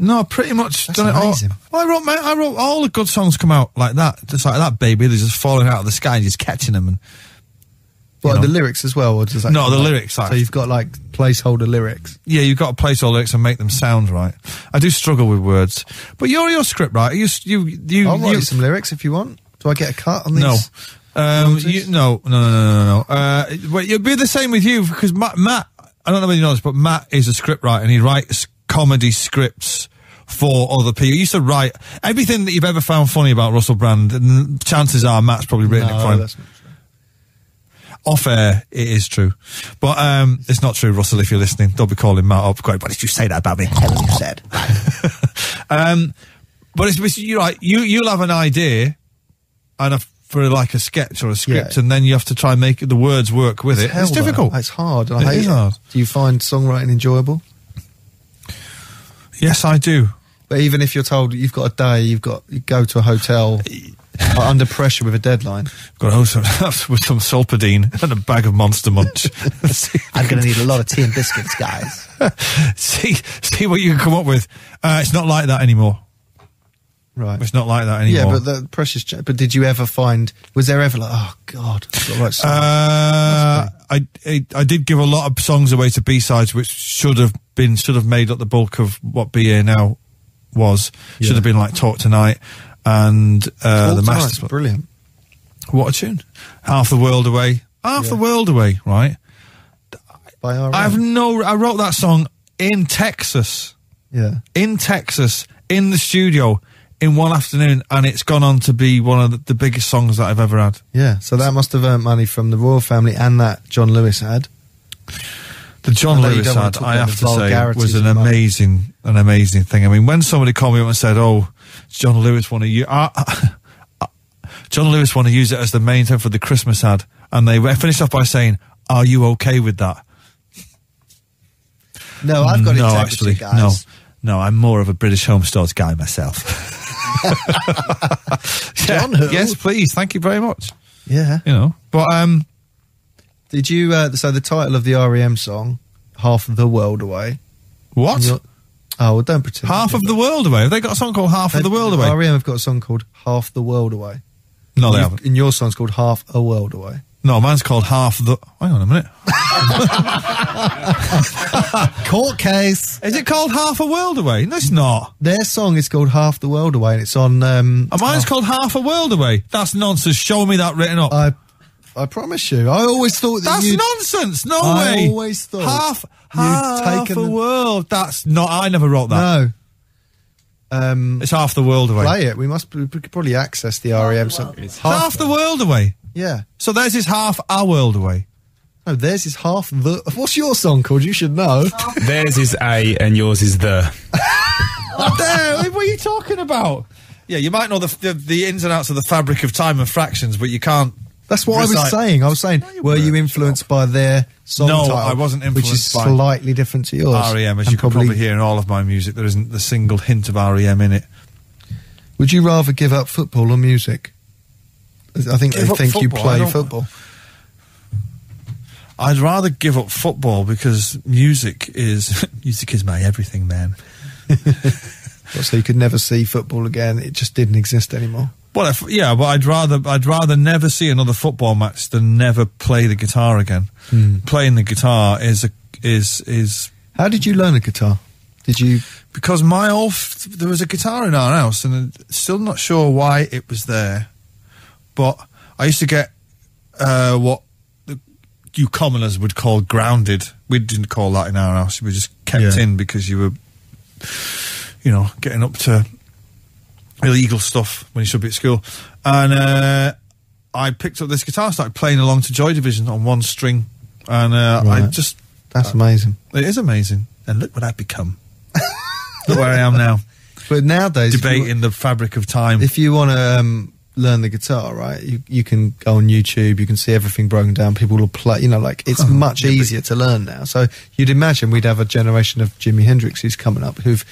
No, pretty much. That's done it all. Well, I wrote all the good songs come out like that, just like that, baby. They're just falling out of the sky and just catching them. And but the lyrics as well, or just like no, the lyrics. So you've got like placeholder lyrics. Yeah, you've got to placeholder lyrics and make them sound right. I do struggle with words, but you're a script writer. I'll write some lyrics if you want. Do I get a cut on these? No. No. Well, it'll be the same with you, because Matt. I don't know whether you know this, but Matt is a script writer, and he writes comedy scripts for other people. He used to write everything that you've ever found funny about Russell Brand, and chances are Matt's probably written it for him. That's not true. Off air, it is true. But it's not true, Russell, if you're listening. Don't be calling Matt up going, why did you say that about me? You said. But you're right, you'll have an idea, and for like a sketch or a script, and then you have to try and make the words work with it. It's difficult. It's hard. I hate it. Do you find songwriting enjoyable? Yes, I do. But even if you're told you've got a day, you go to a hotel under pressure with a deadline. I've got a hotel with some Solpadine and a bag of Monster Munch. I'm going to need a lot of tea and biscuits, guys. see what you can come up with. It's not like that anymore. Right. It's not like that anymore. Yeah, but the pressure's... But did you ever find... Was there ever like, oh, God, I've got to write songs? I did give a lot of songs away to B-sides, which should have made up the bulk of what BA now was. Yeah. Should have been like Talk Tonight and The Masters. Brilliant. What a tune. Half the World Away. Half the World Away, right? By R.M. I wrote that song in Texas. Yeah. In Texas, in the studio... in one afternoon, and it's gone on to be one of the biggest songs that I've ever had. Yeah, so that must have earned money from the royal family and that John Lewis ad. The John Lewis ad, I have to say, was an amazing thing. I mean, when somebody called me up and said, "Oh, John Lewis want to use it as the main thing for the Christmas ad," and they finished off by saying, "Are you okay with that?" No, I've got integrity, actually, guys. No, I'm more of a British Home Stores guy myself. John, yes, please. Thank you very much. Yeah, you know. But did you? So the title of the REM song, "Half the World Away." What? Oh, well, don't pretend. Half of the World Away. Have they got a song called "Half of the World Away"? REM have got a song called "Half the World Away." No, they haven't. And your song's called "Half a World Away." No, mine's called "Half the." Hang on a minute. Court case. Is it called Half a World Away? No, it's not. Their song is called Half the World Away, and it's on. Mine's called Half a World Away. That's nonsense. Show me that written up. I promise you. I always thought that. That's nonsense. No way. I always thought half a world. That's not. I never wrote that. No. It's Half the World Away. Play it. We could probably access the REM song. It's half the world away. Yeah. So theirs is Half a World Away. No, theirs is half the... What's your song called? You should know. Theirs is A and yours is the... What are you talking about? Yeah, you might know the ins and outs of the fabric of time and fractions, but you can't... That's what recite. I was saying. I was saying, no, were you influenced by their song title? No, I wasn't influenced by... Which is slightly different to yours. REM, as you can probably hear in all of my music, there isn't the single hint of REM in it. Would you rather give up football or music? I think they think you play football. I'd rather give up football because music is my everything, man. So you could never see football again; it just didn't exist anymore. Well, but I'd rather never see another football match than never play the guitar again. Mm. Playing the guitar is. How did you learn a guitar? Did you? Because there was a guitar in our house, and I'm still not sure why it was there. But I used to get what you commoners would call grounded. We didn't call that in our house. We just kept in because you were, getting up to illegal stuff when you should be at school. And I picked up this guitar, started playing along to Joy Division on one string. And that's amazing. It is amazing. And look what I've become. Look where I am now. But nowadays... Debating the fabric of time. If you want to... learn the guitar, right? You can go on YouTube, you can see everything broken down, people will play, it's much easier to learn now. So you'd imagine we'd have a generation of Jimi Hendrix who's coming up who've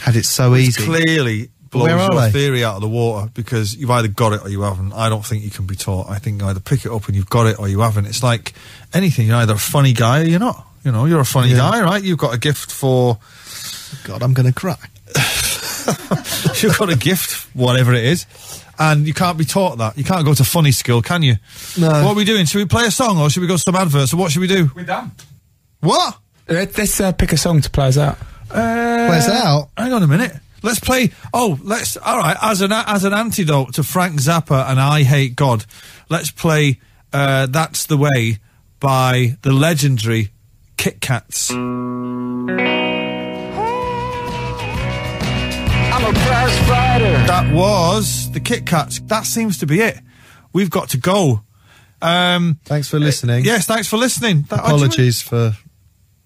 had it so easy. Clearly blows your theory out of the water because you've either got it or you haven't. I don't think you can be taught. I think you either pick it up and you've got it or you haven't. It's like anything, you're either a funny guy or you're not. You're a funny guy, right? You've got a gift for... God, I'm going to cry. You've got a gift, whatever it is. And you can't be taught that. You can't go to funny school, can you? No. What are we doing? Should we play a song or should we go to some adverts? Or what should we do? We're done. What? Let's pick a song to play us out. Play us out? Hang on a minute. Let's play... Oh, let's... All right, as an antidote to Frank Zappa and I Hate God, let's play That's the Way by the legendary Kit Kats. That was the Kit Kats. That seems to be it. We've got to go. Thanks for listening. Yes, thanks for listening. Apologies for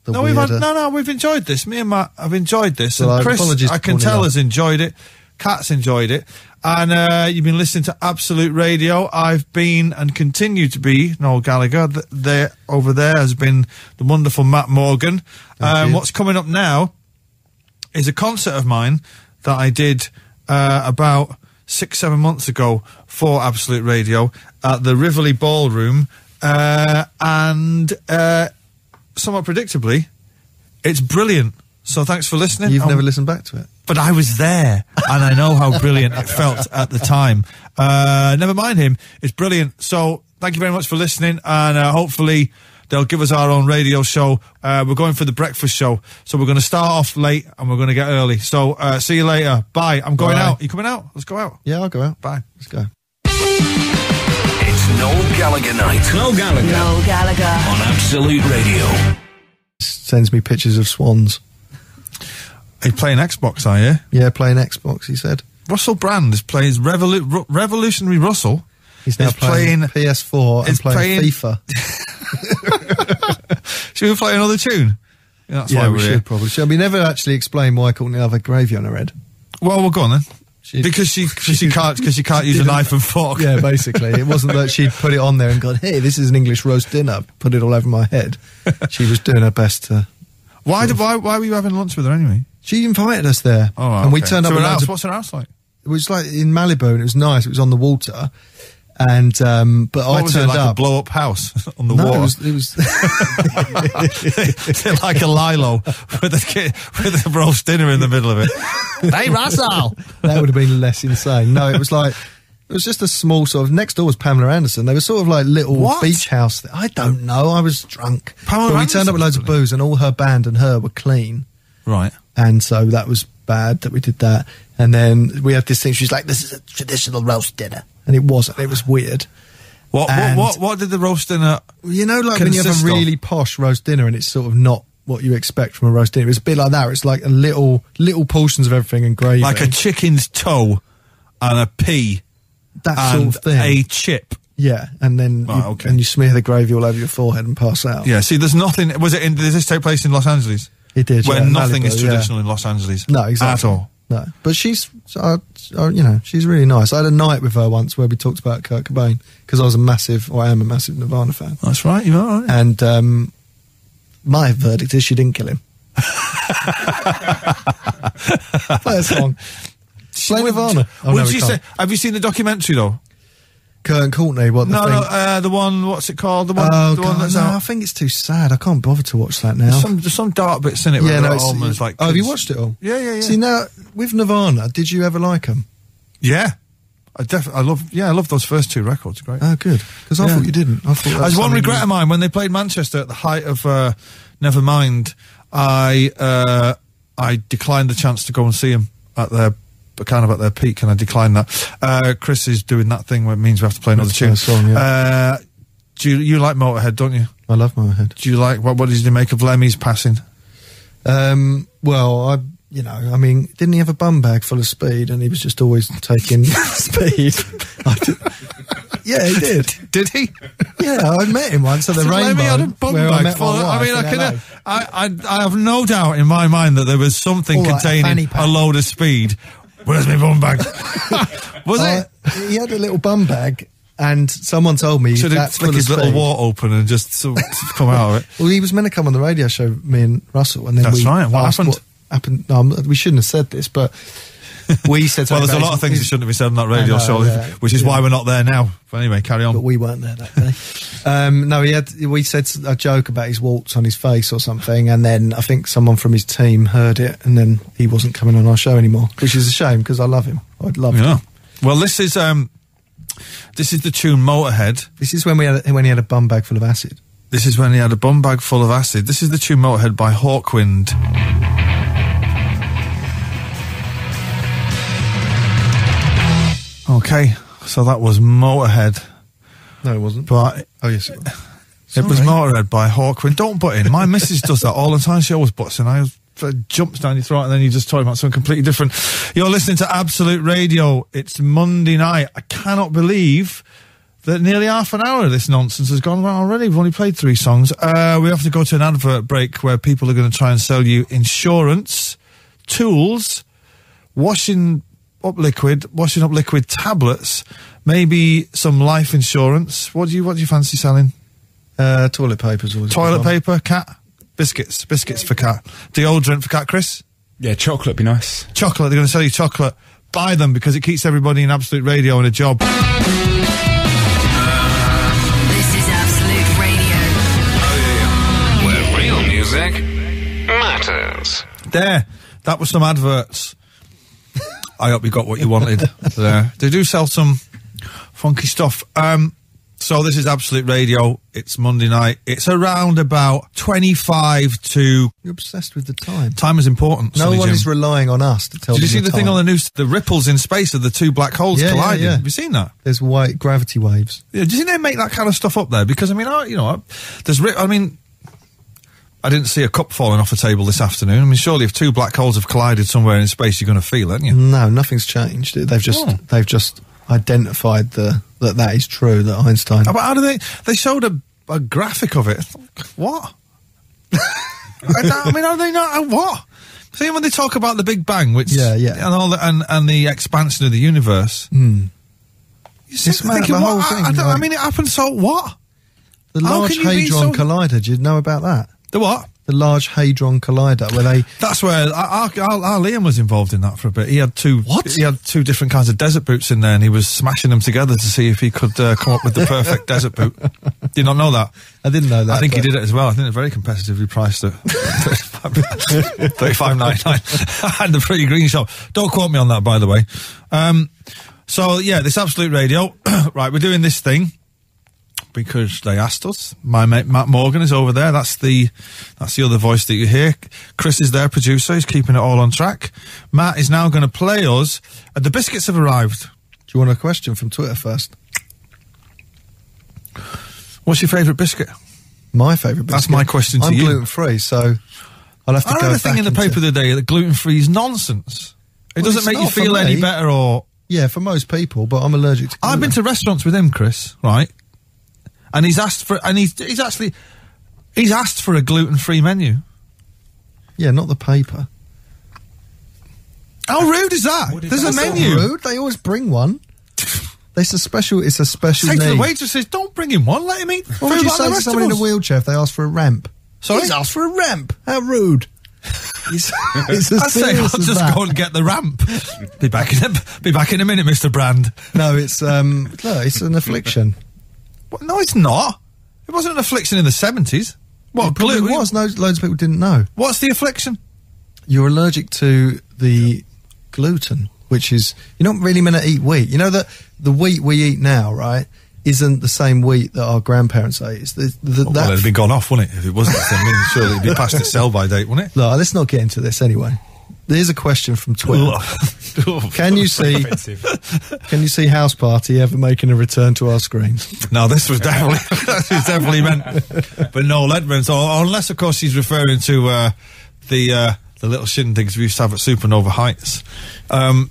the we've enjoyed this. Me and Matt have enjoyed this. Well, and Chris, I can tell, has enjoyed it. Kat's enjoyed it. And you've been listening to Absolute Radio. I've been and continue to be Noel Gallagher. There, over there has been the wonderful Matt Morgan. What's coming up now is a concert of mine that I did about 6-7 months ago for Absolute Radio at the Rivoli Ballroom. Somewhat predictably, it's brilliant. So thanks for listening. You've never listened back to it. But I was there, and I know how brilliant it felt at the time. Never mind him. It's brilliant. So thank you very much for listening, and hopefully they'll give us our own radio show. We're going for the breakfast show, so we're going to start off late, and we're going to get early. So see you later. Bye. I'm going out. You coming out? Let's go out. Yeah, I'll go out. Bye. Let's go. It's Noel Gallagher night. Noel Gallagher. Noel Gallagher. On Absolute Radio. Sends me pictures of swans. Are you playing Xbox, are you? Yeah, playing Xbox, he said. Russell Brand is plays Revolutionary Russell. He's now playing PS4 and playing FIFA. Should we play another tune? That's why we should, probably. Should we never actually explain why Courtney Love had gravy on her head? Well, we'll go on then. Because she can't use a knife and fork. Yeah, basically. It wasn't that she'd put it on there and gone, hey, this is an English roast dinner. Put it all over my head. She was doing her best to... Why were you having lunch with her anyway? She invited us there. Oh, okay. And we turned up. Her house, what's her house like? It was like in Malibu, and it was nice. It was on the water, and but what I was turned it like up a blow up house on the water. It was like a Lilo with a roast dinner in the middle of it. Hey Russell, that would have been less insane. No, it was like. It was just a small sort of... Next door was Pamela Anderson. They were sort of like little beach house. I don't know. I was drunk. Pamela Anderson? We turned up with loads of booze, and all her band and her were clean. Right. And so that was bad that we did that. And then we had this thing. She's like, this is a traditional roast dinner. And it wasn't. It was weird. What did the roast dinner... You know, like when you have a really posh roast dinner and it's sort of not what you expect from a roast dinner. It's a bit like that. It's like a little portions of everything and gravy. Like a chicken's toe and a pea... That sort of thing. A chip. Yeah, and then you smear the gravy all over your forehead and pass out. Yeah, see, there's nothing... Did this take place in Los Angeles? It did, where nothing is traditional in Los Angeles. No, exactly. At all. No, but she's, you know, she's really nice. I had a night with her once where we talked about Kurt Cobain, because I am a massive Nirvana fan. That's right, you are. Right. And my verdict is she didn't kill him. Play a song. Play Nirvana. Have you seen the documentary though? Kurt and Courtney. The one. What's it called? I think it's too sad. I can't bother to watch that now. There's some dark bits in it. Yeah, like. Oh, have you watched it all? Yeah. See now with Nirvana, did you ever like them? Yeah, I love those first two records. Great. Oh, good. Because I thought you didn't. There's one regret of mine when they played Manchester at the height of Nevermind. I declined the chance to go and see them at their. Kind of at their peak, and I decline that. Chris is doing that thing where it means we have to play another tune. Song, yeah. Do you like Motorhead, don't you? I love Motorhead. Do you like what did you make of Lemmy's passing? Well, I mean, didn't he have a bum bag full of speed, and he was just always taking speed? Yeah, he did. Did he? Yeah, I met him once at the Rainbow. Had a bum bag full of, I mean, I have no doubt in my mind that there was something containing a load of speed. Where's my bum bag? Was it? He had a little bum bag, and someone told me should that's flick his speed. Little wart open and just sort of come out of it. Well, he was meant to come on the radio show, me and Russell, and then that's right. What happened? No, we shouldn't have said this, but we said. Well, there's a lot of things that shouldn't have been said on that radio show, which is why we're not there now. But anyway, carry on. But we weren't there that day. No, we said a joke about his warts on his face or something, and then I think someone from his team heard it, and then he wasn't coming on our show anymore, which is a shame because I love him. I'd love him. Well, this is the tune Motorhead. This is when he had a bum bag full of acid. This is when he had a bum bag full of acid. This is the tune Motorhead by Hawkwind. Okay, so that was Motorhead. No, it wasn't. But yes, it was. It was Motorhead by Hawkwind. Don't butt in. My missus does that all the time. She always butts in. I jumps down your throat, and then you're just talking about something completely different. You're listening to Absolute Radio. It's Monday night. I cannot believe that nearly half an hour of this nonsense has gone around already. We've only played 3 songs. We have to go to an advert break where people are going to try and sell you insurance, tools, washing up liquid, washing up liquid tablets, maybe some life insurance. What do you fancy selling? Toilet paper. Toilet paper, Kat. Biscuits for Kat. Deodorant for Kat, Chris. Yeah, chocolate would be nice. Chocolate, they're going to sell you chocolate. Buy them, because it keeps everybody in Absolute Radio in a job. This is Absolute Radio. Oh, yeah. Where real music matters. There. That was some adverts. I hope you got what you wanted. There. They do sell some funky stuff. So this is Absolute Radio. It's Monday night. It's around about 25 to... You're obsessed with the time. Time is important. No one is relying on us to tell you the time. Did you see the thing on the news? The ripples in space of the two black holes colliding. Yeah. Have you seen that? There's white gravity waves. Yeah, do you think they make that kind of stuff up there? Because, I mean, I didn't see a cup falling off a table this afternoon. I mean, surely if two black holes have collided somewhere in space, you're going to feel it, aren't you? No, nothing's changed. They've just identified that is true, that Einstein... But how do they showed a graphic of it. What? I mean, are they not... What? See, when they talk about the Big Bang, which... Yeah. And all the, and the expansion of the universe... Mm. You're thinking, the whole thing, I mean, it happened, so what? The Large Hadron Collider, did you know about that? The what? The Large Hadron Collider, where they... That's where our Liam was involved in that for a bit. He had two different kinds of desert boots in there, and he was smashing them together to see if he could come up with the perfect desert boot. Did you not know that? I didn't know that. I think he did it as well. I think they're very competitively priced at $35.99 and the Pretty Green Shop. Don't quote me on that, by the way. So, yeah, this Absolute Radio. Right, we're doing this thing. Because they asked us. My mate Matt Morgan is over there. That's the other voice that you hear. Chris is their producer. He's keeping it all on track. Matt is now going to play us. The biscuits have arrived. Do you want a question from Twitter first? What's your favourite biscuit? My favourite biscuit? That's my question to you. I'm gluten-free, so I'll have to go back. I read a thing in the paper today that gluten-free is nonsense. It doesn't make you feel any better or... Yeah, for most people, but I'm allergic to gluten. I've been to restaurants with him, Chris, right? And he's asked for a gluten-free menu. Yeah, not the paper. How rude is that? There's a menu. Rude. They always bring one. It's a special Take need. To the waitress says, don't bring him one, let him eat. What would you say to someone in a wheelchair if they ask for a ramp? Sorry? He's asked for a ramp. How rude. I'll just go and get the ramp. Be back in a minute, Mr. Brand. No, it's an affliction. Well, no, it's not. It wasn't an affliction in the 70s. What, gluten? It was. No, loads of people didn't know. What's the affliction? You're allergic to the gluten, which is... You're not really meant to eat wheat. You know that the wheat we eat now, right, isn't the same wheat that our grandparents ate. It's well, it'd be gone off, wouldn't it? If it wasn't the same, surely it'd be past its sell-by date, wouldn't it? No, let's not get into this anyway. There's a question from Twitter. Can you see House Party ever making a return to our screens? No, this was definitely meant. But Noel Edmonds, or unless of course she's referring to the little shindigs we used to have at Supernova Heights.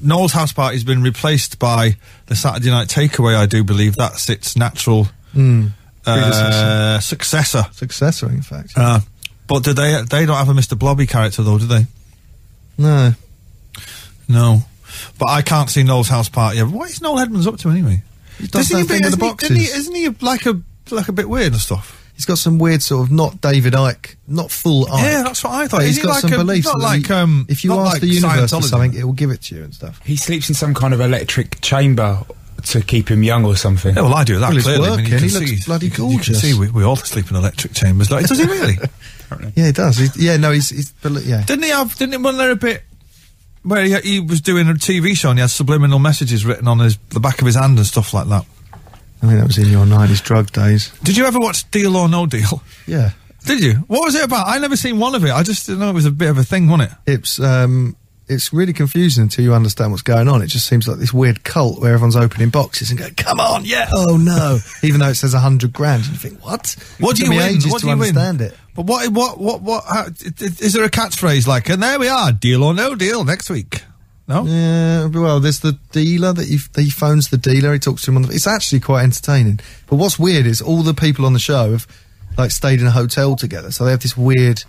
Noel's House Party's been replaced by the Saturday Night Takeaway. I do believe that's its natural successor. Successor, in fact. Yeah. But do they? They don't have a Mr. Blobby character though, do they? No. But I can't see Noel's House Party ever. What is Noel Edmonds up to anyway? Isn't he like a bit weird and stuff? He's got some weird sort of not David Ike, not full Ike. Yeah, that's what I thought. He's got some beliefs. Not like if you ask the universe for something, it will give it to you and stuff. He sleeps in some kind of electric chamber to keep him young or something. Yeah, well, I do that clearly. He looks bloody gorgeous. You can see we all sleep in electric chambers. Like, does he really? Yeah, he does. Yeah. Didn't he? Wasn't there a bit where he was doing a TV show and he had subliminal messages written on the back of his hand and stuff like that? I think that was in your 90s drug days. Did you ever watch Deal or No Deal? Yeah. Did you? What was it about? I never seen one of it. I just didn't know it was a bit of a thing, wasn't it? It's really confusing until you understand what's going on. It just seems like this weird cult where everyone's opening boxes and going, come on, yeah, oh no. Even though it says 100 grand, you think, what? What do you win? What do you understand it? But what, how, is there a catchphrase like, and there we are, deal or no deal next week? No? Yeah, well, there's the dealer that he phones the dealer, he talks to him on the, it's actually quite entertaining. But what's weird is all the people on the show have like stayed in a hotel together. So they have this weird,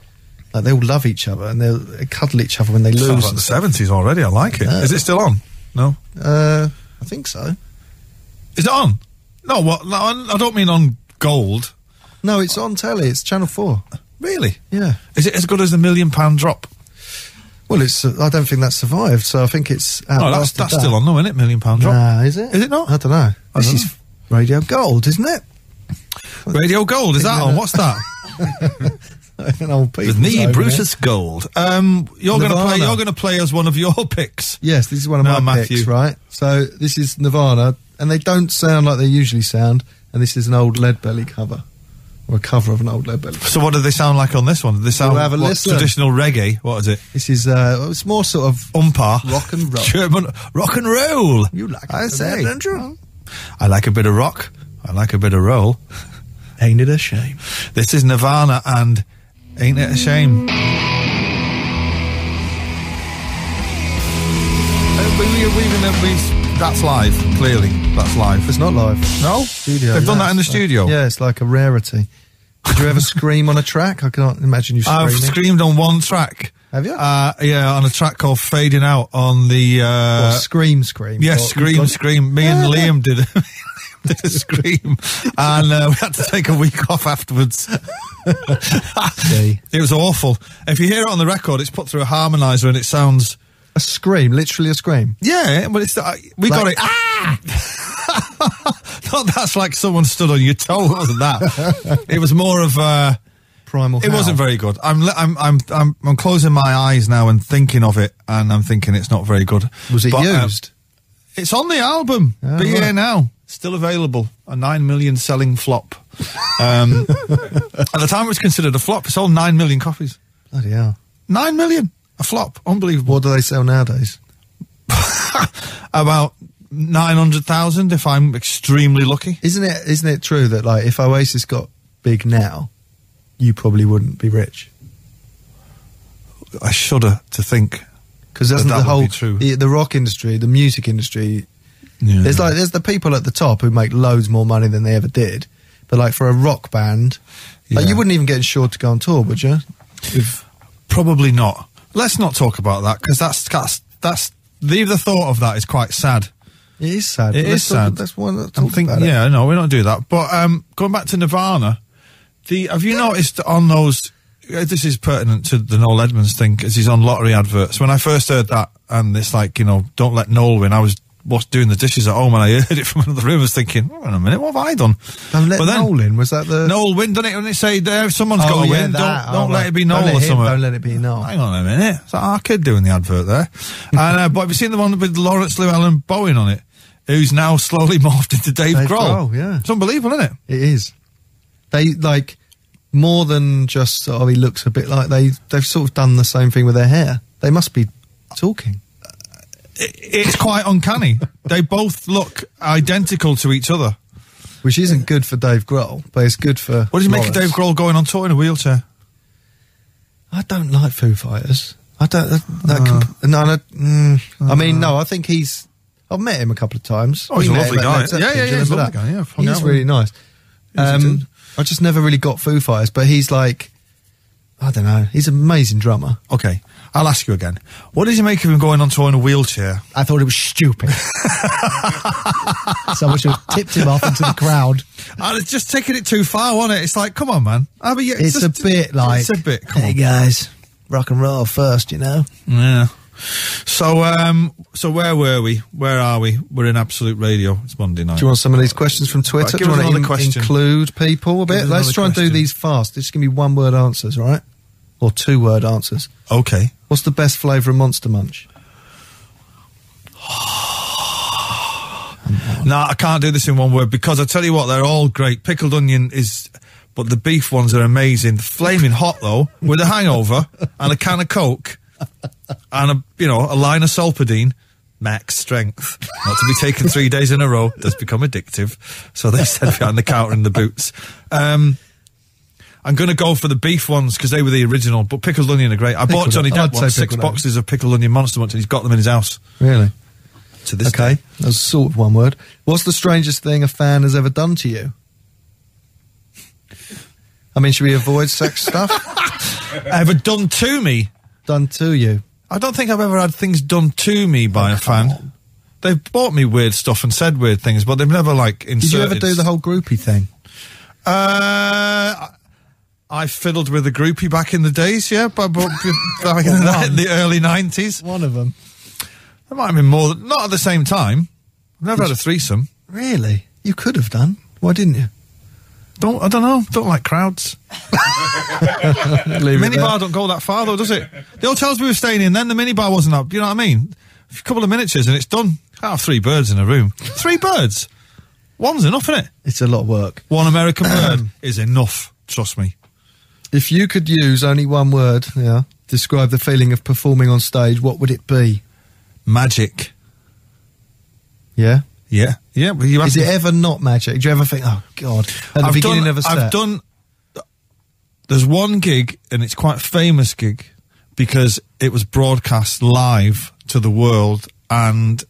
like they all love each other and they cuddle each other when they lose. Sounds like the 70s already. I like it. Is it still on? No? I think so. Is it on? No, what? No, I don't mean on Gold. No, it's on telly. It's Channel 4. Really? Yeah. Is it as good as the £1 Million Pound Drop? Well, it's. I don't think that survived, so I think it's. No, that's still on, though, isn't it? £1 Million Pound Drop. Nah, is it? Is it not? I don't know. This is Radio Gold, isn't it? Radio Gold, is that on? What's that? An old with me, Brutus here. Gold. You're going to play us one of your picks. Yes, this is one of my picks, right? So this is Nirvana, and they don't sound like they usually sound. And this is an old Lead Belly cover, or a cover of an old Lead Belly. So what do they sound like on this one? Do they sound like traditional reggae? What is it? This is it's more sort of rock and roll, German rock and roll. You like it? I say, Andrew. I like a bit of rock. I like a bit of roll. Ain't it a shame? This is Nirvana and Ain't It a Shame. That's live, clearly. That's live. It's not live. No? Studio, they've done that in the studio? Yeah, it's like a rarity. Did you ever scream on a track? I can't imagine you screaming. I've screamed on one track. Have you? Yeah, on a track called Fading Out on the... or Scream. Yes, Scream. Me and Liam did it. To scream, and we had to take a week off afterwards. It was awful. If you hear it on the record, it's put through a harmonizer and it sounds a scream, literally a scream. Yeah, but it's we got it. Ah! Not that's like someone stood on your toe. It wasn't that. It was more of primal. It wasn't very good. I'm closing my eyes now and thinking of it, and I'm thinking it's not very good. Was it used? It's on the album. Oh, Be Here Now. Still available, a 9 million selling flop. At the time it was considered a flop. It sold 9 million copies. Bloody hell. 9 million, a flop. Unbelievable. What do they sell nowadays? About 900,000 if I'm extremely lucky. Isn't it true that, like, if Oasis got big now, you probably wouldn't be rich? I shudder to think. Because that's the whole true. The rock industry, the music industry. Yeah. There's the people at the top who make loads more money than they ever did, but like for a rock band, like you wouldn't even get insured to go on tour, would you? Probably not. Let's not talk about that because that's the thought of that is quite sad. It is sad. It is sad. That's one. Yeah, no, we're not doing that. But going back to Nirvana, have you noticed on those? This is pertinent to the Noel Edmonds thing because he's on lottery adverts. When I first heard that, and it's like don't let Noel win. I was doing the dishes at home and I heard it from another room. I was thinking, wait a minute, what have I done? But then Noel in, was that the... Noel win, didn't it? When they say, someone's got to win, don't let it be Noel or something. Don't let it be Noel. Hang on a minute. It's like our kid doing the advert there. But have you seen the one with Lawrence Llewellyn Bowen on it, who's now slowly morphed into Dave Grohl? Yeah. It's unbelievable, isn't it? It is. They, like, more than just sort of he looks a bit like they've sort of done the same thing with their hair. They must be talking. It's quite uncanny. They both look identical to each other. Which isn't good for Dave Grohl, but it's good for... What do you make of Dave Grohl going on tour in a wheelchair? I don't like Foo Fighters. I don't... I mean, no, I think he's... I've met him a couple of times. Oh, he's a lovely guy. Yeah, he's a lovely guy. Yeah, he's really nice. I just never really got Foo Fighters, but he's like... I don't know. He's an amazing drummer. Okay. I'll ask you again. What did you make of him going on tour in a wheelchair? I thought it was stupid. So I wish I tipped him off into the crowd. It's just taking it too far, wasn't it? It's like, come on, man. It's just a bit like... It's a bit, come on. Hey, guys. Rock and roll first, you know? Yeah. So, so where were we? Where are we? We're in Absolute Radio. It's Monday night. Do you want some of these questions from Twitter? Right, do you want to include people a bit? Let's try and do these fast. This is going to be one-word answers, all right? Or two-word answers. Okay. What's the best flavour of Monster Munch? No, I can't do this in one word because I tell you what, they're all great. Pickled onion is... But the beef ones are amazing. Flaming hot, though, with a hangover and a can of Coke... and a line of Solpadine, max strength, not to be taken 3 days in a row, does become addictive. So they said behind the counter in the boots. I'm going to go for the beef ones because they were the original. But pickled onion are great. I bought Johnny Dad once 6 boxes of pickled onion Monster Munch, and he's got them in his house. Really? To this day. Okay, that was sort of one word. What's the strangest thing a fan has ever done to you? I mean, should we avoid sex stuff? Ever done to me? Done to you? I don't think I've ever had things done to me by a fan. they've bought me weird stuff and said weird things, but they've never, like, inserted... Did you ever do the whole groupie thing? I fiddled with a groupie back in the days, yeah, back in the early 90s. One of them. There might have been more than... Not at the same time. I've never had a threesome. Really? You could have done. Why didn't you? I don't know. Don't like crowds. Minibar don't go that far, though, does it? The hotels we were staying in then, the minibar wasn't up. You know what I mean? A couple of miniatures and it's done. Can't have three birds in a room. Three birds? One's enough, isn't it? It's a lot of work. One American bird is enough, trust me. If you could use only one word, yeah, describe the feeling of performing on stage, what would it be? Magic. Yeah? Yeah. Yeah. Well, you asked me. Is it ever not magic? Do you ever think, oh, God, at the beginning of a set? I've done... There's one gig, and it's quite a famous gig, because it was broadcast live to the world, and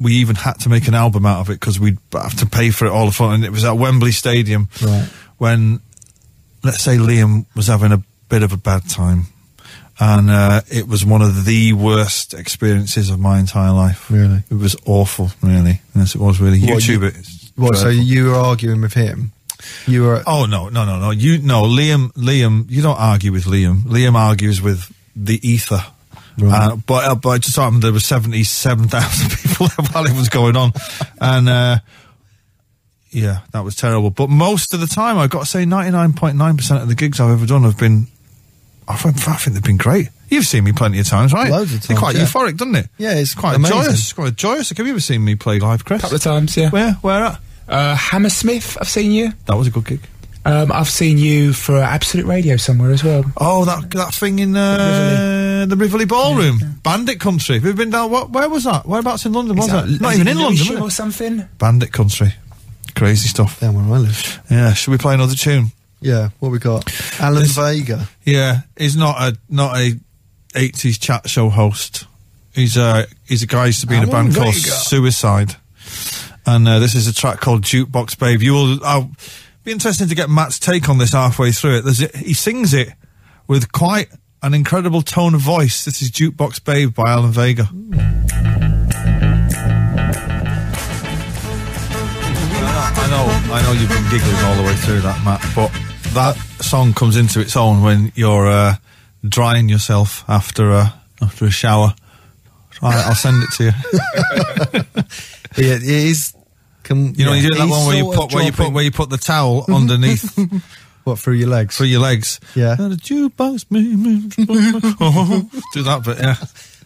we even had to make an album out of it, because we'd have to pay for it all the fun, and it was at Wembley Stadium, right, when... Let's say Liam was having a bit of a bad time, and it was one of the worst experiences of my entire life. Really? It was awful, really. Yes, it was really. What, YouTube you, it. What, so you were arguing with him? You were... Oh, no. Liam, you don't argue with Liam. Liam argues with the ether. Right. But I just happened there were 77,000 people while it was going on, and... Yeah, that was terrible. But most of the time, I've got to say 99.9% of the gigs I've ever done have been... I think they've been great. You've seen me plenty of times, right? Loads of times, they're quite euphoric, doesn't it? Yeah, it's quite amazing. It's quite joyous. Have you ever seen me play live, Chris? A couple of times, yeah. Where at? Hammersmith, I've seen you. That was a good gig. I've seen you for Absolute Radio somewhere as well. Oh, that thing in the Rivoli Ballroom. Yeah. Bandit Country. We've been down... Where was that? Whereabouts in London was that? Not even in London, or something? Bandit Country. Crazy stuff. Down where I live. Yeah, should we play another tune? Yeah, what we got? Alan Vega. Yeah, he's not a 80s chat show host. He's a guy who used to be in a band called Suicide. And this is a track called Jukebox Babe. I'll be interested to get Matt's take on this halfway through it. He sings it with quite an incredible tone of voice. This is Jukebox Babe by Alan Vega. I know you've been giggling all the way through that, Matt, but that song comes into its own when you're drying yourself after a shower. I'll send it to you. Yeah, it is. You do that one where you put the towel underneath. What, through your legs? Through your legs. Yeah. Do that bit. Yeah.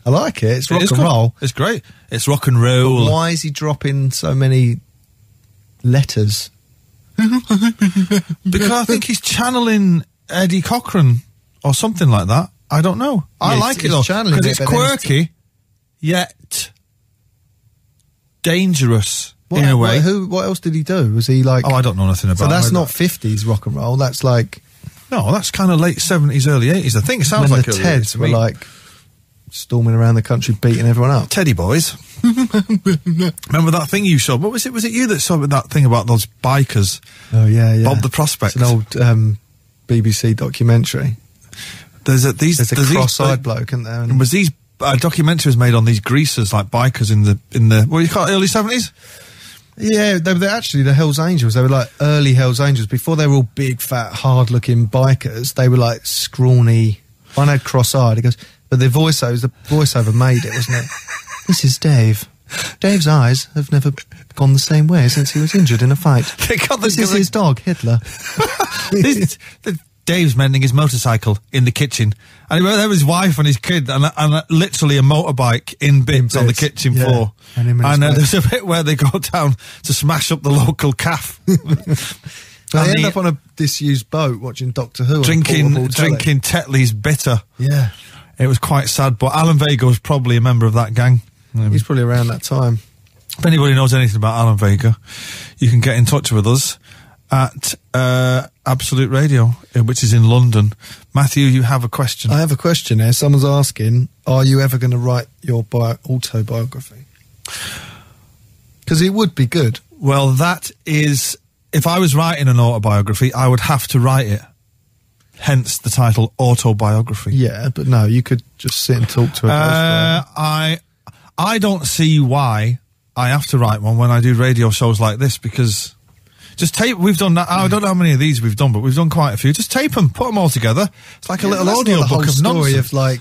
I like it. It's rock and roll. It's great. It's rock and roll. But why is he dropping so many letters? Because I think he's channeling Eddie Cochran or something like that. I don't know. I like it though, because it's quirky yet dangerous in a way. What else did he do? Was he like... Oh, I don't know nothing about it. So that's not 50s rock and roll. That's like... No, that's kind of late 70s, early 80s. I think it sounds like the Teds were like storming around the country, beating everyone up. Teddy boys. Remember that thing you showed? What was it? Was it you that saw that thing about those bikers? Oh, yeah. Bob the Prospect. It's an old BBC documentary. There's a cross-eyed bloke, isn't there? And was these documentaries made on these greasers, like bikers in the what do you call it, early 70s? Yeah, they're actually the Hells Angels. They were like early Hells Angels. Before they were all big, fat, hard-looking bikers, they were like scrawny. One had cross-eyed. He goes... But the voiceover made it, wasn't it? This is Dave. Dave's eyes have never gone the same way since he was injured in a fight. This is his dog, Hitler. Dave's mending his motorcycle in the kitchen. And there was his wife and his kid and literally a motorbike in bits on the kitchen floor. And there's a bit where they go down to smash up the local calf. They end up on a disused boat watching Doctor Who. Drinking Tetley's bitter. Yeah. It was quite sad, but Alan Vega was probably a member of that gang. He's probably around that time. If anybody knows anything about Alan Vega, you can get in touch with us at Absolute Radio, which is in London. Matthew, you have a question. I have a question here. Someone's asking, are you ever going to write your autobiography? Because it would be good. Well, that is... If I was writing an autobiography, I would have to write it. Hence the title autobiography. Yeah, but no, you could just sit and talk to a ghost. I don't see why I have to write one when I do radio shows like this, because just tape. We've done that. I don't know how many of these we've done, but we've done quite a few. Just tape them, put them all together. It's like a little audio book of nonsense. Of like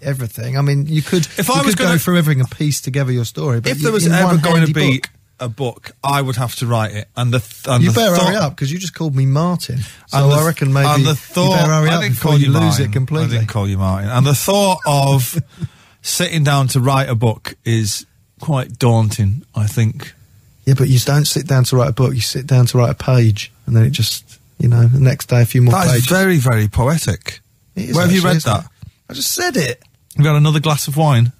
everything. I mean, you could. If I was going through everything and piece together your story, but if there was ever going to be a book, I would have to write it. And you better hurry up, because you just called me Martin. So I reckon maybe you better hurry up before you lose it completely. I didn't call you Martin. And the thought of sitting down to write a book is quite daunting, I think. Yeah, but you don't sit down to write a book. You sit down to write a page, and then it just, you know, the next day a few more pages. That is very, very poetic. It is. Where have you read that? I just said it. We've got another glass of wine.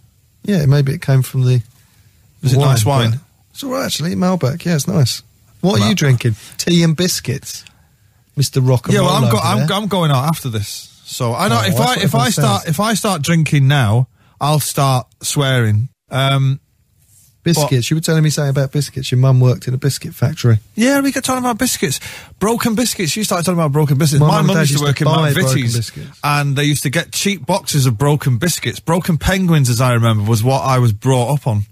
Yeah, maybe it came from the... Is it nice wine? It's all right, actually. Malbec, yeah, it's nice. What are you drinking? Tea and biscuits, Mr. Rock and Roll. Yeah, well, I'm going out after this. So I know if I start drinking now, I'll start swearing. Biscuits. But you were telling me something about biscuits. Your mum worked in a biscuit factory. Yeah, we got talking about biscuits. Broken biscuits. You started talking about broken biscuits. My mum used to work in Mount Vitties, and they used to get cheap boxes of broken biscuits. Broken Penguins, as I remember, was what I was brought up on.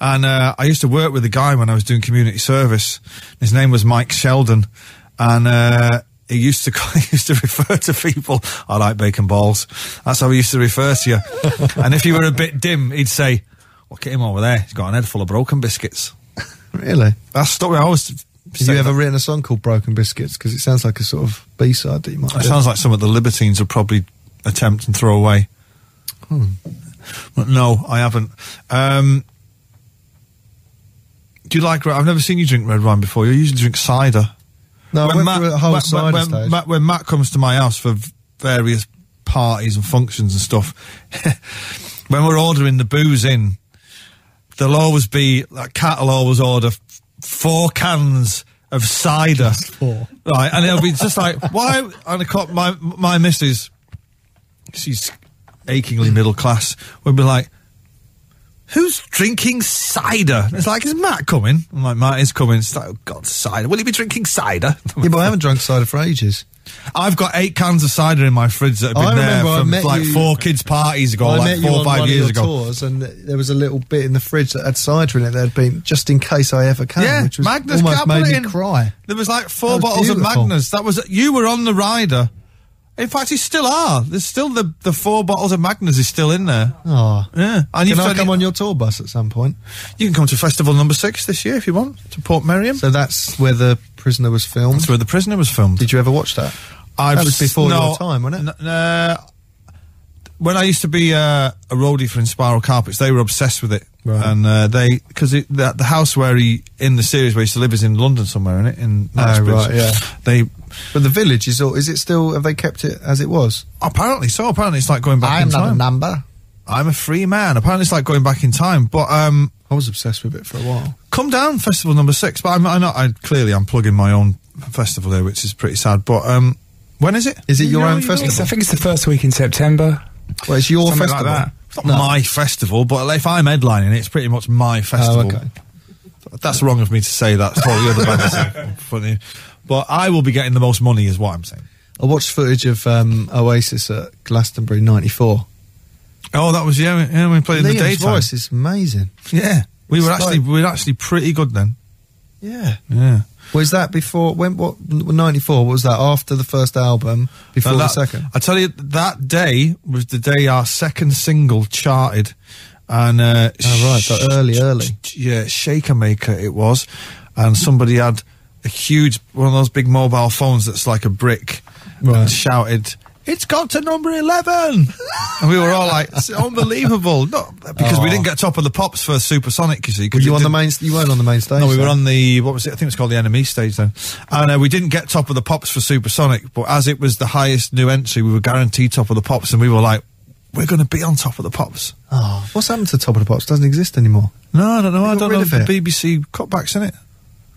And I used to work with a guy when I was doing community service. His name was Mike Sheldon, and he used to refer to people, "I like bacon balls." That's how he used to refer to you. And if you were a bit dim, he'd say, "Look at him over there. He's got an head full of broken biscuits." Really? That's stuck with. I always. Have you ever written a song called Broken Biscuits? Because it sounds like a sort of B-side that you might. It sounds like some of the Libertines would probably attempt and throw away. But no, I haven't. Do you like? I've never seen you drink red wine before. You usually drink cider. No, when I went through a whole cider stage. When Matt comes to my house for various parties and functions and stuff, when we're ordering the booze in, there'll always be, like, Kat will always order four cans of cider. Just four. Right, and it'll be just like, why? And my missus, she's achingly middle class, would be like, "Who's drinking cider?" And it's like, "Is Matt coming?" I'm like, "Matt is coming." It's like, "Oh, God, cider. Will he be drinking cider?" Yeah, but I haven't drunk cider for ages. I've got 8 cans of cider in my fridge that have been there from like 4 kids' parties ago, like 4 or 5 years ago. I met you on one of your tours, and there was a little bit in the fridge that had cider in it that had been, "Just in case I ever can," which was almost made me cry. There was like 4 bottles of Magners. That was, you were on the rider. In fact, you still are. There's still the 4 bottles of Magners is still in there. Oh. Yeah. And can I come on your tour bus at some point? You can come to festival number 6 this year if you want, to Port Meriam. So that's where The Prisoner was filmed? That's where The Prisoner was filmed. Did you ever watch that? That was before your time, wasn't it? When I used to be a roadie for Inspiral Carpets, they were obsessed with it. Right. And because the house where he, in the series where he used to live, is in London somewhere, isn't it? In Knightsbridge. Right, yeah. But the village, is it still, have they kept it as it was? Apparently so. Apparently it's like going back in time. I'm not a number. I'm a free man. Apparently it's like going back in time. But I was obsessed with it for a while. Come down, festival number 6. But I'm plugging my own festival here, which is pretty sad. But when is it? Is it your own festival? I think it's the first week in September. Well, it's your festival. Like that. It's not my festival, but if I'm headlining it, it's pretty much my festival. Oh, okay. That's wrong of me to say that. It's probably the other band's funny. But I will be getting the most money, is what I'm saying. I watched footage of Oasis at Glastonbury '94. Oh, that was we played in the daytime. Voice is amazing. Yeah, we were actually pretty good then. Yeah. Was that before? What 94? Was that after the first album? Before the second? I tell you, that day was the day our second single charted, and early. Yeah, Shaker Maker it was, and somebody had a huge one of those big mobile phones that's like a brick, and shouted, "It's got to number 11," and we were all like, "It's unbelievable!" No, because we didn't get Top of the Pops for Supersonic. You see, because you on the main, you weren't on the main stage. No, we were on the, what was it? I think it's called the Enemy stage then. And we didn't get Top of the Pops for Supersonic, but as it was the highest new entry, we were guaranteed Top of the Pops, and we were like, "We're going to be on Top of the Pops." Oh, what's happened to Top of the Pops? Doesn't exist anymore. No, I don't know. I don't know. The BBC cutbacks, isn't it?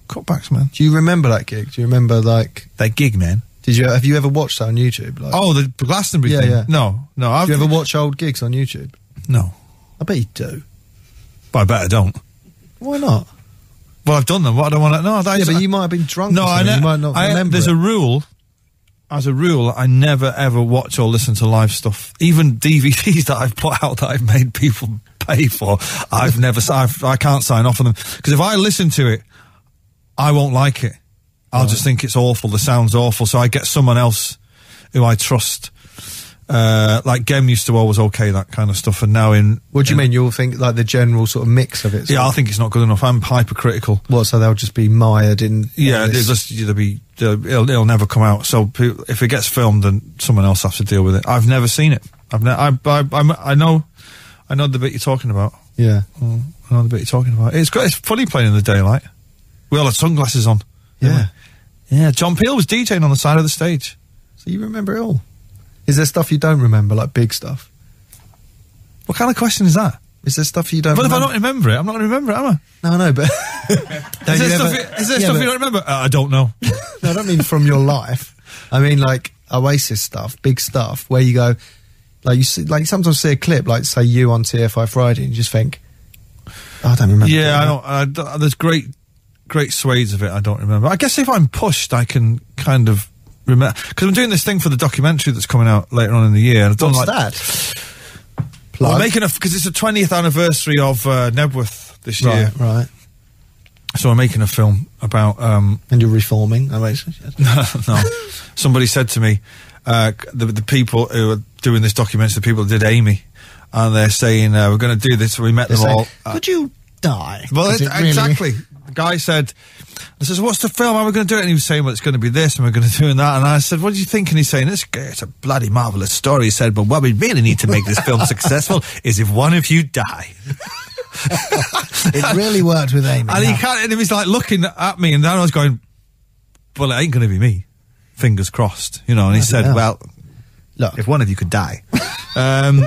Cutbacks, man. Do you remember that gig? Do you remember like that gig, man? Have you ever watched that on YouTube? Like, the Glastonbury thing? Yeah. No. Do you ever watch old gigs on YouTube? No. I bet you do. But I bet I don't. Why not? Well, I've done them. What I don't want to know. Yeah, but you might have been drunk. No, I might not remember. There's a rule. as a rule, I never ever watch or listen to live stuff. Even DVDs that I've put out that I've made people pay for, I've never, I can't sign off on them. Because if I listen to it, I won't like it. I'll just think it's awful, the sound's awful, so I get someone else who I trust. Like Gem used to always okay that kind of stuff, and now in... What do you mean? You'll think, like, the general sort of mix of it? Yeah, I think it's not good enough. I'm hypercritical. What, so they'll just be mired in... Yeah, it'll never come out. So if it gets filmed, then someone else has to deal with it. I've never seen it. I know the bit you're talking about. Yeah. I know the bit you're talking about. It's great. It's funny playing in the daylight. We all had sunglasses on. Yeah. Yeah, John Peel was DJing on the side of the stage. So you remember it all. Is there stuff you don't remember, like big stuff? What kind of question is that? Is there stuff you don't remember? But if I don't remember it, I'm not going to remember it, am I? No, no, but... Is there stuff you don't remember? I don't know. No, I don't mean from your life. I mean, like, Oasis stuff, big stuff, where you go... Like, you sometimes see a clip, like, say, you on TFI Friday, and you just think, I don't remember. Yeah, I don't, there's great swathes of it I don't remember. I guess if I'm pushed, I can kind of... Because I'm doing this thing for the documentary that's coming out later on in the year. And I've done that? Plug. We're making because it's the 20th anniversary of Nebworth this year. Right. So we're making a film about. And you're reforming, I basically said. No. Somebody said to me, the people who are doing this documentary, the people that did Amy, and they're saying we're going to do this. So we met them all. Could you die? Well, exactly. Really? Guy said, I says, what's the film? How are we going to do it? And he was saying, well, it's going to be this, and we're going to do that. And I said, what do you think? And he's saying, it's a bloody marvellous story. He said, but what we really need to make this film successful is if one of you die. It really worked with Amy. And he was like looking at me, and then I was going, well, it ain't going to be me. Fingers crossed, you know. And he said, well, look, if one of you could die. And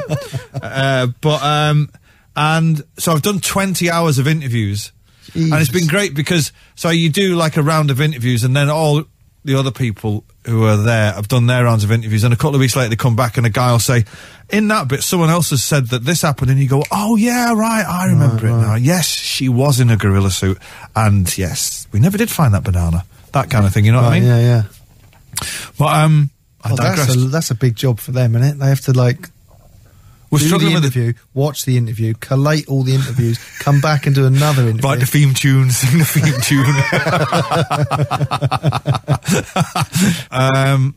so I've done 20 hours of interviews. Jeez. And it's been great because, so you do like a round of interviews, and then all the other people who are there have done their rounds of interviews, and a couple of weeks later they come back and a guy will say, in that bit someone else has said that this happened, and you go, oh yeah, right, I remember it now. Yes, she was in a gorilla suit, and yes, we never did find that banana. That kind of thing, you know what I mean? Yeah, yeah. But, I digress. That's a big job for them, isn't it? They have to, like... We're struggling with the interview, watch the interview, collate all the interviews, come back and do another interview. Write the theme tune, sing the theme tune. Do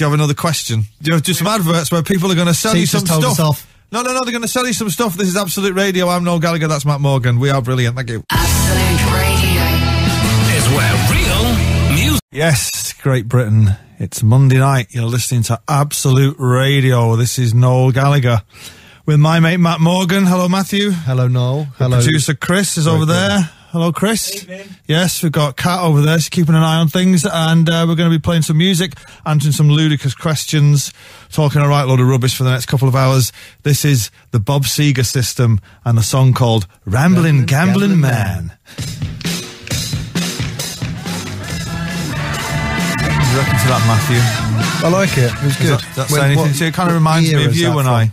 you have another question? Do you have some adverts where people are going to sell you some stuff? No, they're going to sell you some stuff. This is Absolute Radio. I'm Noel Gallagher, that's Matt Morgan. We are brilliant, thank you. Absolute Radio is where real music... Yes, Great Britain. It's Monday night. You're listening to Absolute Radio. This is Noel Gallagher with my mate Matt Morgan. Hello, Matthew. Hello, Noel. Hello. Producer Chris is over there. Hello, Chris. Evening. Yes, we've got Kat over there. She's keeping an eye on things, and we're going to be playing some music, answering some ludicrous questions, talking a right load of rubbish for the next couple of hours. This is the Bob Seger System and a song called Ramblin' Gamblin' Man. Reckon to that, Matthew? I like it. It was good. Does that say anything to you? It kind of reminds me of you when I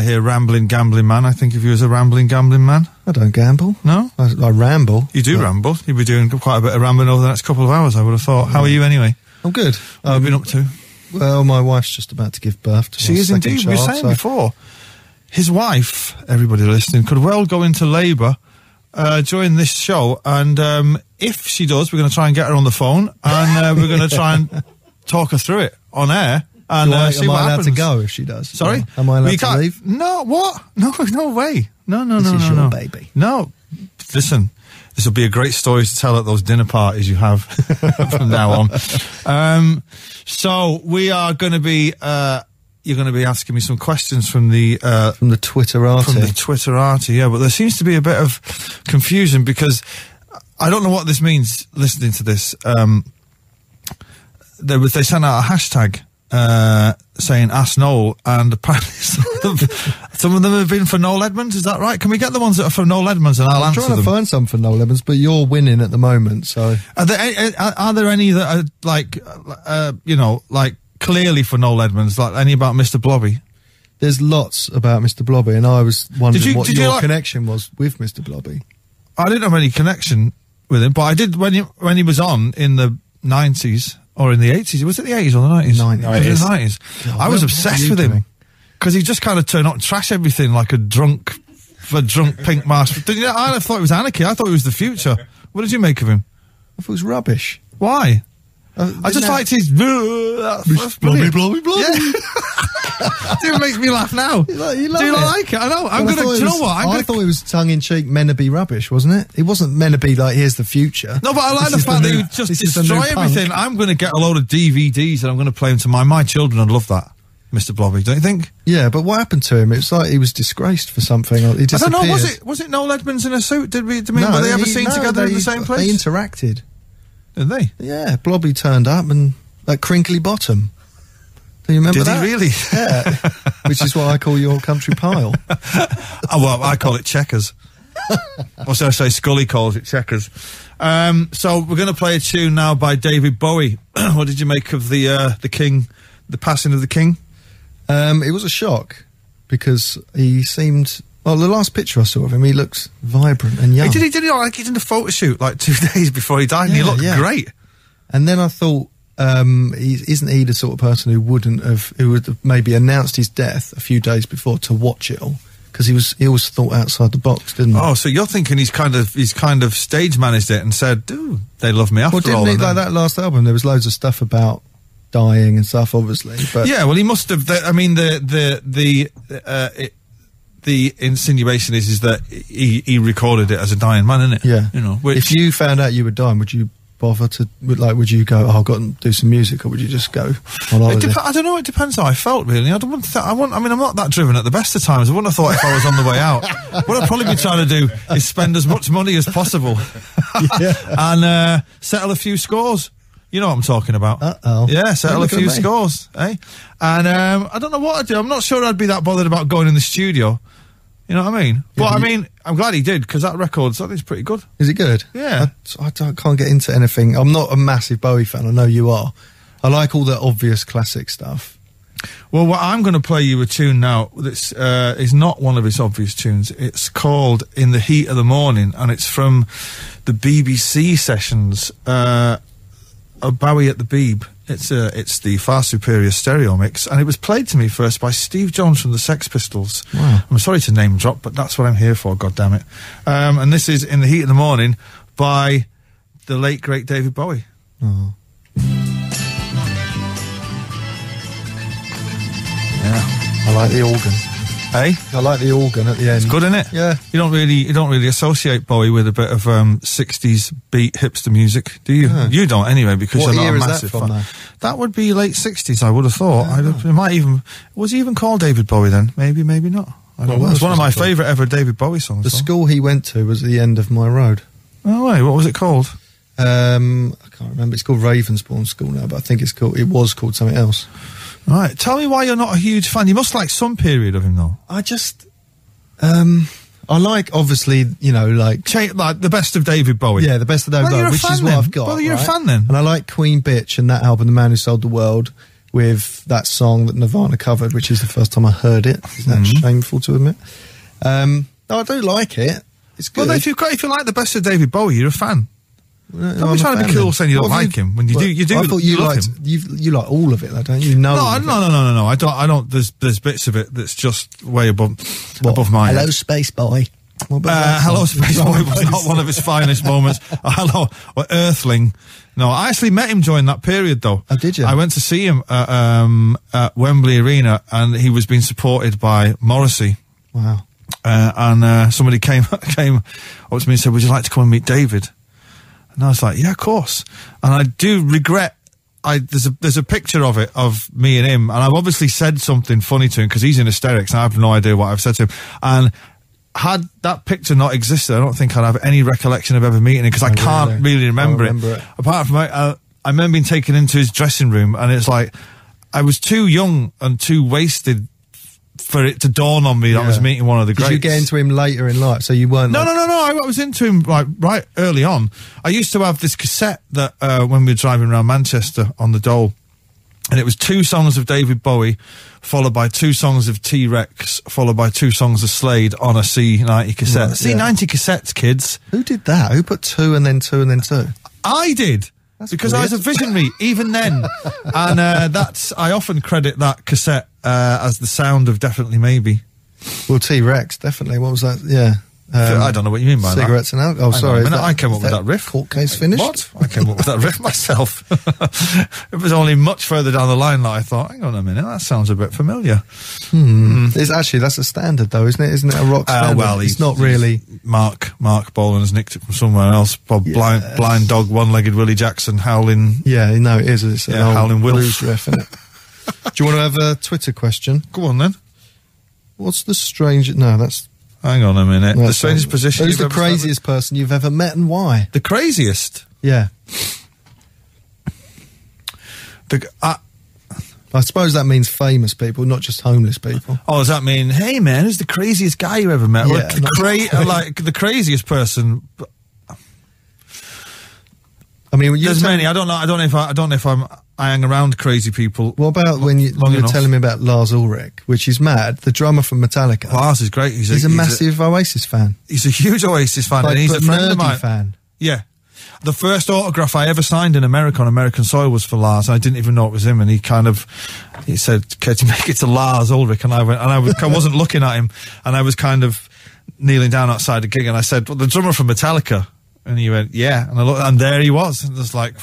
hear Ramblin' Gambling Man. I think of you as a Ramblin' Gambling Man. I don't gamble. No? I ramble. You do ramble. You'll be doing quite a bit of rambling over the next couple of hours, I would have thought. How are you anyway? I'm good. What have you been up to? Well, my wife's just about to give birth to my second child. She is indeed. We were saying before, his wife, everybody listening, could well go into labour during this show, and if she does, we're going to try and get her on the phone, and we're going to try and talk her through it on air, and see what happens. Am I allowed to go if she does? Sorry? No. Am I allowed to leave? No, what? No, no way. No. This is your baby. No. Listen, this will be a great story to tell at those dinner parties you have from now on. So we are going to be... You're going to be asking me some questions from the Twitterati. From the Twitterati, yeah. But there seems to be a bit of confusion because I don't know what this means. Listening to this, they sent out a hashtag saying "Ask Noel," and apparently some of them have been for Noel Edmonds. Is that right? Can we get the ones that are for Noel Edmonds? And I'm trying to find some for Noel Edmonds, but you're winning at the moment. So are there any that are like clearly for Noel Edmonds, like any about Mr. Blobby? There's lots about Mr. Blobby, and I was wondering what your connection was with Mr. Blobby. I didn't have any connection with him, but I did when he was on in the 90s Or in the 80s. Was it the 80s or the 90s? 90s. 90s. God, I was obsessed with him. Because he just kind of turned up and trashed everything like a drunk pink mask. Didn't you know, I thought it was anarchy. I thought it was the future. What did you make of him? I thought it was rubbish. Why? I just liked his... Blobby, blobby, blobby. It makes me laugh now. Do you like it? I know. I thought it was tongue-in-cheek, meant to be rubbish, wasn't it? It wasn't meant to be like, here's the future. No, but I like the fact that he would just destroy everything. I'm going to get a load of DVDs and I'm going to play them to my children. I'd love that. Mr. Blobby, don't you think? Yeah, but what happened to him? It's like he was disgraced for something. He disappeared. I don't know. Was it Noel Edmonds in a suit? Were they ever seen together in the same place? They interacted. Did they? Yeah, Blobby turned up and that crinkly bottom. Do you remember that? Did he really? Yeah. Which is why I call your country pile. Well, I call it checkers. Or should I say Scully calls it checkers. So we're going to play a tune now by David Bowie. What did you make of the passing of the king? It was a shock because he seemed... Well, the last picture I saw of him, he looked vibrant and young. He did like he's in a photo shoot like 2 days before he died, and he looked great. And then I thought, isn't he the sort of person who would have maybe announced his death a few days before to watch it all? Because he always thought outside the box, didn't he? Oh, so you're thinking he's kind of stage managed it and said, "Ooh, they love me after all." Well, didn't he like that last album? There was loads of stuff about dying and stuff, obviously. But yeah, well, he must have. I mean, the insinuation is that he recorded it as a dying man, isn't it? Yeah. You know, if you found out you were dying, would you bother to would you go, "Oh, I've got to do some music," or would you just go on holiday? I don't know. It depends how I felt, really. I mean, I'm not that driven at the best of times. I wouldn't have thought if I was on the way out. What I'd probably be trying to do is spend as much money as possible and settle a few scores. You know what I'm talking about. Uh-oh. Yeah, settle a few scores, eh? And I don't know what I'd do. I'm not sure I'd be that bothered about going in the studio. You know what I mean? Yeah, but I mean, I'm glad he did, because that record, I think it's pretty good. Is it good? Yeah. I can't get into anything. I'm not a massive Bowie fan. I know you are. I like all the obvious classic stuff. Well, I'm going to play you a tune now that is not one of his obvious tunes. It's called In the Heat of the Morning, and it's from the BBC sessions, Bowie at the Beeb. It's the far superior stereo mix, and it was played to me first by Steve Jones from the Sex Pistols. Wow. I'm sorry to name drop, but that's what I'm here for, goddammit. And this is In the Heat of the Morning by the late, great David Bowie. Oh. Yeah. I like the organ. Eh? I like the organ at the end. It's good, isn't it? Yeah. You don't really associate Bowie with a bit of 60s beat hipster music, do you? Yeah. You don't anyway, because what you're not a massive fan. That would be late 60s, I would have thought. It might even... Was he even called David Bowie then? Maybe not. I don't know. It's one of my favourite ever David Bowie songs. The school he went to was The End of My Road. Oh, wait, what was it called? I can't remember. It's called Ravensbourne School now, but I think it was called something else. Right, tell me why you're not a huge fan. You must like some period of him, though. I just... I like, obviously, you know, like the best of David Bowie. Yeah, the best of David Bowie, which is what I've got. Well, you're a fan then. And I like Queen Bitch and that album, The Man Who Sold the World, with that song that Nirvana covered, which is the first time I heard it. Isn't that shameful to admit? No, I do like it. It's good. Well, if you like the best of David Bowie, you're a fan. Don't be trying to be cool saying you don't like him when you do. You do. I thought you liked him. You like all of it, though, don't you? No. I don't. There's bits of it that's just way above mine. Hello, Space Boy. Hello, Space Boy was not one of his finest moments. Hello, or Earthling. No, I actually met him during that period, though. Oh, did you? I went to see him at Wembley Arena, and he was being supported by Morrissey. Wow. And somebody came up to me and said, "Would you like to come and meet David?" And I was like, yeah, of course. And I do regret, there's a picture of it, of me and him, and I've obviously said something funny to him because he's in hysterics and I have no idea what I've said to him. And had that picture not existed, I don't think I'd have any recollection of ever meeting him, because I can't really remember it. Apart from, I remember being taken into his dressing room, and it's like, I was too young and too wasted for it to dawn on me that I was meeting one of the greats. Did you get into him later in life, so you weren't... No, I was into him right early on. I used to have this cassette that when we were driving around Manchester on the dole, and it was 2 songs of David Bowie, followed by 2 songs of T-Rex, followed by 2 songs of Slade on a C90 cassette. Right, C90 cassettes, kids. Who did that? Who put 2 and then 2 and then 2? I did. That's because brilliant. I was a visionary even then. And I often credit that cassette as the sound of Definitely Maybe. Well, T-Rex, definitely. What was that? Yeah. I don't know what you mean by cigarettes that. Cigarettes and alcohol. Oh, sorry. I came up with that riff. Court case finished? What? I came up with that riff myself. It was only much further down the line that I thought, hang on a minute, that sounds a bit familiar. It's actually, that's a standard though, isn't it? Isn't it a rock standard? Well, it's not really. Mark Bolan's nicked it from somewhere else. Bob, yeah. Blind Dog, One-Legged Willie Jackson, Howlin'. Yeah, no, it is. It's an old Howlin' Willy's riff, isn't it? Do you want to have a Twitter question? Go on then. What's the strange... No, that's... Hang on a minute. No, the strangest position. Who's the craziest person you've ever met and why? The craziest? Yeah. I suppose that means famous people, not just homeless people. Oh, does that mean, hey man, who's the craziest guy you ever met? Yeah, like the craziest person. I mean, there's many. I hang around crazy people. What about when you were telling me about Lars Ulrich, which is mad, the drummer from Metallica? Lars is great. He's a massive Oasis fan. He's a huge Oasis fan, and he's a friend of mine. Fan. Yeah. The first autograph I ever signed in America on American soil was for Lars. I didn't even know it was him, and he said, "Could you make it to Lars Ulrich?" And I went, and I wasn't looking at him, and I was kind of kneeling down outside the gig, and I said, "Well, the drummer from Metallica," and he went, "Yeah," and I looked, and there he was, and it's like.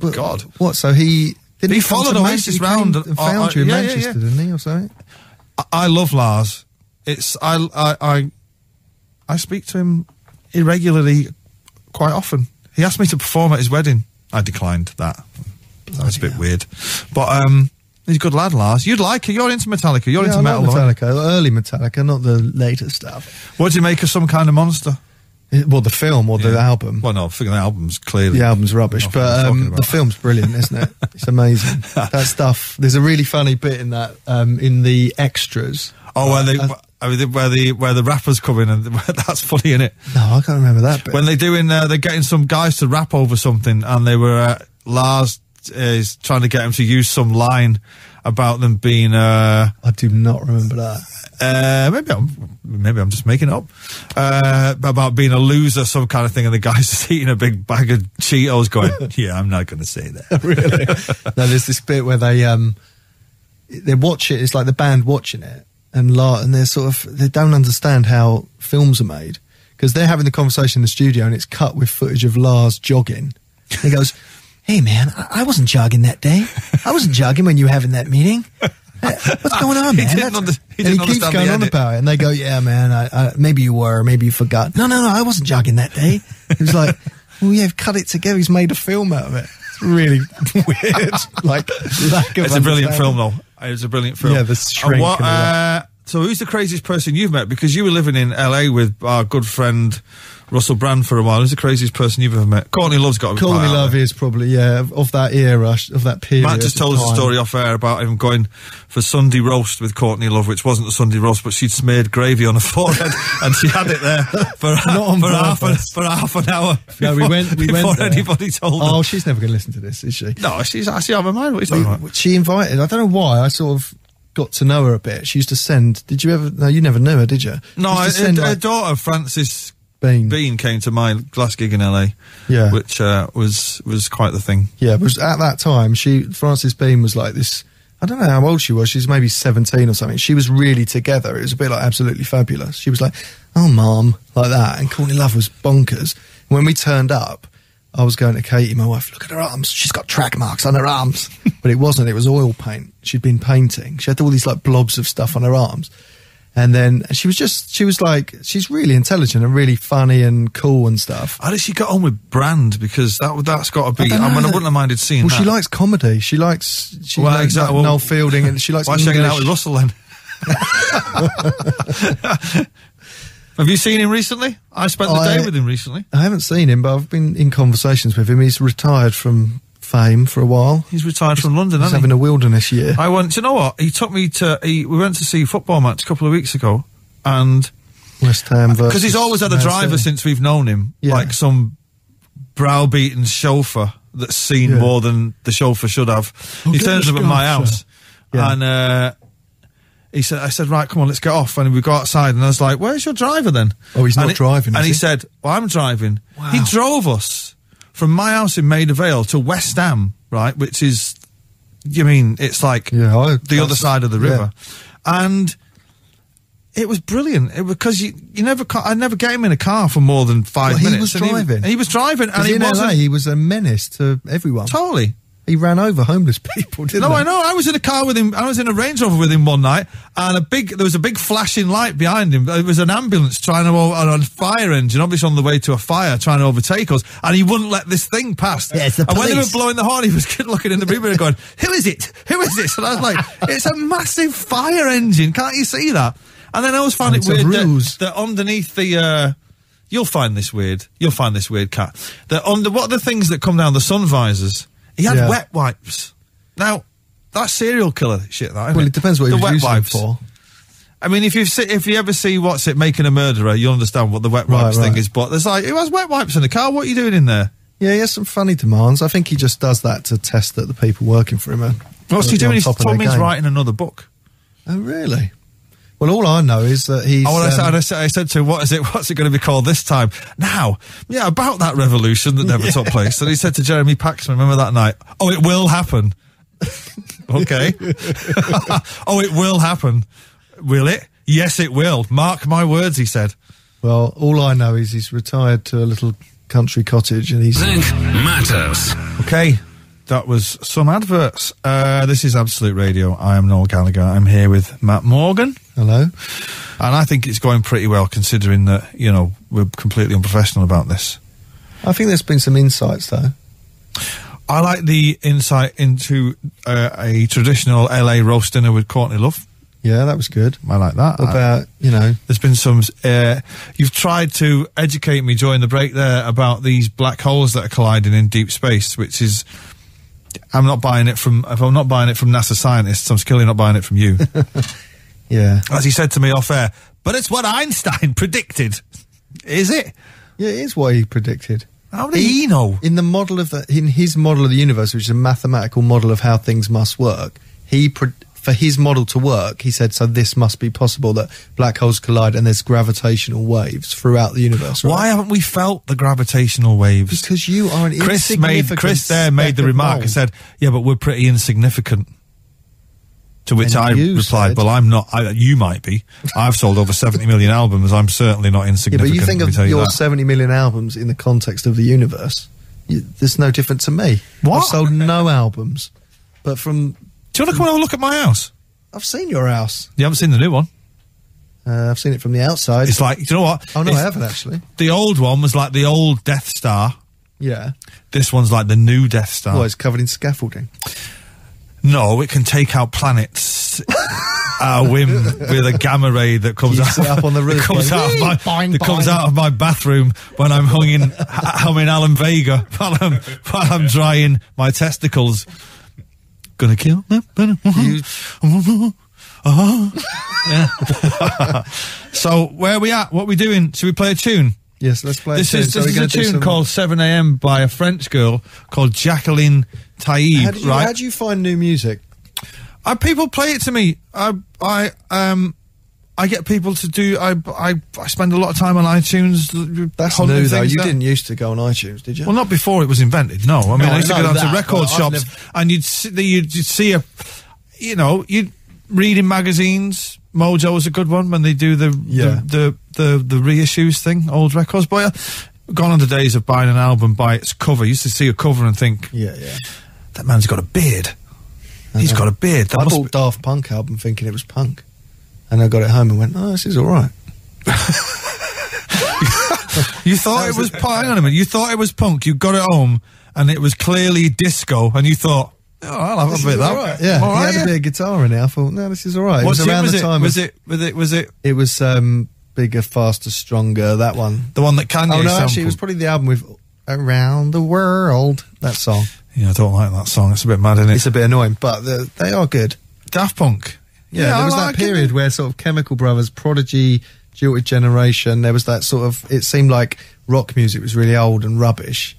But God. What, so he... Didn't he followed Oasis round... and found you in Manchester, didn't he, or something? I love Lars. I speak to him irregularly, quite often. He asked me to perform at his wedding. I declined that. That was a bit weird. But he's a good lad, Lars. You'd like it. You're into Metallica. You're into metal, Metallica. Early Metallica, not the later stuff. What do you make of Some Kind of Monster? Well, the film or the album? Well, no, I think the album's clearly... The album's rubbish, but the film's brilliant, isn't it? It's amazing. That stuff... There's a really funny bit in that, in the extras. Oh, where the rappers come in, and that's funny, isn't it? No, I can't remember that bit. When they're getting some guys to rap over something, and they were... Lars is trying to get him to use some line about them being... I do not remember that. Maybe I'm just making it up, about being a loser, some kind of thing, and the guy's just eating a big bag of Cheetos going, yeah, I'm not going to say that. Really? No, there's this bit where they watch it, it's like the band watching it, and they're sort of, they don't understand how films are made, because they're having the conversation in the studio and it's cut with footage of Lars jogging. And he goes, hey man, I wasn't jogging that day. I wasn't jogging when you were having that meeting. What's going on, man? He keeps going on about it, and they go, yeah, man, maybe you were, maybe you forgot. No, I wasn't jogging that day. It was like, well, yeah, cut it together. He's made a film out of it. It's really weird. Like, it's a brilliant film, though. It was a brilliant film. Yeah, the shrink. So who's the craziest person you've met? Because you were living in L.A. with our good friend Russell Brand for a while. Who's the craziest person you've ever met? Courtney Love's got to be Courtney Love is probably, yeah, of that era, of that period. Matt just told us a story off air about him going for Sunday roast with Courtney Love, which wasn't a Sunday roast, but she'd smeared gravy on her forehead and she had it there for half an hour before, before anybody told her. Oh, she's never going to listen to this, is she? No, she's actually out of her mind. What are you talking about? She invited, I don't know why, I sort of... got to know her a bit. She used to send... Did you ever... No, you never knew her, did you? No, her daughter, Frances Bean, came to my last gig in LA, yeah, which was quite the thing. Yeah, but at that time, Frances Bean was like this... I don't know how old she was. She's maybe 17 or something. She was really together. It was a bit like Absolutely Fabulous. She was like, oh, Mom, like that. And Courtney Love was bonkers. And when we turned up, I was going to Katie, my wife, look at her arms. She's got track marks on her arms. But it wasn't. It was oil paint. She'd been painting. She had all these, like, blobs of stuff on her arms. And then she's really intelligent and really funny and cool and stuff. How did she get on with Brand? Because that's got to be... I mean, I wouldn't have minded seeing that. Well, she likes comedy. She likes exactly. Noel Fielding, and she likes... Why is she hanging out with Russell, then? Have you seen him recently? I spent the day with him recently. I haven't seen him, but I've been in conversations with him. He's retired from fame for a while. He's retired from London, hasn't he? He's having a wilderness year. I went, do you know what? He took me to... we went to see a football match a couple of weeks ago, and... West Ham versus... Because he's always had a driver since we've known him, like some browbeaten chauffeur that's seen more than the chauffeur should have. He turns up at my house, and... He said, I said, right, come on, let's get off. And we go outside, and I was like, where's your driver then? Oh, he's not driving, is he? And he said, well, I'm driving. Wow. He drove us from my house in Maida Vale to West Ham, right, which is, you mean, it's like the other side of the river. Yeah. And it was brilliant, because you never, I never get him in a car for more than 5 minutes. He was driving. And in LA, he was a menace to everyone. Totally. He ran over homeless people, didn't he? No, I know. I was in a car with him. I was in a Range Rover with him one night, and there was a big flashing light behind him. It was an ambulance trying to, on a fire engine, obviously on the way to a fire, trying to overtake us, and he wouldn't let this thing pass. Yeah, it's the police. And when they were blowing the horn, he was looking in the mirror going, "Who is it? Who is this?" And I was like, "It's a massive fire engine. Can't you see that?" And then I always found it weird that underneath the... You'll find this weird, Kat. That under what are the things that come down the sun visors? He had wet wipes. Now, that's serial killer shit, that, isn't it? Well, it depends what he was using for. I mean, if you ever see What's It Making a Murderer, you understand what the wet wipes thing is, but there's like, who has wet wipes in the car? What are you doing in there? Yeah, he has some funny demands. I think he just does that to test that the people working for him are... What's he doing? He's told me he's writing another book. Oh, really? Well, all I know is that he's... I said to him, what's it going to be called this time? Now, yeah, about that revolution that never took place. And he said to Jeremy Paxman, remember that night, "Oh, it will happen." Okay. "Oh, it will happen." "Will it?" "Yes, it will. Mark my words," he said. Well, all I know is he's retired to a little country cottage and he's... Think matters. Okay. That was some adverts. This is Absolute Radio. I am Noel Gallagher. I'm here with Matt Morgan. Hello. And I think it's going pretty well, considering that, you know, we're completely unprofessional about this. I think there's been some insights, though. I like the insight into a traditional LA roast dinner with Courtney Love. Yeah, that was good. I like that. There's been some... you've tried to educate me during the break there about these black holes that are colliding in deep space, which is... If I'm not buying it from NASA scientists, I'm clearly not buying it from you. Yeah. As he said to me off air, but it's what Einstein predicted. Is it? Yeah, it is what he predicted. How did he know? In his model of the universe, which is a mathematical model of how things must work, for his model to work, he said, so this must be possible, that black holes collide and there's gravitational waves throughout the universe. Right? Why haven't we felt the gravitational waves? Because you are an insignificant... Chris there made the remark and said, yeah, but we're pretty insignificant. To which I replied, well, I'm not... you might be. I've sold over 70 million albums. I'm certainly not insignificant. Yeah, but you think of your 70 million albums in the context of the universe, there's no different to me. What? I've sold no albums. But from... Do you want to come and have a look at my house? I've seen your house. You haven't seen the new one? I've seen it from the outside. It's like, you know what? Oh, no, I haven't, actually. The old one was like the old Death Star. Yeah. This one's like the new Death Star. Well, it's covered in scaffolding. No, it can take out planets. Our whim with a gamma ray that comes out up on the roof. that comes out of my bathroom when I'm humming Alan Vega while I'm drying my testicles. Gonna kill them. So where are we at? What are we doing? Should we play a tune? Yes, let's play a tune. This is a tune called 7 AM by a French girl called Jacqueline Taib. How do you find new music? People play it to me. I get people to do... I spend a lot of time on iTunes. That's new, though. You didn't used to go on iTunes, did you? Well, not before it was invented, no. I mean, I used to go down to record shops and you'd read in magazines. Mojo was a good one when they do the reissues thing, old records. But gone are the days of buying an album by its cover. You used to see a cover and think, yeah, that man's got a beard. He's got a beard. I bought Daft Punk album thinking it was punk. And I got it home and went, oh, this is all right. You thought it was punk. Hang on a minute. You thought it was punk. You got it home and it was clearly disco. And you thought, oh, I'll have a bit of that. Right. Yeah, all right, had a bit of guitar in it. I thought, no, this is all right. What was it around the time? It was Bigger, Faster, Stronger, that one. The one that Kanye sampled. Oh, no, actually, it was probably the album with Around the World, that song. Yeah, I don't like that song. It's a bit mad, isn't it? It's a bit annoying, but they are good. Daft Punk. Yeah, there was that period where sort of Chemical Brothers, Prodigy, Jilted Generation, there was that sort of... It seemed like rock music was really old and rubbish.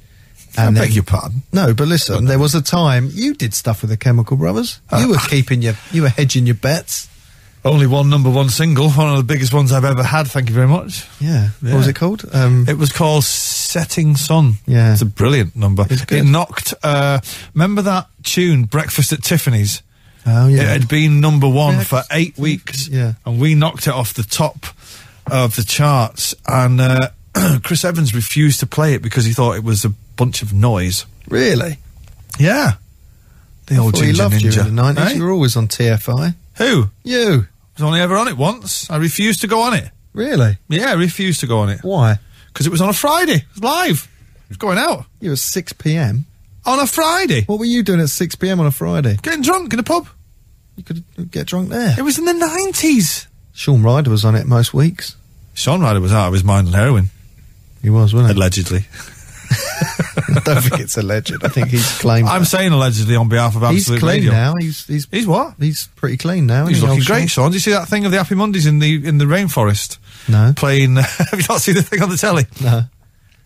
And I beg your pardon. No, but listen, there was a time you did stuff with the Chemical Brothers. You were hedging your bets. Only one number 1 single, one of the biggest ones I've ever had, thank you very much. Yeah. What was it called? It was called Setting Sun. Yeah. It's a brilliant number. It knocked... remember that tune, Breakfast at Tiffany's? Oh, yeah. It had been number one for 8 weeks. Yeah. And we knocked it off the top of the charts. And Chris Evans refused to play it because he thought it was a bunch of noise. Really? Yeah. The old Ginger Ninja. You in the 90s. Hey? You were always on TFI. Who? You. I was only ever on it once. I refused to go on it. Really? Yeah, I refused to go on it. Why? Because it was on a Friday. It was live. It was going out. You were 6 p.m. On a Friday. What were you doing at 6 p.m. on a Friday? Getting drunk in a pub. You could get drunk there. It was in the 90s. Sean Ryder was on it most weeks. Sean Ryder was out of his mind on heroin. He was, wasn't he? Allegedly. I don't think it's alleged. I think he's claimed. I'm saying allegedly on behalf of Absolute Radio. He's clean now. He's what? He's pretty clean now. He's looking great, Sean. Did you see that thing of the Happy Mondays in the rainforest? No. Playing. Have you not seen the thing on the telly? No.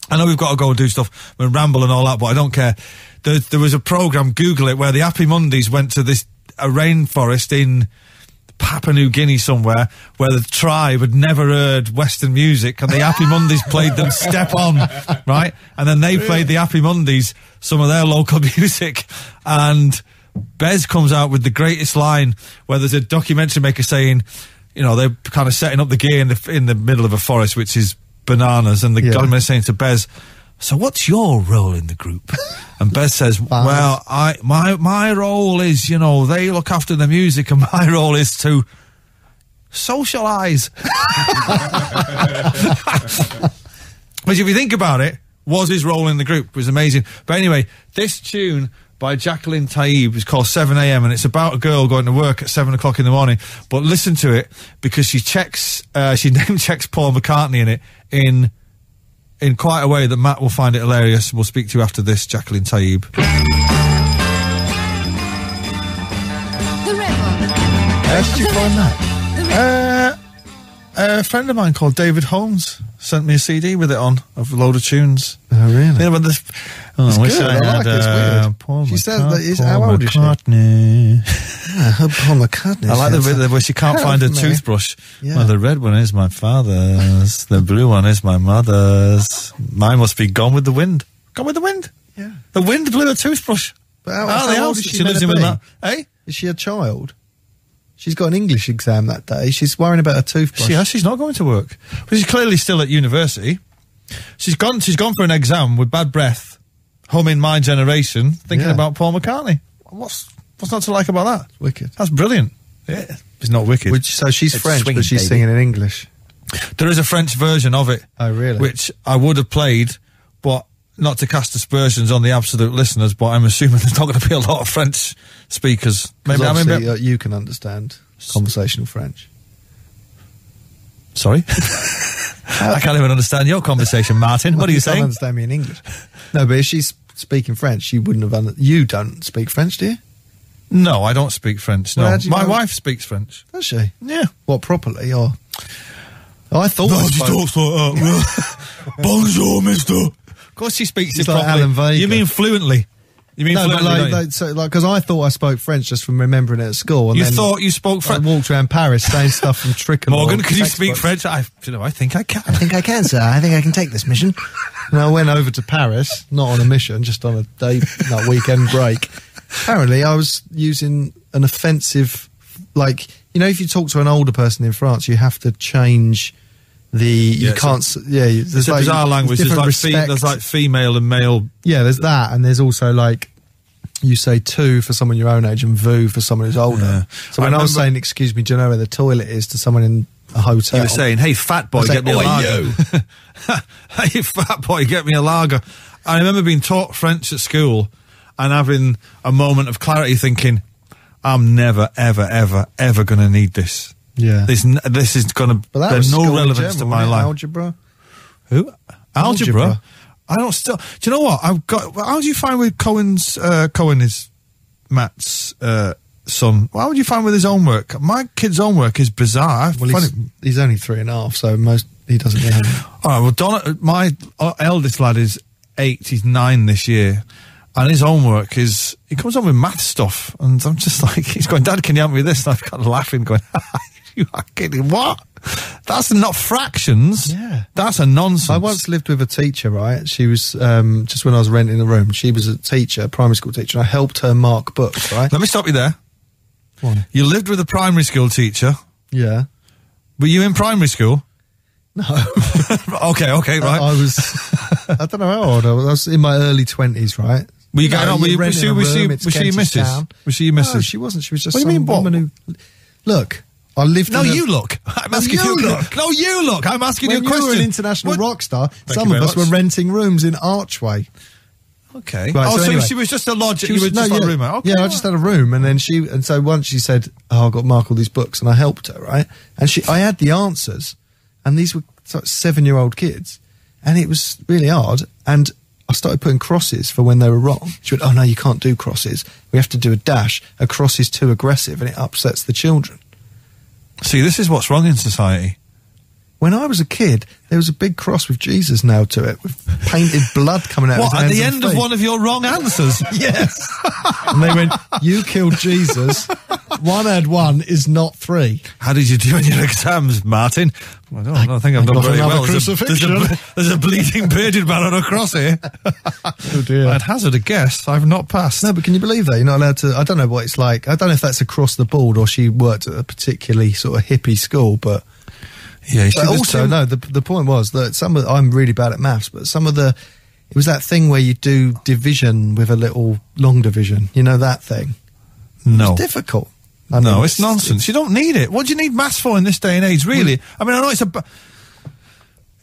I know we've got to go and do stuff and ramble and all that, but I don't care. There was a program, Google it, where the Happy Mondays went to a rainforest in Papua New Guinea somewhere, where the tribe had never heard Western music, and the Happy Mondays played them Step On, right? And then they played the Happy Mondays, some of their local music, and Bez comes out with the greatest line, where there's a documentary maker saying, you know, they're kind of setting up the gear in the middle of a forest, which is bananas, and the documentary is saying to Bez, so what's your role in the group? And Bez says, well, my role is, you know, they look after the music and my role is to socialise. Which, if you think about it, was his role in the group. It was amazing. But anyway, this tune by Jacqueline Taib is called 7 a.m. and it's about a girl going to work at 7 o'clock in the morning. But listen to it, because she name-checks Paul McCartney in it in quite a way that Matt will find it hilarious. We'll speak to you after this, Jacqueline Taib. How did you find that? A friend of mine called David Holmes sent me a CD with it on, of a load of tunes. Oh, really? Yeah, but it's good. It's weird. She says that is how old is she? Paul McCartney. I like the bit where she can't find her toothbrush. Yeah. Well, the red one is my father's. The blue one is my mother's. Mine must be gone with the wind. Gone with the wind? Yeah. The wind blew her toothbrush. But how old is she lives in with that? Eh? Is she a child? She's got an English exam that day. She's worrying about her toothbrush. She has. She's not going to work. But she's clearly still at university. She's gone for an exam with bad breath, humming My Generation, thinking about Paul McCartney. What's not to like about that? It's wicked. That's brilliant. Yeah. It's not wicked. So she's French, but she's singing in English. There is a French version of it. Oh, really? Which I would have played, but not to cast aspersions on the Absolute listeners, but I'm assuming there's not going to be a lot of French speakers. Maybe you can understand conversational French. Sorry? I can't even understand your conversation, Martin. Well, what are you saying? You can't understand me in English. No, but if she's speaking French, she wouldn't have... You don't speak French, do you? No, I don't speak French, no. Well, my wife speaks French. Does she? Yeah. What, properly, or... Oh, I thought... No, she talks like that. Bonjour, mister. Of course she speaks it like properly. Alan Vega. You mean fluently? You mean fluently? Because I thought I spoke French just from remembering it at school. And you thought you spoke French? I walked around Paris saying stuff from Trick and Morgan, could you speak French? I think I can. I think I can, sir. I think I can take this mission. And I went over to Paris, not on a mission, just on a day, that weekend break. Apparently I was using an offensive, like, you know, if you talk to an older person in France, you have you have to change... there's a bizarre language. There's like female and male. Yeah, there's that, and there's also like you say "tu" for someone your own age and "vous" for someone who's older. Yeah. So when I was saying "excuse me, do you know where the toilet is" to someone in a hotel, you were saying, "Hey, fat boy, get me a lager." Hey, fat boy, get me a lager. I remember being taught French at school and having a moment of clarity, thinking, "I'm never, ever, ever, ever going to need this." Yeah, this is going to. There's no relevance to my life. Algebra, who? Algebra. I don't still. Do you know what I've got? How do you find with Cohen's? Cohen is Matt's son. How would you find with his own work? My kid's homework is bizarre. Well, he's only 3 and a half, so he doesn't get it. All right. Well, Donna, my eldest lad is 8. He's 9 this year. And his homework is, he comes on with math stuff, and I'm just like, he's going, Dad, can you help me with this? And I've got laughing, going, you are kidding, what? That's not fractions. Yeah. That's a nonsense. I once lived with a teacher, right? She was, just when I was renting the room, she was a teacher, a primary school teacher, and I helped her mark books, right? Let me stop you there. What? You lived with a primary school teacher? Yeah. Were you in primary school? No. okay, right. I was, I don't know how old I was in my early 20s, right? Were you going on? Was she Mrs.? Was she Mrs.? No, she wasn't. She was just some woman who... Look, I lived... No, you look. I'm asking you look. No, you look. I'm asking you a question. When you were an international rock star, some of us were renting rooms in Archway. Okay. Right, oh, so anyway, she was just a lodger. You were just a roommate. Okay, yeah, right. I just had a room, and then she... And so once she said, oh, I've got to mark all these books, and I helped her, right? And she, I had the answers, and these were sort of 7-year-old kids, and it was really hard, and I started putting crosses for when they were wrong. She went, oh, no, you can't do crosses. We have to do a dash. A cross is too aggressive and it upsets the children. See, this is what's wrong in society. When I was a kid, there was a big cross with Jesus nailed to it, with painted blood coming out of his hands. What, at the end of one of your wrong answers? Yes. And they went, you killed Jesus. 1 and 1 is not 3. How did you do in your exams, Martin? Well, I don't think I've done very well. There's a bleeding bearded man on a cross here. Oh dear. I'd hazard a guess. I've not passed. No, but can you believe that? You're not allowed to... I don't know what it's like. I don't know if that's across the board or she worked at a particularly sort of hippie school, but... Yeah, but also, no, the point was that I'm really bad at maths, but some of the, it was that thing where you do division with a little long division. You know that thing? No. It's difficult. I mean, it's nonsense. You don't need it. What do you need maths for in this day and age, really? I mean, I know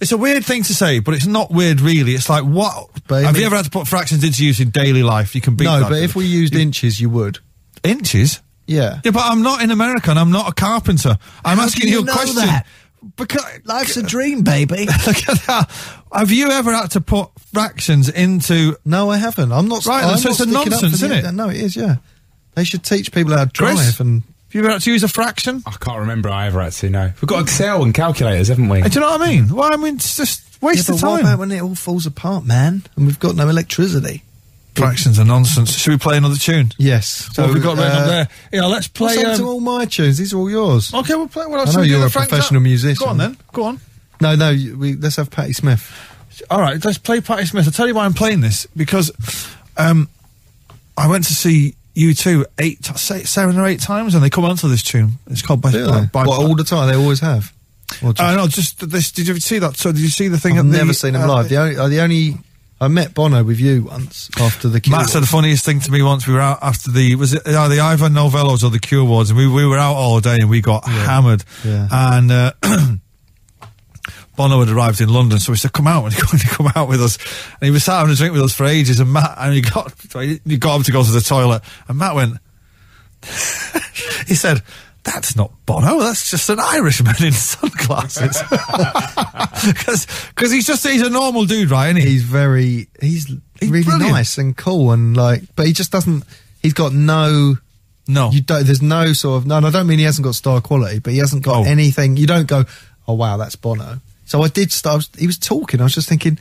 it's a weird thing to say, but it's not weird, really. It's like, what? Have you ever had to put fractions into use in daily life? You can beat that. No, but if we used inches, you would. Inches? Yeah. Yeah, but I'm not in America and I'm not a carpenter. I'm asking you a question. That? Because life's a dream, baby. Look at that. Have you ever had to put fractions into... No, I haven't. I'm not... Right, I'm so it's a nonsense, isn't it? No, it is, yeah. They should teach people how to drive. Chris, and... Have you ever had to use a fraction? I can't remember I ever actually, no. We've got Excel and calculators, haven't we? Do you know what I mean? Well, I mean, it's just waste of time. What about when it all falls apart, man? And we've got no electricity. Fractions are nonsense. Should we play another tune? Yes. So what have we got right on there? Yeah, let's play... What's to all my tunes? These are all yours. Okay, we'll play... What else? I know you're a professional musician. Go on, then. Go on. No, let's have Patti Smith. All right, let's play Patti Smith. I'll tell you why I'm playing this, because I went to see U2 7 or 8 times, and they come onto this tune. It's called... all the time? They always have? No, just this... Did you see that? So did you see the thing... I've never seen them live. The only... I met Bono with you once after the Cure Awards. Matt said the funniest thing to me once. We were out after the Ivan Novellos or the Cure Awards, and we were out all day and we got hammered. Yeah. And Bono had arrived in London, so we said, "Come out!" And he come out with us, and he was sat having a drink with us for ages. And Matt, he got up to go to the toilet, and Matt went, he said, "That's not Bono, that's just an Irishman in sunglasses." Because he's a normal dude, right, isn't he? He's really brilliant. Nice and cool and like, but he just doesn't, he's got no, and I don't mean he hasn't got star quality, but he hasn't got anything, you don't go, oh wow, that's Bono. So he was talking, I was just thinking,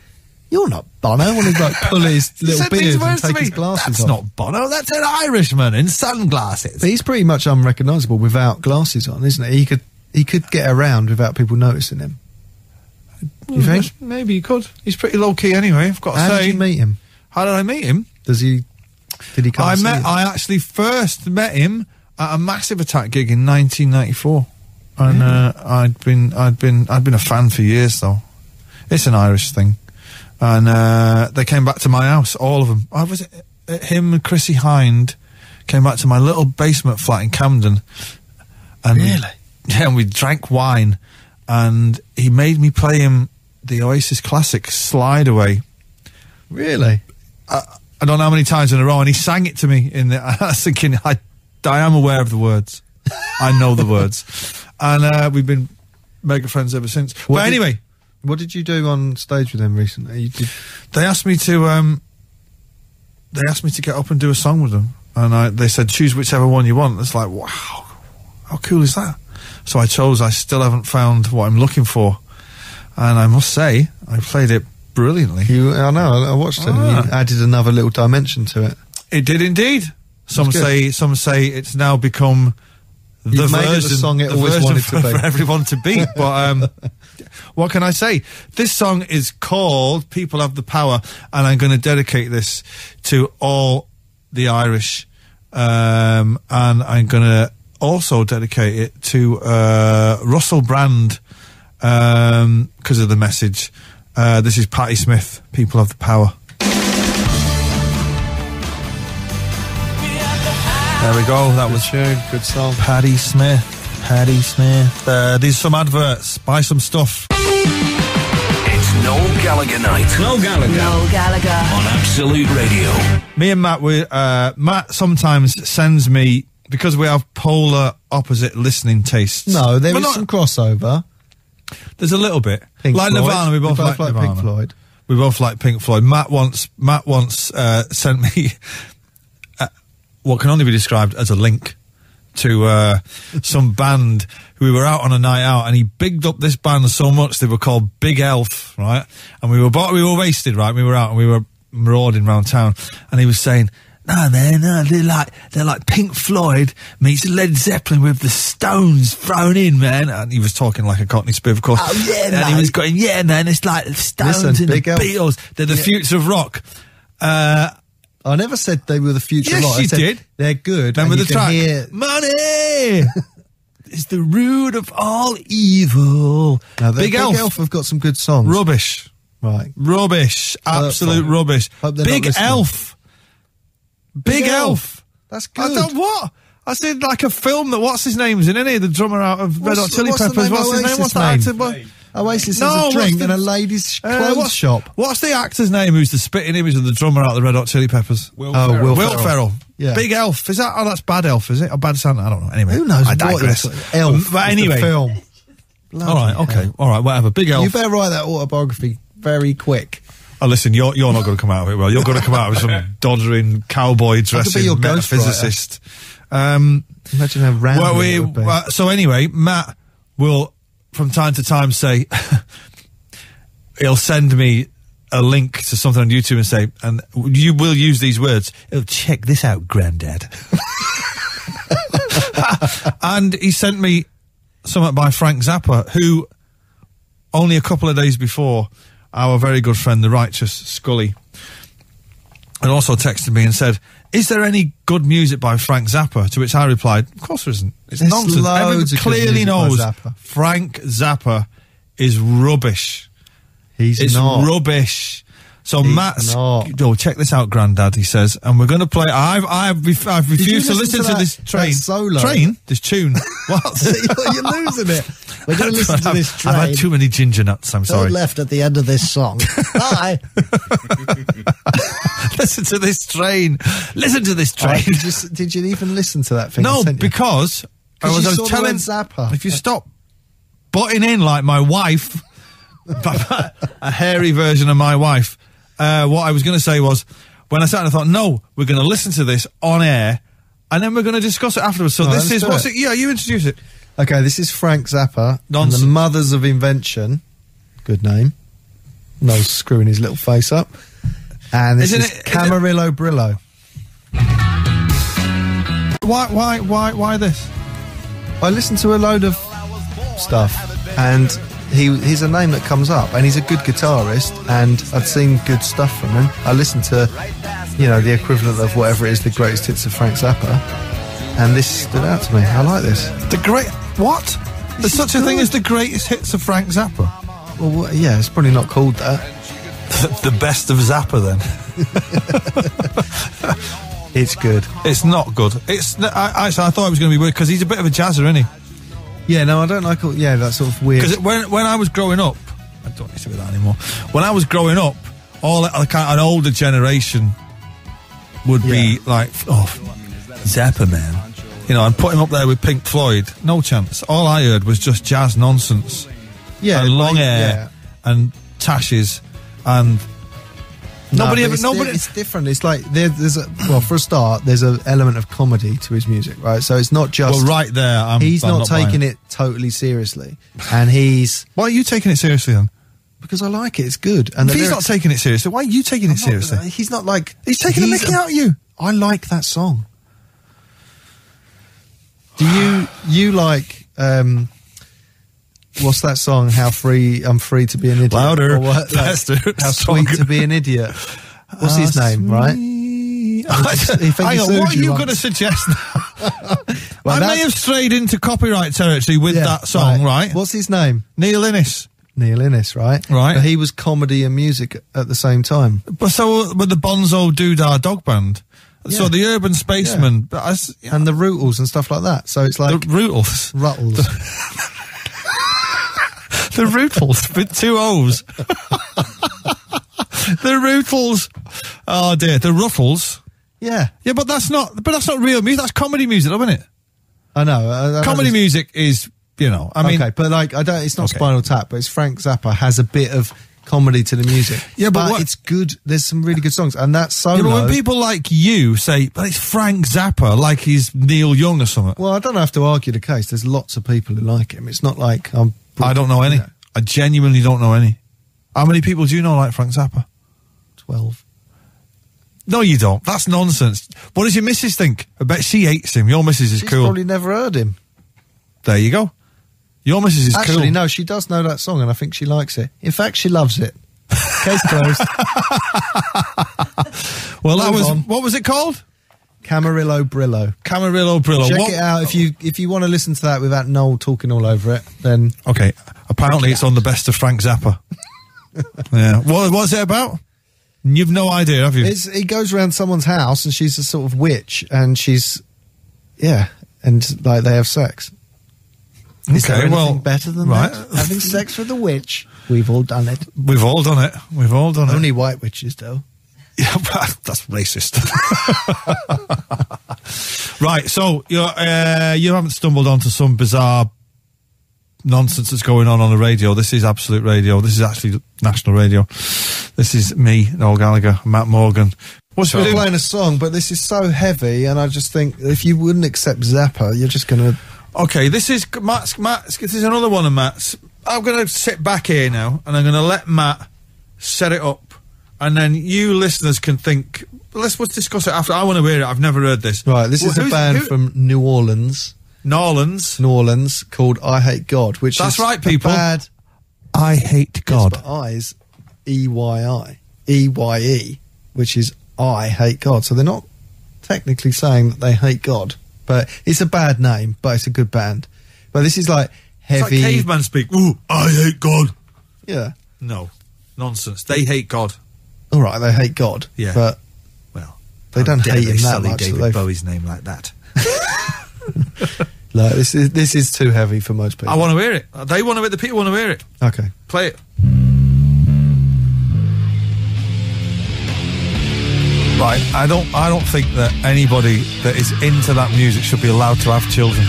you're not Bono, when he's like pull his little beard and take his glasses off. That's not Bono, that's an Irishman in sunglasses. But he's pretty much unrecognisable without glasses on, isn't he? He could get around without people noticing him. You think? Maybe he could. He's pretty low key anyway, I've got to say. How did you meet him? How did I meet him? Did he come? I actually first met him at a Massive Attack gig in 1994, and I'd been a fan for years though. It's an Irish thing. And they came back to my house, all of them. Was it him and Chrissy Hind came back to my little basement flat in Camden. And really? And we drank wine. And he made me play him the Oasis classic, Slide Away. Really? I don't know how many times in a row. And he sang it to me. I was thinking, I am aware of the words. I know the words. And we've been mega friends ever since. But anyway... What did you do on stage with them recently? They asked me to. They asked me to get up and do a song with them, and they said choose whichever one you want. It's like, wow, how cool is that? So I chose. I still haven't found what I'm looking for, and I must say I played it brilliantly. I know. I watched it. And you added another little dimension to it. It did indeed. Some say it's now become the version, the song it the always wanted to be. For everyone to beat. But what can I say? This song is called People Have the Power, and I'm going to dedicate this to all the Irish. And I'm going to also dedicate it to Russell Brand because of the message. This is Patti Smith, People Have the Power. There we go. That was good, good song. Patti Smith. Patti Smith. These some adverts. Buy some stuff. It's Noel Gallagher night. Noel Gallagher. Noel Gallagher on Absolute Radio. Me and Matt, Matt sometimes sends me because we have polar opposite listening tastes. No, there is some crossover. There's a little bit. Pink like Floyd. Nirvana, we both like Nirvana. Pink Floyd. We both like Pink Floyd. Matt once sent me what can only be described as a link to some band who we were out on a night out, and he bigged up this band so much they were called Big Elf, right? And we were wasted, right? We were out and we were marauding round town, and he was saying, "No, man, no, they're like Pink Floyd meets Led Zeppelin with the Stones thrown in, man." And he was talking like a Cockney spit, of course. Oh yeah, man. And he was going, "Yeah, man, it's like the Stones and the Beatles. They're the future of rock." I never said they were the future. Yes, lot. I said did. They're good. Remember the track? Hear... Money is the root of all evil. Now, Big Elf have got some good songs. Rubbish. Right. Rubbish. Absolute rubbish. Big Elf. That's good. I don't what? I said like a film that what's his name's in it? The drummer out of Red Hot Chili Peppers. What's his name? What's that actor? Oasis has a drink in a lady's clothes shop. What's the actor's name who's the spitting image of the drummer out of the Red Hot Chili Peppers? Will Ferrell. Yeah. Big Elf. Is that? Oh, that's Bad Elf, is it? Or Bad Santa? I don't know. Anyway. Who knows? I digress. Elf. But anyway. The film. All right, okay. Hell. All right, whatever. Big Elf. You better write that autobiography very quick. Oh, listen, you're not going to come out of it well. You're going to come out of some doddering cowboy dressing metaphysicist. Imagine how random it would be. So anyway, Matt will... from time to time say he'll send me a link to something on YouTube and say, and you will use these words, "Oh, check this out, Grandad." And he sent me something by Frank Zappa, who only a couple of days before, our very good friend the Righteous Scully, and also texted me and said, "Is there any good music by Frank Zappa?" To which I replied, "Of course there isn't. It's nonsense. Everyone clearly knows Frank Zappa is rubbish. It's rubbish." So Matt's, "Oh, check this out, Grandad," he says, and we're going to play. I've refused to listen to this this tune. What? You're losing it. We're going to listen to this train. I've had too many ginger nuts. I'm sorry. Left at the end of this song. Bye. Listen to this train. Listen to this train. Did you even listen to that thing? No, because I was telling Zappa. If you stop butting in like my wife, a hairy version of my wife, what I was going to say was, when I sat and I thought, no, we're going to listen to this on air, and then we're going to discuss it afterwards. So this is what's it? Yeah, you introduce it. Okay, this is Frank Zappa and the Mothers of Invention. Good name. No screwing his little face up. And this is Camarillo Brillo. Why this? I listen to a load of stuff, and he's a name that comes up, and he's a good guitarist, and I've seen good stuff from him. I listen to, the equivalent of whatever it is, the greatest hits of Frank Zappa, and this stood out to me. I like this. What? There's such a thing as the greatest hits of Frank Zappa? Well, yeah, it's probably not called that. The best of Zappa, then. It's good. It's not good. I thought it was going to be weird because he's a bit of a jazzer, isn't he? Yeah, no, I don't like it. Yeah, that sort of weird. Because when I was growing up, I don't listen to that anymore. When I was growing up, all like an older generation would be like, "Oh, Zappa, man," and put him up there with Pink Floyd. No chance. All I heard was just jazz nonsense. Yeah, and long hair and tashes. And it's different. It's like for a start, there's an element of comedy to his music, right? So it's not just he's not taking it totally seriously, and he's. Why are you taking it seriously then? Because I like it. It's good. And if he's not taking it seriously, why are you taking it seriously? He's not like he's taking the mickey out of you. I like that song. Do you like what's that song? How free I'm free to be an idiot. Louder. Or what, like, how sweet to be an idiot. What's his name? Right. Hang on, what are you going to suggest now? Well, I may have strayed into copyright territory with that song, right? What's his name? Neil Innes, right? Right. But he was comedy and music at the same time. But so with the Bonzo Doodah Dog Band. Yeah. So the Urban Spaceman. Yeah. But and the Rootles and stuff like that. So it's like... The Rootles. Ruttles. The Rootles with two O's. The Rootles. Oh dear. The Ruffles. Yeah. Yeah, but that's not real music. That's comedy music, isn't it? I know. Comedy music is... You know, I mean, okay, but like, I don't. It's not okay. Spinal Tap, but it's Frank Zappa has a bit of comedy to the music. Yeah, but it's good. There's some really good songs, and that solo. Yeah, but when people like you say, "But it's Frank Zappa," like he's Neil Young or something. Well, I don't have to argue the case. There's lots of people who like him. It's not like I don't know any. You know. I genuinely don't know any. How many people do you know like Frank Zappa? 12. No, you don't. That's nonsense. What does your missus think? I bet she hates him. Your missus is cool. She's probably never heard him. There you go. Your missus is cool. Actually, no, she does know that song, and I think she likes it. In fact, she loves it. Case closed. Well, that was... What was it called? Camarillo Brillo. Camarillo Brillo. Check it out. If you want to listen to that without Noel talking all over it, then... Okay. Apparently, it's on the best of Frank Zappa. Yeah. What's it about? You've no idea, have you? It goes around someone's house, and she's a sort of witch, and she's... Yeah. And, like, they have sex. Okay, is there anything better than that? Having sex with a witch. We've all done it. We've all done it. We've all done it. Only white witches, though. Yeah, but that's racist. Right, so you haven't stumbled onto some bizarre nonsense that's going on the radio. This is Absolute Radio. This is actually national radio. This is me, Noel Gallagher, Matt Morgan. We're playing a song, but this is so heavy, and I just think if you wouldn't accept Zappa, you're just going to... Okay, this is Matt's. This is another one of Matt's. I'm going to sit back here now, and I'm going to let Matt set it up, and then you listeners can think. Let's discuss it after. I want to hear it. I've never heard this. Right, this is a band from New Orleans, called I Hate God, which that's is right, people. Bad. I Hate God. Yes, but I's EYE, which is I Hate God. So they're not technically saying that they hate God. But it's a bad name, but it's a good band. But this is like heavy... It's like caveman speak. Ooh, I hate God. Yeah. No. Nonsense. They hate God. All right, they hate God. Yeah. But, well... They don't hate him that much. David Bowie's name like that. No, this is too heavy for most people. I want to hear it. They want to hear it. The people want to hear it. Okay. Play it. Right, I don't think that anybody that is into that music should be allowed to have children.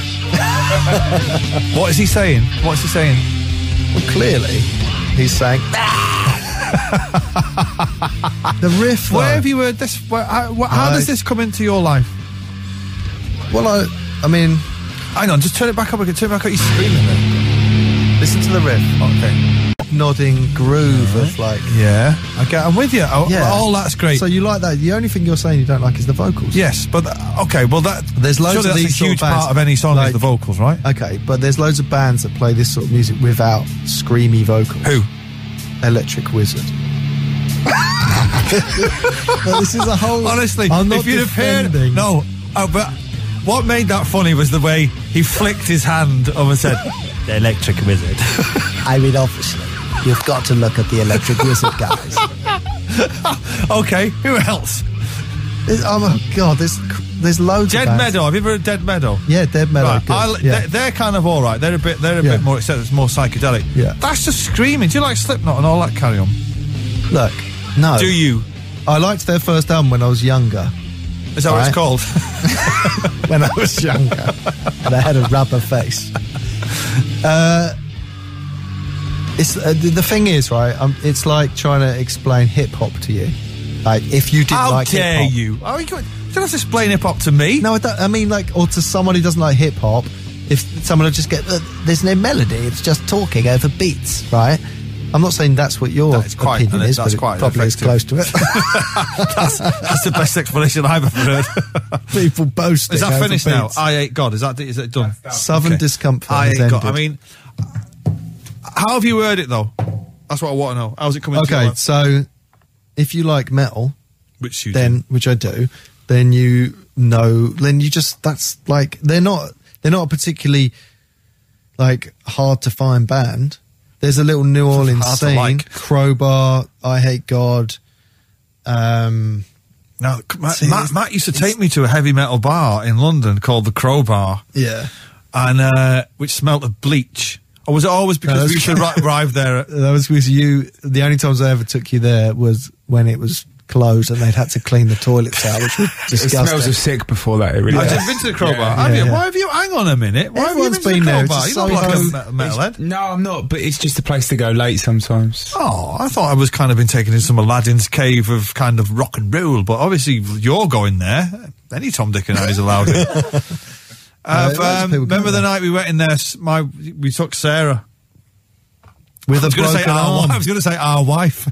What is he saying? What's he saying? Well, clearly, he's saying... The riff, though. Where have you heard this? How does this come into your life? Well, I mean... Hang on, just turn it back up. I can turn it back up. You're screaming there. Listen to the riff. Okay. Nodding groove of like, yeah, okay, I'm with you. All that's great. So you like that? The only thing you're saying you don't like is the vocals. Yes, but okay, well that there's loads of these huge sort of part of any song like, is the vocals, right? Okay, but there's loads of bands that play this sort of music without screamy vocals. Who? Electric Wizard. Well, this is a whole. Honestly, I'm not if you'd defending. Have heard, no, but what made that funny was the way he flicked his hand over and said, "The Electric Wizard." I mean, obviously. You've got to look at the Electric Wizard, guys. Okay, who else? Oh my God, there's loads. Dead of Meadow. Have you ever heard Dead Meadow? Yeah, Dead Meadow. Right. They're kind of all right. They're a bit more except it's more psychedelic. Yeah, that's just screaming. Do you like Slipknot and all that carry on? Look, no. Do you? I liked their first album when I was younger. Is that what it's called? When I was younger, and I had a rubber face. It's the thing is, right? It's like trying to explain hip hop to you. Like if you didn't like hip hop, how dare you? Oh, you don't have to explain hip hop to me. No, I mean like, or to someone who doesn't like hip hop. If someone will just get, there's no melody. It's just talking over beats, right? I'm not saying that's what your opinion is, but probably as close to it. That's the best explanation I've ever heard. People boasting. Is that finished now? I Ate God. Is it done? Southern Discomfort. I Ate God. I mean, how have you heard it though? That's what I want to know. How's it coming? Okay, so if you like metal, which I do, then you know, then you just that's like they're not a particularly like hard to find band. There's a little New Orleans scene. Like. Crowbar, I Hate God. Now, Matt used to take me to a heavy metal bar in London called the Crowbar. Yeah, and which smelt of bleach. Or was it always because we used to arrive there? That was because you. The only times I ever took you there was when it was closed and they'd had to clean the toilets out, which was disgusting. It smells of sick before that. It really I've just been to the Crowbar. Have you? Why have you? Hang on a minute. Why Everyone's have you been to the Crowbar? You're not like a metalhead. No, I'm not. But it's just a place to go late sometimes. Oh, I thought I was kind of been taken in some Aladdin's cave of kind of rock and roll, but obviously you're going there. Any Tom, Dick, and I is allowed it. Remember the night we went in there? We took Sarah with a broken arm. I was going to say our wife.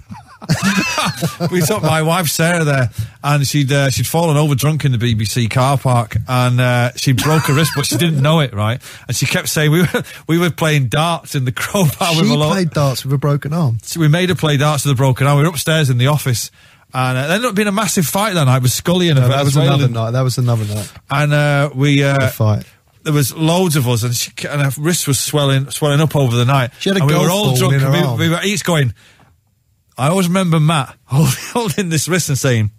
We took my wife Sarah there, and she'd fallen over drunk in the BBC car park, and she broke her wrist, but she didn't know it, right? And she kept saying we were playing darts in the Crowbar. She played darts with a broken arm. So we made her play darts with a broken arm. We were upstairs in the office. And it ended up being a massive fight that night with Scully and that was another night. That was another night. And we fight. There was loads of us, and her wrist was swelling up over the night. She had a golf ball. We were all drunk. And we were each going. I always remember Matt holding this wrist and saying,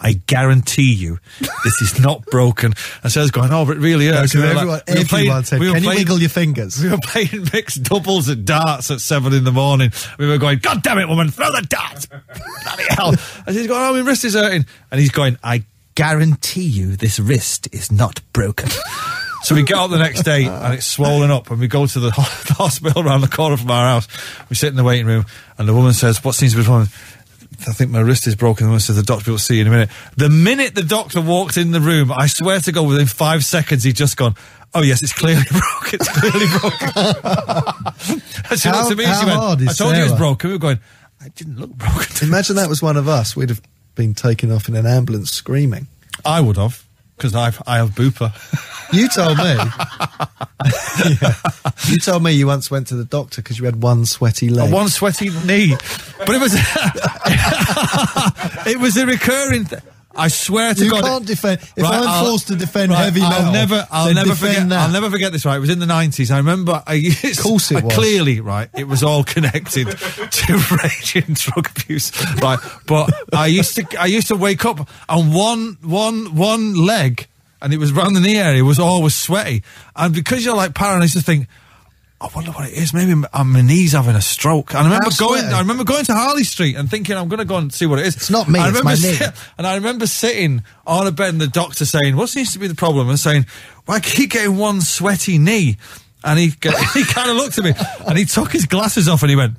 "I guarantee you, this is not broken." And Sarah's going, "Oh, but it really hurts." Yeah, everyone said, "Can you wiggle your fingers?" We were playing mixed doubles at darts at 7 in the morning. We were going, "God damn it, woman, throw the darts!" Bloody hell! And she's going, "Oh, my wrist is hurting," and he's going, "I guarantee you, this wrist is not broken." So we get up the next day and it's swollen up, and we go to the hospital around the corner from our house. We sit in the waiting room, and the woman says, "What seems to be the problem? I think my wrist is broken." The woman says, "The doctor will see you in a minute." The minute the doctor walked in the room, I swear to God, within 5 seconds, he'd just gone, "Oh yes, it's clearly broken. It's clearly broken." And she looked at me and she went, "I told you it was broken." We were going, "I didn't look broken." Imagine that was one of us. We'd have been taken off in an ambulance screaming. I would have, because I have booper. You told me. You told me you once went to the doctor because you had one sweaty leg. One sweaty knee. But it was it was a recurring thing. I swear to God. You can't defend. If I'm forced to defend heavy metal, I'll never forget this, right? It was in the 90s. I remember Of course it was. Clearly, right, it was all connected to rage and drug abuse. Right. But I used to wake up and one leg, and it was round the knee area, was always sweaty. And because you're like paranoid, I used to think, I wonder what it is. Maybe my knee's having a stroke. And I remember going to Harley Street and thinking, I'm going to go and see what it is. It's not me, it's my knee. And I remember sitting on a bed and the doctor saying, "What seems to be the problem?" And saying, "Well, I keep getting one sweaty knee." And he kind of looked at me and he took his glasses off and he went,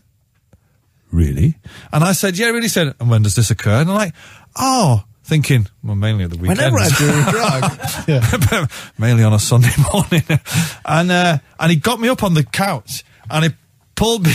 "Really?" And I said, "Yeah, really." He said, "And when does this occur?" And I'm like, oh. Thinking, well, mainly at the weekends. Whenever I do a drug. Yeah. Mainly on a Sunday morning. And he got me up on the couch and he pulled me